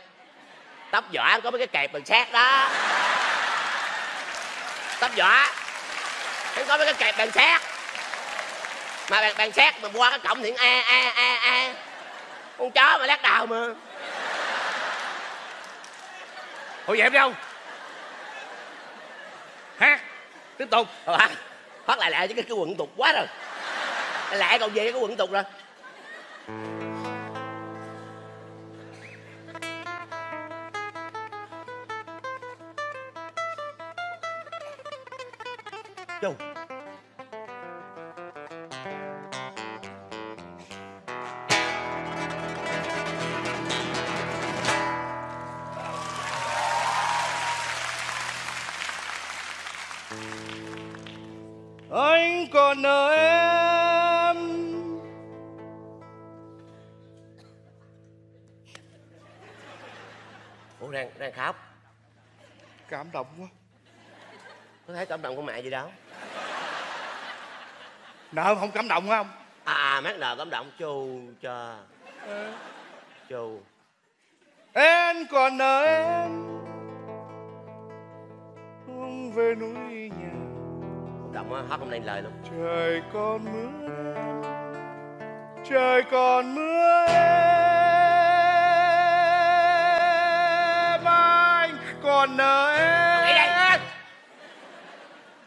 tóc vỏ có mấy cái kẹp bằng sát đó, tóc vỏ, nó có mấy cái kẹp bằng sát, mà bằng bằng sát mà qua cái cổng thì a a a a. Con chó mà lát đào mà. Hồi dẹp đi không? Hát. Tiếp tục. Ờ, hát. Hát lại lại chứ cái, cái quần tục quá rồi. Lại còn về cái quần tục rồi. Chú. Anh còn nợ em. Ủa đang, đang khóc. Cảm động quá. Có thấy cảm động của mẹ gì đâu. Nợ không cảm động không? À mát nợ cảm động. Chù chờ. À. Chù. Anh còn nợ em. Không về núi nhà. Động á, hát không nên lời luôn. Trời còn mưa, trời còn mưa em, anh còn nợ em.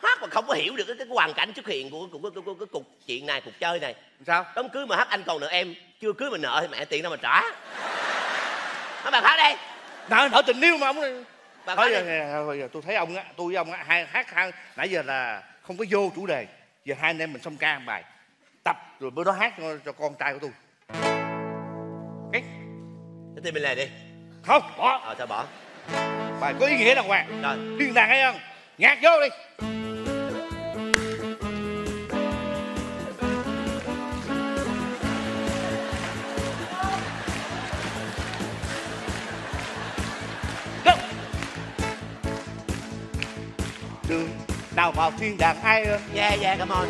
Hát mà không có hiểu được cái, cái hoàn cảnh xuất hiện của, của, của, của, của cái cục chuyện này, cuộc chơi này. Sao? Đám cưới mà hát anh còn nợ em, chưa cưới mà nợ thì mẹ tiền đâu mà trả. Nói bà hát đi. Nợ, nợ tình yêu mà ông này. Thôi giờ tôi thấy ông á, tôi với ông á, hai hát hai nãy giờ là không có vô chủ đề. Giờ hai anh em mình xong ca bài tập rồi bữa đó hát cho con trai của tôi. Cái tên mình lề đi. Không, bỏ. Ờ, sao bỏ. Bài có ý nghĩa đàng hoàng. Rồi. Điên đàn hay không? Nhạc vô đi. Đường nào vào thiên đàng ai ơi. Yeah yeah come on.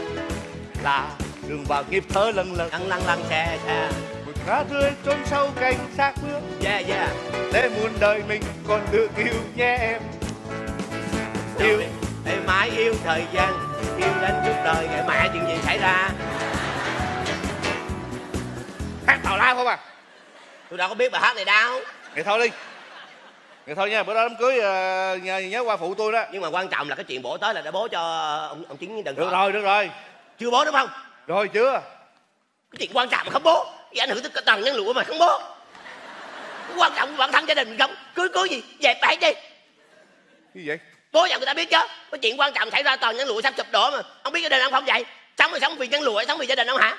Là đường vào nghiệp thơ lần lần. Lăng lăng lăng xe xe. Một lá tươi trốn sâu cành xác bước. Yeah yeah. Để muôn đời mình còn được yêu nhé em. Yêu để mãi yêu thời gian. Yêu đến suốt đời kệ mẹ chuyện gì xảy ra. Hát tào lao không à. Tôi đâu có biết bà hát này đâu. Vậy thôi đi. Vậy thôi nha, bữa đó đám cưới uh, nhớ, nhớ qua phụ tôi đó. Nhưng mà quan trọng là cái chuyện bổ tới là đã bố cho ông, ông Chính đừng. Được rồi, được rồi. Chưa bố đúng không? Rồi chưa. Cái chuyện quan trọng mà không bố thì ảnh hưởng tới tầng nhân lụa mà không bố. Cái quan trọng của bản thân gia đình mình không. Cưới cưới gì, dẹp bãi đi. Cái gì vậy? Bố già người ta biết chứ. Cái chuyện quan trọng xảy ra toàn nhân lụa sắp sụp đổ mà. Ông biết gia đình ông không vậy. Sống thì sống vì nhân lụa, sống vì gia đình ông hả?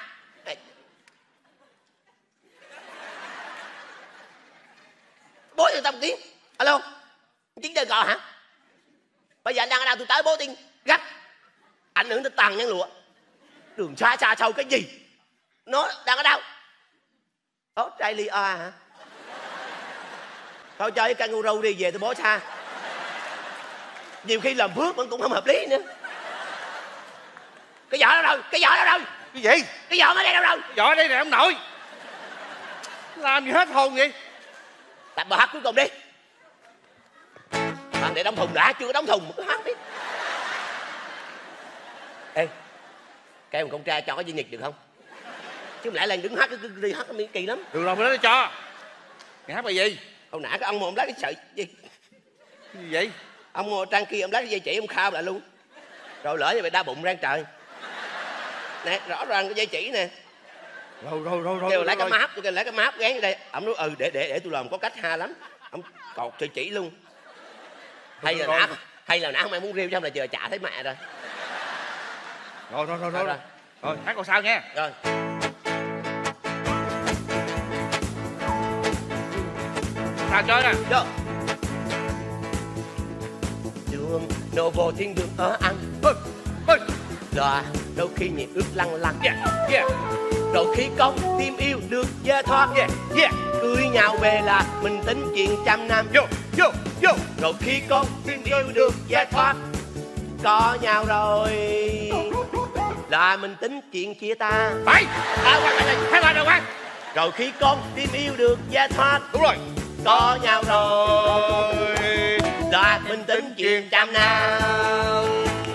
Bố cho tao Tiến. Alo, Tiến chơi cò hả? Bây giờ anh đang ở đâu? Tôi tới bố Tiến gấp. Ảnh hưởng tới tàn nhân lụa. Đường xa xa sâu cái gì? Nó đang ở đâu? Australia hả? Thôi chơi cái kangaroo đi, về tôi bố xa. Nhiều khi làm phước vẫn cũng không hợp lý nữa. Cái vỏ đâu rồi? Cái vỏ đâu rồi? Cái gì? Cái vỏ ở đây đâu rồi? Cái vỏ ở đây nè ông nội. Làm gì hết hồn vậy? Tập bài hát cuối cùng đi. Bạn để đóng thùng đã, chưa đóng thùng mà hát đi. Ê, kêu một con trai cho cái duyên nhiệt được không? Chứ lại lên đứng hát cứ đi hát nó kỳ lắm. Được rồi mới nói cho. Mày hát bài gì? Hồi nãy cái ông mà ông lấy cái sợi gì? Cái gì vậy? Ông ngồi trang kia ông lấy cái dây chỉ ông khao lại luôn. Rồi lỡ như mày đau bụng rang trời. Nè, rõ ràng cái dây chỉ nè. Rồi rồi rồi rồi. Kêu lấy cái máp, kêu lấy cái máp gán vô đây. Ông nói ừ để để để tôi làm có cách ha lắm. Ông cột sợi chỉ luôn. Hay là nã, hay là nã không ai muốn riêu xong là chờ trả thấy mẹ rồi. Rồi rồi rồi rồi. Rồi, rồi hát còn sao nghe. Rồi. Sao chơi nè. Vô. Đường đâu vô thiên đường ở ăn. Đò đôi khi nhịp ướt lăng lăng. Yeah yeah. Rồi khi con tim yêu được giải thoát, yeah, yeah. Cưới nhau về là mình tính chuyện trăm năm. Yo, yo, yo. Rồi khi con tim yêu được giải thoát, có nhau rồi là mình tính chuyện chia ta. Phải. À, quay lại, quay lại, quay. Rồi khi con tim yêu được giải thoát, đúng rồi, có nhau rồi là mình tính chuyện trăm năm.